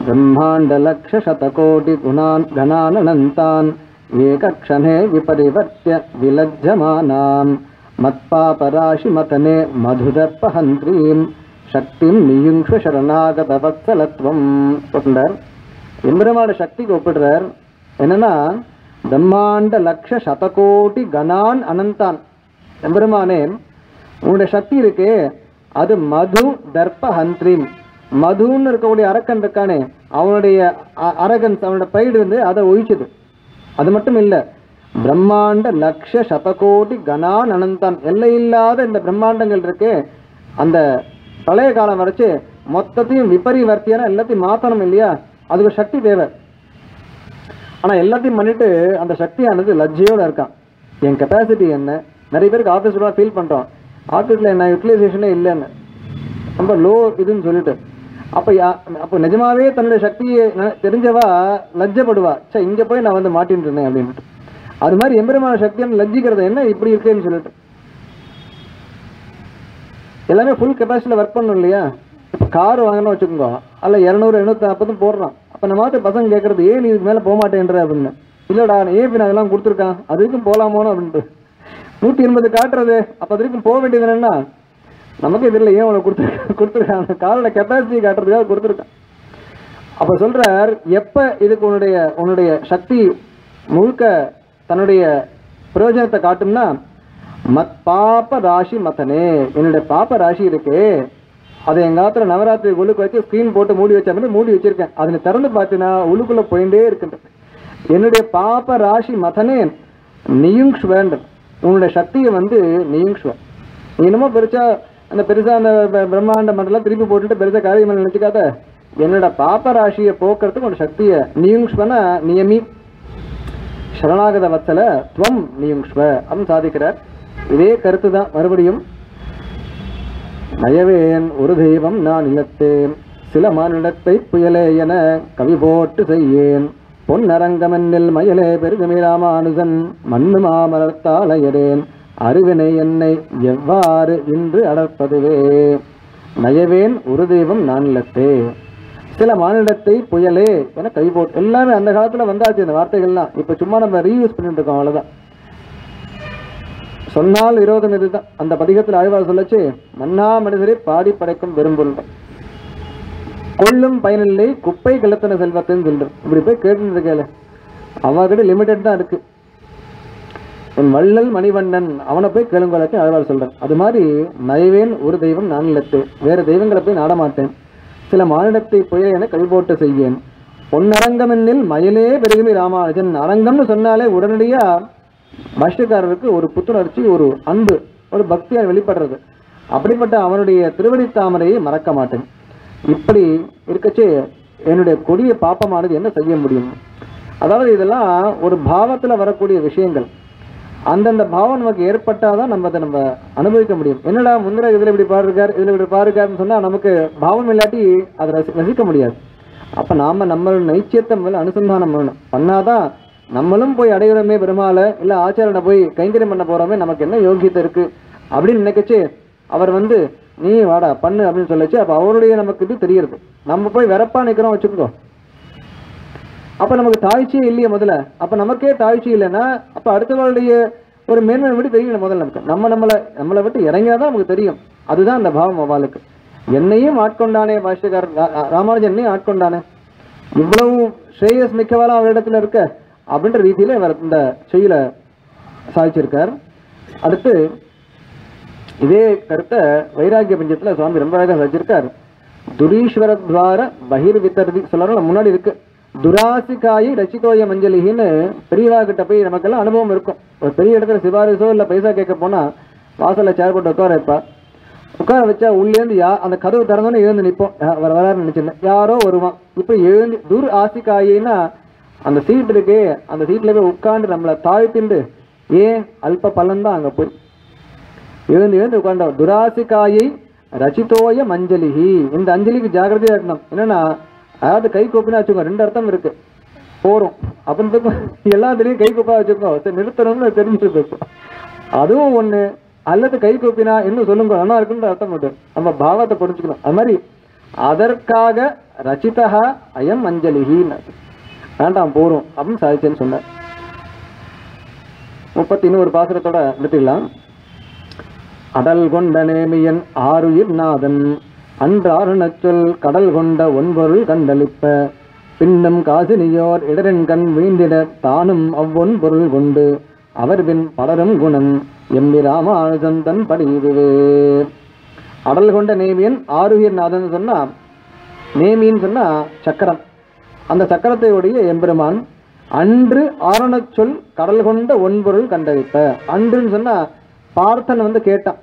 பிரம்மாண்ட லக்ஷ சதகோடி குணான் கணானந்தான் ஏகக்ஷணே விபரிவர்த்திய விலஜமானாம் மத்பாபராஷி மதனே மதுதர்பஹந்திரீம் சக்திம் நியுங்ஷ சரணாகத வத்சலத்வம் சொன்னார். எம்பெருமான சக்திக்கு ஒப்பிடுறார். என்னன்னா பிரம்மாண்ட லக்ஷ சதகோடி கணான் அனந்தான், எம்பெருமானே உன்னுடைய சக்தி இருக்கு அது மது தர்ப ஹந்திரீம், மதுன்னு இருக்கக்கூடிய அரக்கன் இருக்கானே அவனுடைய அரகன்ஸ் அவனோட பைடு வந்து அதை ஒழிச்சது. அது மட்டும் இல்லை, பிரம்மாண்ட லக்ஷ சதகோடி கணான் அனந்தான், எல்லையில்லாத இந்த பிரம்மாண்டங்கள் இருக்கு அந்த பழைய காலம் வரைச்சு மொத்தத்தையும் விபரிவர்த்தியான எல்லாத்தையும் மாற்றணும் இல்லையா, அதுக்கு சக்தி தேவை. ஆனால் எல்லாத்தையும் பண்ணிட்டு அந்த சக்தியானது லஜ்ஜையோடு இருக்கான். என் கெப்பாசிட்டி என்ன, நிறைய பேருக்கு ஆஃபீஸ்லாம் ஃபீல் பண்ணுறோம், ஆஃபீஸில் என்ன யூட்டிலைசேஷனே இல்லைன்னு ரொம்ப லோ இதுன்னு சொல்லிட்டு அப்போ நிஜமாவே தன்னுடைய சக்தியை தெரிஞ்சவா லஜ்ஜப்படுவா, சே இங்கே போய் நான் வந்து மாட்டின்ட்டுருந்தேன் அப்படின்ட்டு. அது மாதிரி எம்பெருமான சக்தியான லஜ்ஜிக்கிறது என்ன இப்படி இருக்குன்னு சொல்லிட்டு எல்லாமே ஃபுல் கெப்பாசிட்டியில் ஒர்க் பண்ணணும் இல்லையா. இப்போ கார் வாங்கினா வச்சுக்கோங்க, அல்ல 200 240 போடுறான். அப்போ நம்ம மாட்டு பசங்க கேட்குறது ஏன் நீ இதுக்கு மேலே போக மாட்டேன்ற அப்படின்னு. இல்லைடா ஏன் இப்போ நான் இதெல்லாம் கொடுத்துருக்கான் அது வரைக்கும் போகலாமோனோ அப்படின்ட்டு 180 காட்டுறது. அப்போ அது வரைக்கும் போக வேண்டியது என்னென்னா நமக்கு இது இல்லை, ஏன் உனக்கு கொடுத்துருக்கான் காரோட கெப்பாசிட்டி காட்டுறதுக்காக கொடுத்துருக்கான். அப்போ சொல்கிறார், எப்போ இதுக்கு உன்னுடைய சக்தி முழுக்க தன்னுடைய பிரயோஜனத்தை காட்டும்னா மத் பாப்ப ராசி மத்தனே, என்னுடைய பாப்ப ராசி இருக்கு அதை எங்காத்துல நவராத்திரி உழுக்கு வச்சு ஸ்க்ரீன் போட்டு மூடி வச்ச மாதிரி மூடி வச்சிருக்கேன், அதில் திறந்து பார்த்தீங்கன்னா உழுக்குள்ள போயிட்டே இருக்கின்றது. என்னுடைய பாப்ப ராசி மதனே நியுங்ஷ்வன், உன்னுடைய சக்தியை வந்து நியுங்ஷ்வன். இன்னமும் பெருசா அந்த பிரம்மாண்ட மண்டலம் திருப்பி போட்டுட்டு பெருசா காரியமா நினைச்சுக்காத, என்னோட பாப்ப ராசியை போக்குறதுக்கு உன்னோட சக்தியை நியுங்ஷ்வன நியமி சரணாகத வத்தல துவம் நியுங்ஷ்வ அப்படின்னு சாதிக்கிறார். இதே கருத்து தான் மறுபடியும். நயவேன் ஒரு தெய்வம் நான் இழத்தேன் சில மானிடத்தை புயலே என கவி போட்டு செய்யேன் பொன்னரங்கமன்னில் மயலே பெருகமி ராமானுஜன் மண்ணு மாமரத்தால் அயரேன் அருவினை என்னை எவ்வாறு இன்று அடற்பதுவே. நயவேன் ஒரு தெய்வம் நான் இழத்தே சில மானிடத்தை புயலே என கவி போட்டு, எல்லாமே அந்த காலத்தில் வந்தாச்சு இந்த வார்த்தைகள்லாம், இப்போ சும்மா நம்ம ரீயூஸ் பண்ணிட்டு இருக்கோம் அவ்வளோதான். சொன்னால் விரோதம் இதுதான். அந்த பதிகத்தில் ஆழ்வார் சொல்லச்சு, மன்னா மனிதரை பாடி படைக்கும் பெரும்பொருள் கொள்ளும் பயனில்லை குப்பை கிளத்தன செல்வத்தின்னு சொல்றேன். இப்படி போய் கேட்டு இருக்கல, அவர்கிட்ட லிமிட்டட் தான் இருக்கு. என் வள்ளல் மணிவண்ணன் அவனை போய் கேளுங்களாச்சு ஆழ்வார் சொல்றேன். அது மாதிரி நயவேன் ஒரு தெய்வம் நான் இல்லத்து, வேற தெய்வங்களை போய் நாடமாட்டேன், சில மானிடத்தை புயல் என கல்போட்ட செய்யேன் பொன்னரங்கம் என்னில் மயலே பெருகமி ராமானுஜன். அரங்கம்னு சொன்னாலே உடனடியா பாஷ்யக்காரருக்கு ஒரு புத்துணர்ச்சி, ஒரு அன்பு, ஒரு பக்தியால் வெளிப்படுறது. அப்படிப்பட்ட அவனுடைய திருவடி தாமரையை மறக்க மாட்டேன். இப்படி இருக்கச்சே என்னுடைய கொடிய பாப்பமானது என்ன செய்ய முடியும். அதாவது இதெல்லாம் ஒரு பாவத்தில் வரக்கூடிய விஷயங்கள். அந்தந்த பாவம் நமக்கு ஏற்பட்டால் தான் நம்ம அதை நம்ம அனுபவிக்க முடியும். என்னடா முந்திர இதில் இப்படி பாடுறார் இதில் இப்படி பாடுறாருன்னு சொன்னால் நமக்கு பாவம் இல்லாட்டி அதை ரசிக்க முடியாது. அப்போ நாம் நம்ம நைச்சியத்தை முதல்ல அனுசந்தானம் பண்ணாதான் நம்மளும் போய் அடையிறோமே பெருமாளை, இல்லை ஆச்சாரனை போய் கைங்கரியம் பண்ண போகிறோமே, நமக்கு என்ன யோகியத்தை இருக்குது அப்படின்னு நினைக்கச்சு அவர் வந்து நீ வாடா பண்ணு அப்படின்னு சொல்லிச்சு. அப்போ அவருடைய நமக்கு இது தெரியுது. நம்ம போய் வெறப்பா நிற்கிறோம் வச்சுக்கோ, அப்போ நமக்கு தாய்ச்சியே இல்லையே முதல்ல. அப்போ நமக்கே தாய்ச்சி இல்லைன்னா அப்போ அடுத்தவருடைய ஒரு மேன்மை விட்டு தெரியணும். முதல்ல நமக்கு நம்மளை விட்டு இறங்கினாதான் நமக்கு தெரியும். அதுதான் அந்த பாவம். அவளுக்கு என்னையும் ஆட்கொண்டானே பாஷ்யக்காரன் ராமானுஜன், என்னையும் ஆட்கொண்டானே, இவ்வளவு ஸ்ரேயஸ் மிக்கவாலும் அவரிடத்துல இருக்க அப்படின்ற ரீதியில இவர் இந்த செய்யல சாதிச்சிருக்கார். அடுத்து இதே கருத்தை வைராகிய பஞ்சத்தில் சுவாமி ரொம்ப அழகாக சாதிச்சிருக்கார். துரீஸ்வர துவார பகிர்வித்தர்வி சொல்ல முன்னாடி இருக்கு. துராசிக்காயி ரசிகோய மஞ்சளிகின்னு பெரியவா கிட்ட போய் நமக்கெல்லாம் அனுபவம் இருக்கும். ஒரு பெரிய இடத்துல சிபாரிசோ இல்லை பைசா கேட்க போனால் வாசலில் சேர் போட்டு உட்கார வைப்பா. உட்கார வச்சா உள்ளேருந்து அந்த கதவு திறந்தோன்னு எழுந்து நிற்போம், வர வரான்னு நினச்சிருந்தேன், யாரோ வருவான். இப்போ எழுந்து துர் ஆசிக்காயின்னா அந்த சீட் இருக்கு, அந்த சீட்டில் போய் உட்காந்து நம்மளை தாழ்த்திண்டு ஏன் அல்ப பலன்தான் அங்கே போய் எழுந்து எழுந்து உட்காண்டா. துராசிக்காயை ரசிதோய மஞ்சளிகி, இந்த அஞ்சலிக்கு ஜாகிரதையாக இருக்கணும். என்னன்னா அதாவது கை கோப்பினா வச்சுக்கோங்க, ரெண்டு அர்த்தம் இருக்கு போறோம் அப்படின்னு எல்லாத்துலேயும் கை கோப்பா வச்சுக்கோங்க, நிறுத்தணும்னு தெரிஞ்சுட்டு அதுவும் ஒண்ணு. அல்லது கை கோப்பினா இன்னும் சொல்லுங்க நல்லா இருக்குன்ற அர்த்தம் மட்டும் நம்ம பாவத்தை புரிஞ்சுக்கணும். அது மாதிரி அதற்காக ரசிதா அயம் அஞ்சலிகின்னு வேண்டாம் போறோம் அப்படின்னு சாதிச்சேன்னு சொன்னேன். 31 பாசுரத்தோட நிறுத்திக்கலாம். அடல் கொண்ட நேமியன் ஆருயிர் நாதன் அன்றாறு நச்சொல் கடல் கொண்ட ஒன்பொருள் கண்டளிப்ப பின்னும் காசினியோர் இடரின் கண் வீழ்ந்திட தானும் அவ்வொன்பொருள் கொண்டு அவர் பின் பலரும் குணம் எம்பி ராமானுஜந்தன் படியுவே. அடல் கொண்ட நேமியன் ஆருயிர் நாதன் சொன்னா, நேமின்னு சொன்னா சக்கரம், அந்த சக்கரத்தையுடைய எம்பெருமான். அன்று ஆரணச்சொல் கடல் கொண்ட ஒன்பொருள் கண்டளிப்ப, அன்றுன்னு சொன்னா பார்த்தன் வந்து கேட்டான்.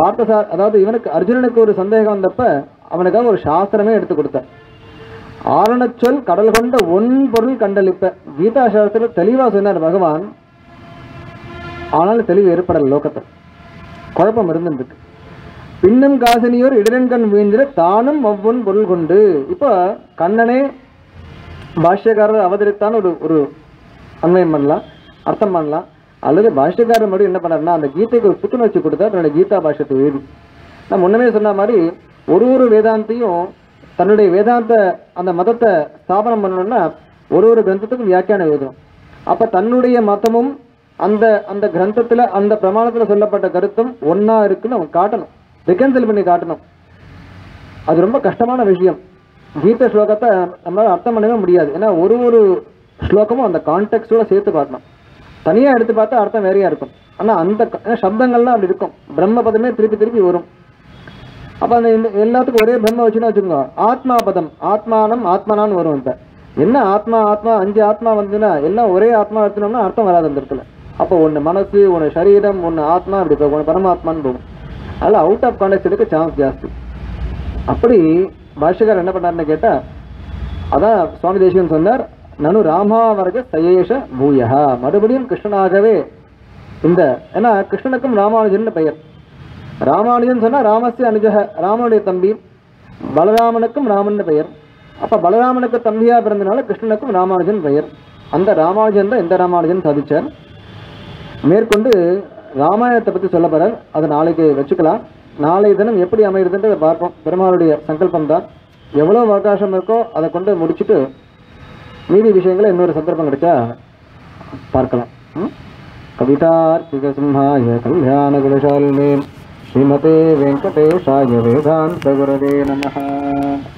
பார்த்தசார் அதாவது இவனுக்கு அர்ஜுனனுக்கு ஒரு சந்தேகம் வந்தப்ப அவனுக்காக ஒரு சாஸ்திரமே எடுத்து கொடுத்தார். ஆரணச்சொல் கடல் கொண்ட ஒன்பொருள் கண்டளிப்ப, கீதா சாஸ்திரத்தில் தெளிவாக சொன்னார் பகவான். ஆனாலும் தெளிவு ஏற்படல, லோகத்தை குழப்பம் இருந்துருக்கு. பின்னும் காசினியோர் இடரன் கண் வீழ்ந்திட தானும் ஒவ்வொன் பொருள் கொண்டு, இப்போ கண்ணனே பாஷ்யக்காரர் அவதரித்தான்னு ஒரு அன்வயம் பண்ணலாம், அர்த்தம் பண்ணலாம். அல்லது பாஷ்யக்காரர் மறுபடியும் என்ன பண்ணார்னா அந்த கீதைக்கு ஒரு புத்துணர்ச்சி கொடுத்தா தன்னுடைய கீதா பாஷ்யத்தை எழுதி. நான் முன்னமே சொன்ன மாதிரி ஒரு வேதாந்தியும் தன்னுடைய வேதாந்த அந்த மதத்தை ஸ்தாபனம் பண்ணணும்னா ஒரு கிரந்தத்துக்கும் வியாக்கியானம் எழுதணும். அப்போ தன்னுடைய மதமும் அந்த அந்த கிரந்தத்தில் அந்த பிரமாணத்தில் சொல்லப்பட்ட கருத்தும் ஒன்றா இருக்குன்னு அவங்க காட்டணும், ரெக்கன்சல் பண்ணி காட்டணும். அது ரொம்ப கஷ்டமான விஷயம். கீத ஸ்லோகத்தை நம்மளால் அர்த்தம் பண்ணவே முடியாது. ஏன்னா ஒரு ஸ்லோகமும் அந்த கான்டெக்ஸ்டோட சேர்த்து காட்டணும். தனியாக எடுத்து பார்த்தா அர்த்தம் வேறையாக இருக்கும். ஆனால் அந்த சப்தங்கள்லாம் அப்படி இருக்கும், பிரம்ம பதமே திருப்பி திருப்பி வரும். அப்போ அந்த எல்லாத்துக்கும் ஒரே பிரம்ம வச்சுன்னா வச்சுக்கோங்க, ஆத்மா பதம் ஆத்மானம் ஆத்மானான்னு வரும். இப்போ என்ன ஆத்மா ஆத்மா 5 ஆத்மா வந்துன்னா எல்லாம் ஒரே ஆத்மா எடுத்துனோம்னா அர்த்தம் வராது அந்த இடத்துல. அப்போ ஒன்று மனசு, ஒன்று சரீரம், ஒன்று ஆத்மா, அப்படி போகும், ஒன்று பரமாத்மான்னு போகும். அதில் அவுட் ஆஃப் கான்டெக்ஸ்ட் எடுக்க சான்ஸ் ஜாஸ்தி. அப்படி பாஷ்யக்காரர் என்ன பண்ணாருன்னு கேட்டால், அதான் சுவாமி தேசிகன் சொன்னார், நனு ராமாவர்க சயேஷ பூயா, மறுபடியும் கிருஷ்ணனாகவே இந்த. ஏன்னா கிருஷ்ணனுக்கும் ராமானுஜன் பெயர். ராமானுஜன் சொன்னா ராமஸ்ய அனுஜக, ராமனுடைய தம்பி. பலராமனுக்கும் ராமன் பெயர். அப்ப பலராமனுக்கு தம்பியா பிறந்தனால கிருஷ்ணனுக்கும் ராமானுஜன் பெயர். அந்த ராமானுஜன் தான் இந்த ராமானுஜன் சாதிச்சார். மேற்கொண்டு ராமாயணத்தை பத்தி சொல்ல போறார். அதை நாளைக்கு வச்சுக்கலாம். நாளை தினம் எப்படி அமைகிறதுன்றதை பார்ப்போம். பெருமாளுடைய சங்கல்பம் தான், எவ்வளவு அவகாசம் இருக்கோ அதை கொண்டு முடிச்சுட்டு மீதி விஷயங்களை இன்னொரு சந்தர்ப்பம் கிடைச்சா பார்க்கலாம். கவிதார்த்திக சிம்ஹாய கல்யாண குணசாலினே ஸ்ரீமதே வெங்கடேஷாய வேதாந்த குரவே நமஹ.